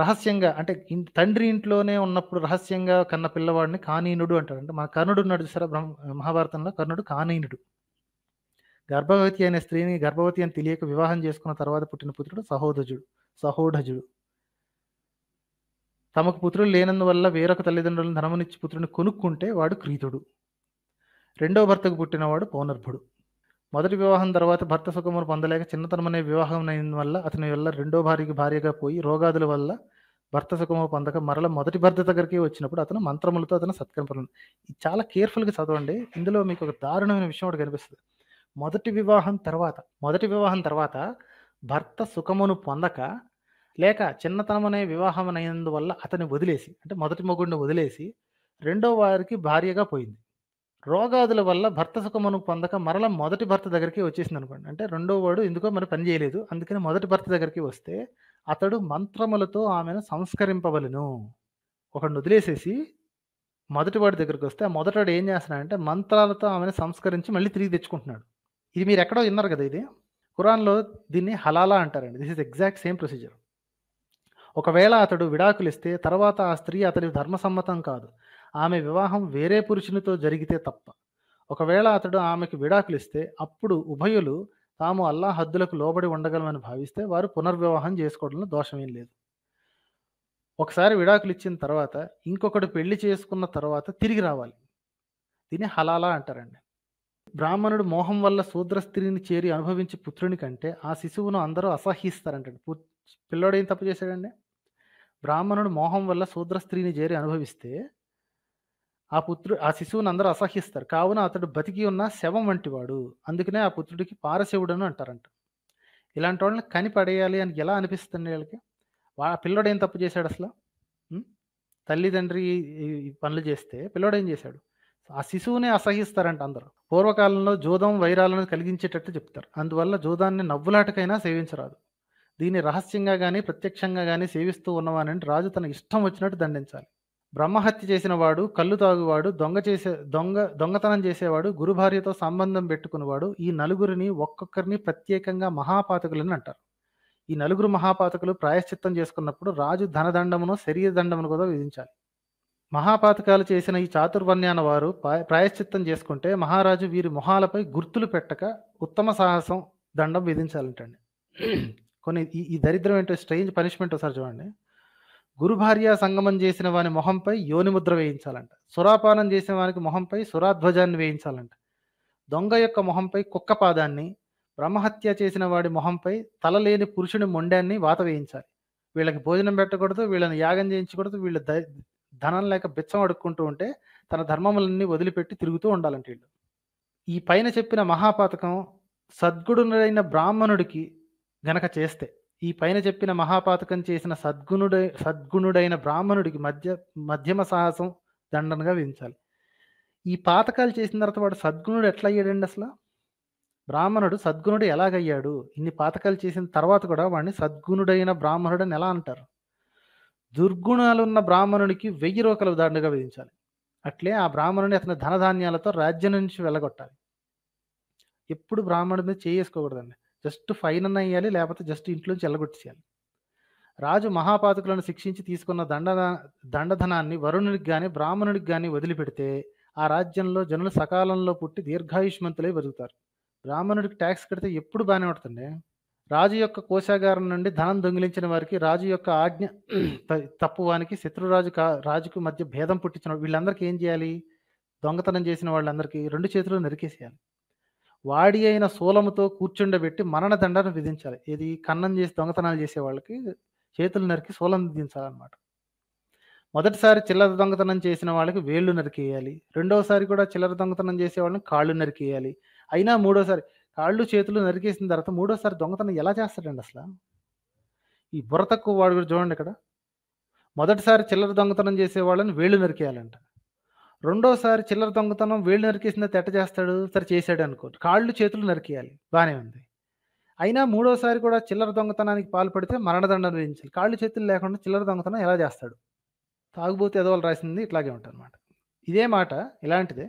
రహస్యంగా అంటే తండ్రి ఇంట్లోనే ఉన్నప్పుడు రహస్యంగా కన్న పిల్లవాడిని కానీనుడు అంటారు. అంటే మా కర్ణుడు ఉన్నాడు చూసారా బ్రహ్మ మహాభారతంలో, కర్ణుడు కానీనుడు. గర్భవతి అనే స్త్రీని గర్భవతి అని తెలియక వివాహం చేసుకున్న తర్వాత పుట్టిన పుత్రుడు సహోదజుడు సహోఢజుడు. తమకు పుత్రులు లేనందువల్ల వేరొక తల్లిదండ్రులను ధనమునిచ్చి పుత్రుని కొనుక్కుంటే వాడు క్రీతుడు. రెండో భర్తకు పుట్టినవాడు పౌనర్భుడు. మొదటి వివాహం తర్వాత భర్త సుఖమును పొందలేక చిన్నతనమనే వివాహం అయిన వల్ల అతని వల్ల రెండో భార్యకి భార్యగా పోయి రోగాదుల వల్ల భర్త సుఖము పొందక మరల మొదటి భర్త దగ్గరికి వచ్చినప్పుడు అతను మంత్రములతో అతను సత్కరింపలను. ఇది చాలా కేర్ఫుల్గా చదవండి, ఇందులో మీకు ఒక దారుణమైన విషయం ఒకటి కనిపిస్తుంది. మొదటి వివాహం తర్వాత మొదటి వివాహం తర్వాత భర్త సుఖమును పొందక లేక చిన్నతనమనే వివాహం అయినందువల్ల అతన్ని వదిలేసి అంటే మొదటి మొగుడిని వదిలేసి రెండో వారికి భార్యగా పోయింది. రోగాదుల వల్ల భర్త సుఖమును పొందక మరలా మొదటి భర్త దగ్గరికి వచ్చేసింది అనుకోండి. అంటే రెండో వాడు ఎందుకో మరి పని చేయలేదు, అందుకని మొదటి భర్త దగ్గరికి వస్తే అతడు మంత్రములతో ఆమెను సంస్కరింపవలను. ఒకడిని వదిలేసేసి మొదటి వాడి దగ్గరికి వస్తే ఆ మొదటివాడు ఏం చేస్తున్నాడంటే మంత్రాలతో ఆమెను సంస్కరించి మళ్ళీ తిరిగి తెచ్చుకుంటున్నాడు. ఇది మీరు ఎక్కడో విన్నారు కదా, ఇది ఖురాన్లో దీన్ని హలాలా అంటారండి. This is exact same procedure. ఒకవేళ అతడు విడాకులిస్తే తర్వాత ఆ స్త్రీ అతడి ధర్మసమ్మతం కాదు, ఆమె వివాహం వేరే పురుషునితో జరిగితే తప్ప. ఒకవేళ అతడు ఆమెకు విడాకులిస్తే అప్పుడు ఉభయులు తాము అల్లా హద్దులకు లోబడి ఉండగలమని భావిస్తే వారు పునర్వివాహం చేసుకోవడంలో దోషమేం లేదు. ఒకసారి విడాకులు ఇచ్చిన తర్వాత ఇంకొకటి పెళ్లి చేసుకున్న తర్వాత తిరిగి రావాలి, దీన్ని హలాలా అంటారండి. బ్రాహ్మణుడు మోహం వల్ల శూద్ర స్త్రీని చేరి అనుభవించి పుత్రుని కంటే ఆ శిశువును అందరూ అసహ్యిస్తారంటాడు. పిల్లోడు ఏం తప్పు చేశాడండి? బ్రాహ్మణుడు మోహం వల్ల శూద్ర స్త్రీని చేరి అనుభవిస్తే ఆ పుత్రు ఆ శిశువుని అందరూ అసహిస్తారు, కావున అతడు బతికి ఉన్న శవం వంటివాడు, అందుకనే ఆ పుత్రుడికి పారశివుడని అంటారంట. ఇలాంటి వాళ్ళని కనిపడేయాలి అని ఎలా అనిపిస్తుంది వీళ్ళకి? వా పిల్లడు ఏం తప్పు చేశాడు అసలు? ఉం? తల్లిదండ్రి ఈ ఈ పనులు చేస్తే పిల్లడు ఏం చేశాడు? ఆ శిశువునే అసహిస్తారంట అందరూ. పూర్వకాలంలో జోదం వైరాలను కలిగించేటట్టు చెప్తారు, అందువల్ల జోదాన్ని నవ్వులాటకైనా సేవించరాదు. దీన్ని రహస్యంగా కానీ ప్రత్యక్షంగా కానీ సేవిస్తూ ఉన్నవానంటే రాజు తన ఇష్టం వచ్చినట్టు దండించాలి. బ్రహ్మహత్య చేసిన వాడు, కళ్ళు తాగువాడు, దొంగ చేసే దొంగ దొంగతనం చేసేవాడు, గురుభార్యతో సంబంధం పెట్టుకునేవాడు, ఈ నలుగురిని ఒక్కొక్కరిని ప్రత్యేకంగా మహాపాతకులని అంటారు. ఈ నలుగురు మహాపాతకులు ప్రాయశ్చిత్తం చేసుకున్నప్పుడు రాజు ధనదండమును శరీర దండమును కూడా విధించాలి. మహాపాతకాలు చేసిన ఈ చాతుర్వర్ణ్యాన వారు ప్రాయశ్చిత్తం చేసుకుంటే మహారాజు వీరి మొహాలపై గుర్తులు పెట్టక ఉత్తమ సాహసం దండం విధించాలంటండి. కొన్ని ఈ ఈ దరిద్రం ఏంటో స్ట్రేంజ్ పనిష్మెంట్ ఒకసారి చూడండి. గురుభార్య సంగమం చేసిన వాని మొహంపై యోనిముద్ర వేయించాలంట. సురాపానం చేసిన వానికి మొహంపై సురాధ్వజాన్ని వేయించాలంట. దొంగ యొక్క మొహంపై కుక్క పాదాన్ని, బ్రహ్మహత్య చేసిన వాడి మొహంపై తలలేని పురుషుని మొండాన్ని వాత వేయించాలి. వీళ్ళకి భోజనం పెట్టకూడదు, వీళ్ళని యాగం చేయించకూడదు, వీళ్ళు ద ధనం లేక బిచ్చం అడుక్కుంటూ ఉంటే తన ధర్మములన్నీ వదిలిపెట్టి తిరుగుతూ ఉండాలంట వీళ్ళు. ఈ పైన చెప్పిన మహాపాతకం సద్గుణుడైన బ్రాహ్మణుడికి గనక చేస్తే, ఈ పైన చెప్పిన మహాపాతకం చేసిన సద్గుణుడై సద్గుణుడైన బ్రాహ్మణుడికి మధ్య మధ్యమ సాహసం దండనగా విధించాలి. ఈ పాతకాలు చేసిన తర్వాత వాడు సద్గుణుడు ఎట్లా అయ్యాడండి అసలు? బ్రాహ్మణుడు సద్గుణుడు ఎలాగయ్యాడు? ఇన్ని పాతకాలు చేసిన తర్వాత కూడా వాడిని సద్గుణుడైన బ్రాహ్మణుడు అని ఎలా అంటారు? దుర్గుణాలున్న బ్రాహ్మణుడికి వెయ్యి రూపాయల దండగా విధించాలి. అట్లే ఆ బ్రాహ్మణుని అతని ధనధాన్యాలతో రాజ్యం నుంచి వెళ్ళగొట్టాలి. ఎప్పుడు బ్రాహ్మణుడిని చేసుకోకూడదండి. జస్ట్ ఫైన్ అన్న వేయాలి, లేకపోతే జస్ట్ ఇంట్లోంచి వెళ్ళగొట్టేయాలి. రాజు మహాపాతకులను శిక్షించి తీసుకున్న దండ దండధనాన్ని వరుణునికి కానీ బ్రాహ్మణుడికి కానీ వదిలిపెడితే ఆ రాజ్యంలో జనులు సకాలంలో పుట్టి దీర్ఘాయుష్మంతులై బతుకుతారు. బ్రాహ్మణుడికి ట్యాక్స్ కడితే ఎప్పుడు బాగానే ఉంటుంది. రాజు యొక్క కోశాగారం నుండి ధనం దొంగిలించిన వారికి, రాజు యొక్క ఆజ్ఞ తప్పు వానికి, శత్రురాజు కా రాజుకు మధ్య భేదం పుట్టించిన వీళ్ళందరికీ ఏం చేయాలి? దొంగతనం చేసిన వాళ్ళందరికీ రెండు చేతులు నరికేసేయాలి. వాడి అయిన శూలముతో కూర్చుండబెట్టి మరణదండను విధించాలి. ఇది కన్నం చేసి దొంగతనాలు చేసే వాళ్ళకి చేతులు నరికి శూలం విధించాలన్నమాట. మొదటిసారి చిల్లర దొంగతనం చేసిన వాళ్ళకి వేళ్ళు నరికేయాలి. రెండోసారి కూడా చిల్లర దొంగతనం చేసే వాళ్ళని కాళ్ళు నరికేయాలి. అయినా మూడోసారి కాళ్ళు చేతులు నరికేసిన తర్వాత మూడోసారి దొంగతనం ఎలా చేస్తాడండి అసలు? ఈ బుర్ర తక్కువ వాడు కూడా చూడండి ఇక్కడ. మొదటిసారి చిల్లర దొంగతనం చేసే వాళ్ళని వేళ్ళు నరికేయాలంట. రెండోసారి చిల్లర దొంగతనం వేళ్ళు నరికేసిన తెట్ట చేస్తాడు, సరే చేశాడు అనుకో, కాళ్ళు చేతులు నరికేయాలి, బాగానే ఉంది. అయినా మూడోసారి కూడా చిల్లర దొంగతనానికి పాల్పడితే మరణదండన విధించాలి. కాళ్ళు చేతులు లేకుండా చిల్లర దొంగతనం ఎలా చేస్తాడు? తాగుబోతే ఎదవాళ్ళు రాసింది ఇట్లాగే ఉంటుందన్నమాట. ఇదే మాట ఇలాంటిదే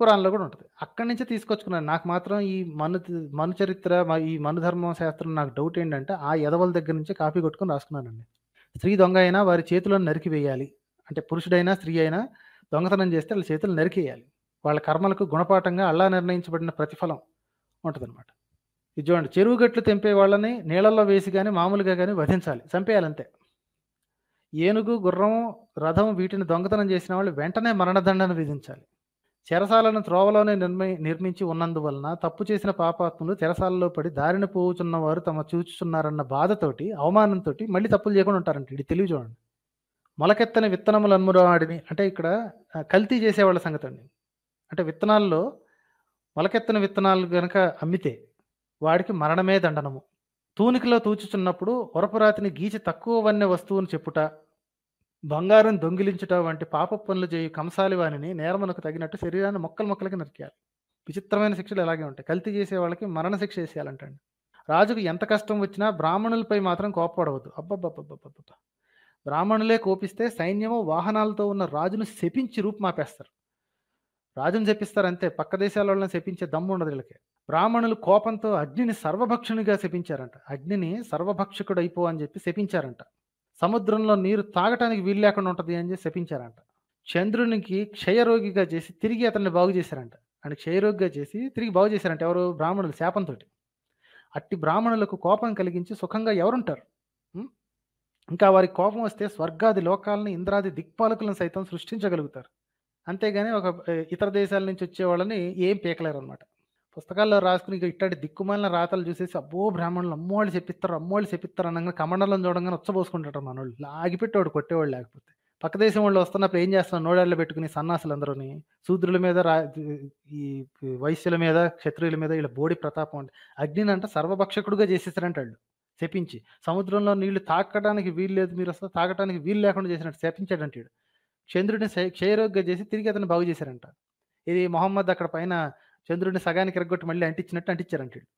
ఖురాన్లో కూడా ఉంటుంది. అక్కడి నుంచే తీసుకొచ్చుకున్నాను. నాకు మాత్రం ఈ మను మను చరిత్ర ఈ మనుధర్మ శాస్త్రం నాకు డౌట్ ఏంటంటే ఆ ఎదవల దగ్గర నుంచి కాపీ కొట్టుకుని రాసుకున్నానండి. స్త్రీ దొంగ అయినా వారి చేతులను నరికివేయాలి, అంటే పురుషుడైనా స్త్రీ అయినా దొంగతనం చేస్తే వాళ్ళ చేతులు నరికేయాలి. వాళ్ళ కర్మలకు గుణపాఠంగా అల్లా నిర్ణయించబడిన ప్రతిఫలం ఉంటుందన్నమాట. ఇది చూడండి, చెరువు గట్లు తెంపే వాళ్ళని నీళ్ళల్లో వేసి కానీ మామూలుగా కానీ వధించాలి, చంపేయాలంతే. ఏనుగు, గుర్రం, రథం వీటిని దొంగతనం చేసిన వాళ్ళు వెంటనే మరణదండను విధించాలి. చెరసాలను త్రోవలోనే నిర్మి నిర్మించి ఉన్నందువలన తప్పు చేసిన పాపాత్ములు చెరసాలలో పడి దారిన పోవుచున్న వారు తమ చూచుచున్నారన్న బాధతోటి, అవమానంతో మళ్ళీ తప్పులు చేయకుండా ఉంటారంట. ఇది తెలివి చూడండి. మొలకెత్తని విత్తనములు అమ్మువాడిని, అంటే ఇక్కడ కల్తీ చేసేవాళ్ళ సంగతి అండి. అంటే విత్తనాల్లో మొలకెత్తని విత్తనాలు కనుక అమ్మితే వాడికి మరణమే దండనము. తూనికిలో తూచుచున్నప్పుడు ఉరపురాతిని గీచి తక్కువవన్నే వస్తువును చెప్పుట, బంగారం దొంగిలించుట వంటి పాప పనులు చేయు కంసాలి వాణిని నేరమునకు తగినట్టు శరీరాన్ని మొక్కలు మొక్కలకి నరికేయాలి. విచిత్రమైన శిక్షలు ఎలాగే ఉంటాయి. కల్తీ చేసే వాళ్ళకి మరణశిక్ష వేసేయాలంటండి. రాజుకు ఎంత కష్టం వచ్చినా బ్రాహ్మణులపై మాత్రం కోపపడవద్దు. అబ్బబ్బబ్బబ్బబ్బ బ్రాహ్మణులే కోపిస్తే సైన్యము వాహనాలతో ఉన్న రాజును శపించి రూపుమాపేస్తారు. రాజును శపిస్తారు అంతే, పక్క దేశాల వాళ్ళని శపించే దమ్ము ఉండదు వీళ్ళకి. బ్రాహ్మణులు కోపంతో అగ్నిని సర్వభక్షునిగా శపించారంట. అగ్నిని సర్వభక్షకుడు అయిపో అని చెప్పి శపించారంట. సముద్రంలో నీరు తాగటానికి వీలు లేకుండా ఉంటుంది అని చెప్పి శపించారంట. చంద్రునికి క్షయరోగిగా చేసి తిరిగి అతన్ని బాగు చేశారంట. అంటే క్షయరోగిగా చేసి తిరిగి బాగు చేశారంట. ఎవరు? బ్రాహ్మణులు శాపంతో. అట్టి బ్రాహ్మణులకు కోపం కలిగించి సుఖంగా ఎవరుంటారు? ఇంకా వారికి కోపం వస్తే స్వర్గాది లోకాలను, ఇంద్రాది దిక్పాలకులను సైతం సృష్టించగలుగుతారు. అంతేగాని ఒక ఇతర దేశాల నుంచి వచ్చే వాళ్ళని ఏం పీకలేరు అనమాట. పుస్తకాల్లో రాసుకుని ఇట్లాంటి దిక్కుమాలిన రాతలు చూసేసి అబ్బో బ్రాహ్మణులు అమ్మోళ్ళు చెప్పిస్తారు, అమ్మోళ్ళు చెప్పిస్తారు అనగా కమండలం చూడంగానే ఉచ్చబోసుకుంటారు మనోళ్ళు. లాగిపెట్టేవాడు కొట్టేవాళ్ళు లేకపోతే పక్క దేశం వాళ్ళు వస్తున్నప్పుడు ఏం చేస్తున్నారు? నోడాళ్ళు పెట్టుకుని సన్నాసులందరూని శూద్రుల మీద రా ఈ వైశ్యుల మీద క్షత్రియుల మీద వీళ్ళ బోడి ప్రతాపం అంటే అగ్నిని అంట సర్వభక్షకుడుగా చేసేసారంట వాళ్ళు శపించి. సముద్రంలో నీళ్లు తాకడానికి వీలు లేదు, మీరు అసలు తాకడానికి వీలు లేకుండా చేసినట్టు శపించాడంట వీడు. చంద్రుడిని క్షయరోగ్గా చేసి తిరిగి అతను బాగు చేశారంట. ఇది మొహమ్మద్ అక్కడ పైన చంద్రుడిని సగానికి ఎరగొట్టి మళ్ళీ అంటించినట్టు అంటించారంట వీళ్ళు.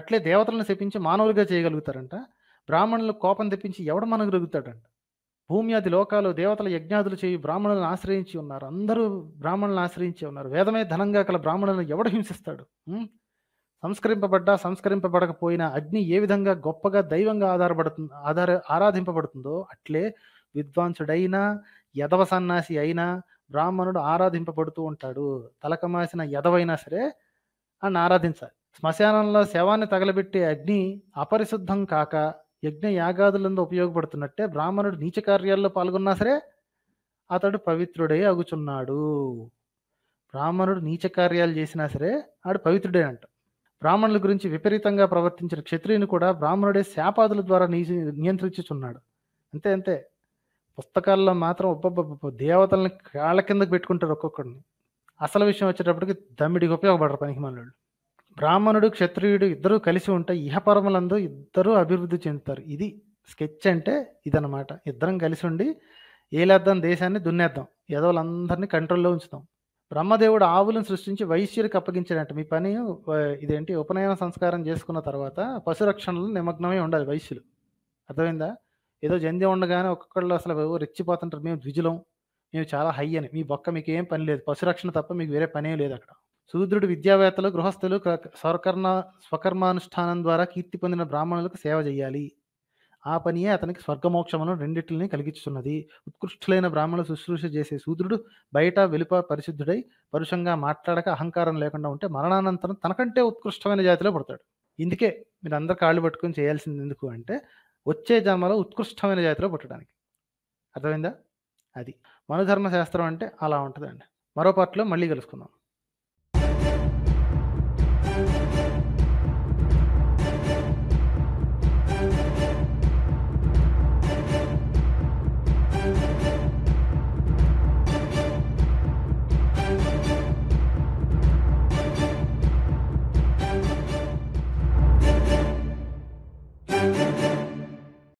అట్లే దేవతలను శపించి మానవులుగా చేయగలుగుతారంట. బ్రాహ్మణులు కోపం తెప్పించి ఎవడు మనగలుగుతాడంట? భూమి ఆది లోకాలు దేవతల యజ్ఞాదులు చేయి బ్రాహ్మణులను ఆశ్రయించి ఉన్నారు, అందరూ బ్రాహ్మణులను ఆశ్రయించి ఉన్నారు. వేదమే ధనంగా కల బ్రాహ్మణులను ఎవడు హింసిస్తాడు? సంస్కరింపబడ్డా సంస్కరింపబడకపోయినా అగ్ని ఏ విధంగా గొప్పగా దైవంగా ఆధారపడుతుంది ఆధార ఆరాధింపబడుతుందో అట్లే విద్వాంసుడైనా యదవ సన్నాసి అయినా బ్రాహ్మణుడు ఆరాధింపబడుతూ ఉంటాడు. తలకమాసిన యదవైనా సరే అని ఆరాధించాలి. శ్మశానంలో శవాన్ని తగలబెట్టే అగ్ని అపరిశుద్ధం కాక యజ్ఞ యాగాదులందు ఉపయోగపడుతున్నట్టే బ్రాహ్మణుడు నీచ కార్యాల్లో పాల్గొన్నా సరే అతడు పవిత్రుడే అగుచున్నాడు. బ్రాహ్మణుడు నీచ కార్యాలు చేసినా సరే ఆడు పవిత్రుడే అంట. బ్రాహ్మణుల గురించి విపరీతంగా ప్రవర్తించిన క్షత్రియుని కూడా బ్రాహ్మణుడే శాపాదుల ద్వారా నియంత్రించుచున్నాడు. అంతే అంతే. పుస్తకాల్లో మాత్రం ఒబ్బొబ్బ దేవతలను కాళ్ళ కిందకు పెట్టుకుంటారు ఒక్కొక్కడిని. అసలు విషయం వచ్చేటప్పటికి దమ్మిడికి ఉపయోగపడరు పనికిమాలినోళ్ళు. బ్రాహ్మణుడు క్షత్రియుడు ఇద్దరూ కలిసి ఉంటాయి, ఇహపరములందు ఇద్దరూ అభివృద్ధి చెందుతారు. ఇది స్కెచ్ అంటే ఇదన్నమాట. ఇద్దరం కలిసి ఉండి ఏలేద్దాం, దేశాన్ని దున్నేద్దాం, ఏదోలందరినీ కంట్రోల్లో ఉంచుతాం. బ్రహ్మదేవుడు ఆవులను సృష్టించి వైశ్యులకు అప్పగించాడంటే మీ పని ఇదేంటి? ఉపనయన సంస్కారం చేసుకున్న తర్వాత పశురక్షణలో నిమగ్నమై ఉండాలి వైశ్యులు. అర్థమైందా? ఏదో జంధ్యం ఉండగానే ఒక్కొక్కళ్ళు అసలు రెచ్చిపోతుంటారు, మేము ద్విజులం, మేము చాలా హై అని. మీ బొక్క, మీకు ఏం పని లేదు, పశురక్షణ తప్ప మీకు వేరే పనే లేదు అక్కడ. శూద్రుడు విద్యావేత్తలు గృహస్థులు స్వకర్ణ స్వకర్మానుష్ఠానం ద్వారా కీర్తి పొందిన బ్రాహ్మణులకు సేవ చేయాలి. ఆ పనియే అతనికి స్వర్గమోక్షమును రెండిటిని కలిగించుతున్నది. ఉత్కృష్టులైన బ్రాహ్మణుల శుశ్రూష చేసే శూద్రుడు బయట వెలుప పరిశుద్ధుడై పరుషంగా మాట్లాడక అహంకారం లేకుండా ఉంటే మరణానంతరం తనకంటే ఉత్కృష్టమైన జాతిలో పడతాడు. ఇందుకే మీరు అందరు కాళ్ళు పట్టుకుని చేయాల్సింది ఎందుకు అంటే వచ్చే జన్మలో ఉత్కృష్టమైన జాతిలో పుట్టడానికి. అర్థమైందా? అది మనుధర్మ శాస్త్రం అంటే అలా ఉంటుందండి. మరో పార్ట్లో మళ్ళీ కలుసుకుందాం.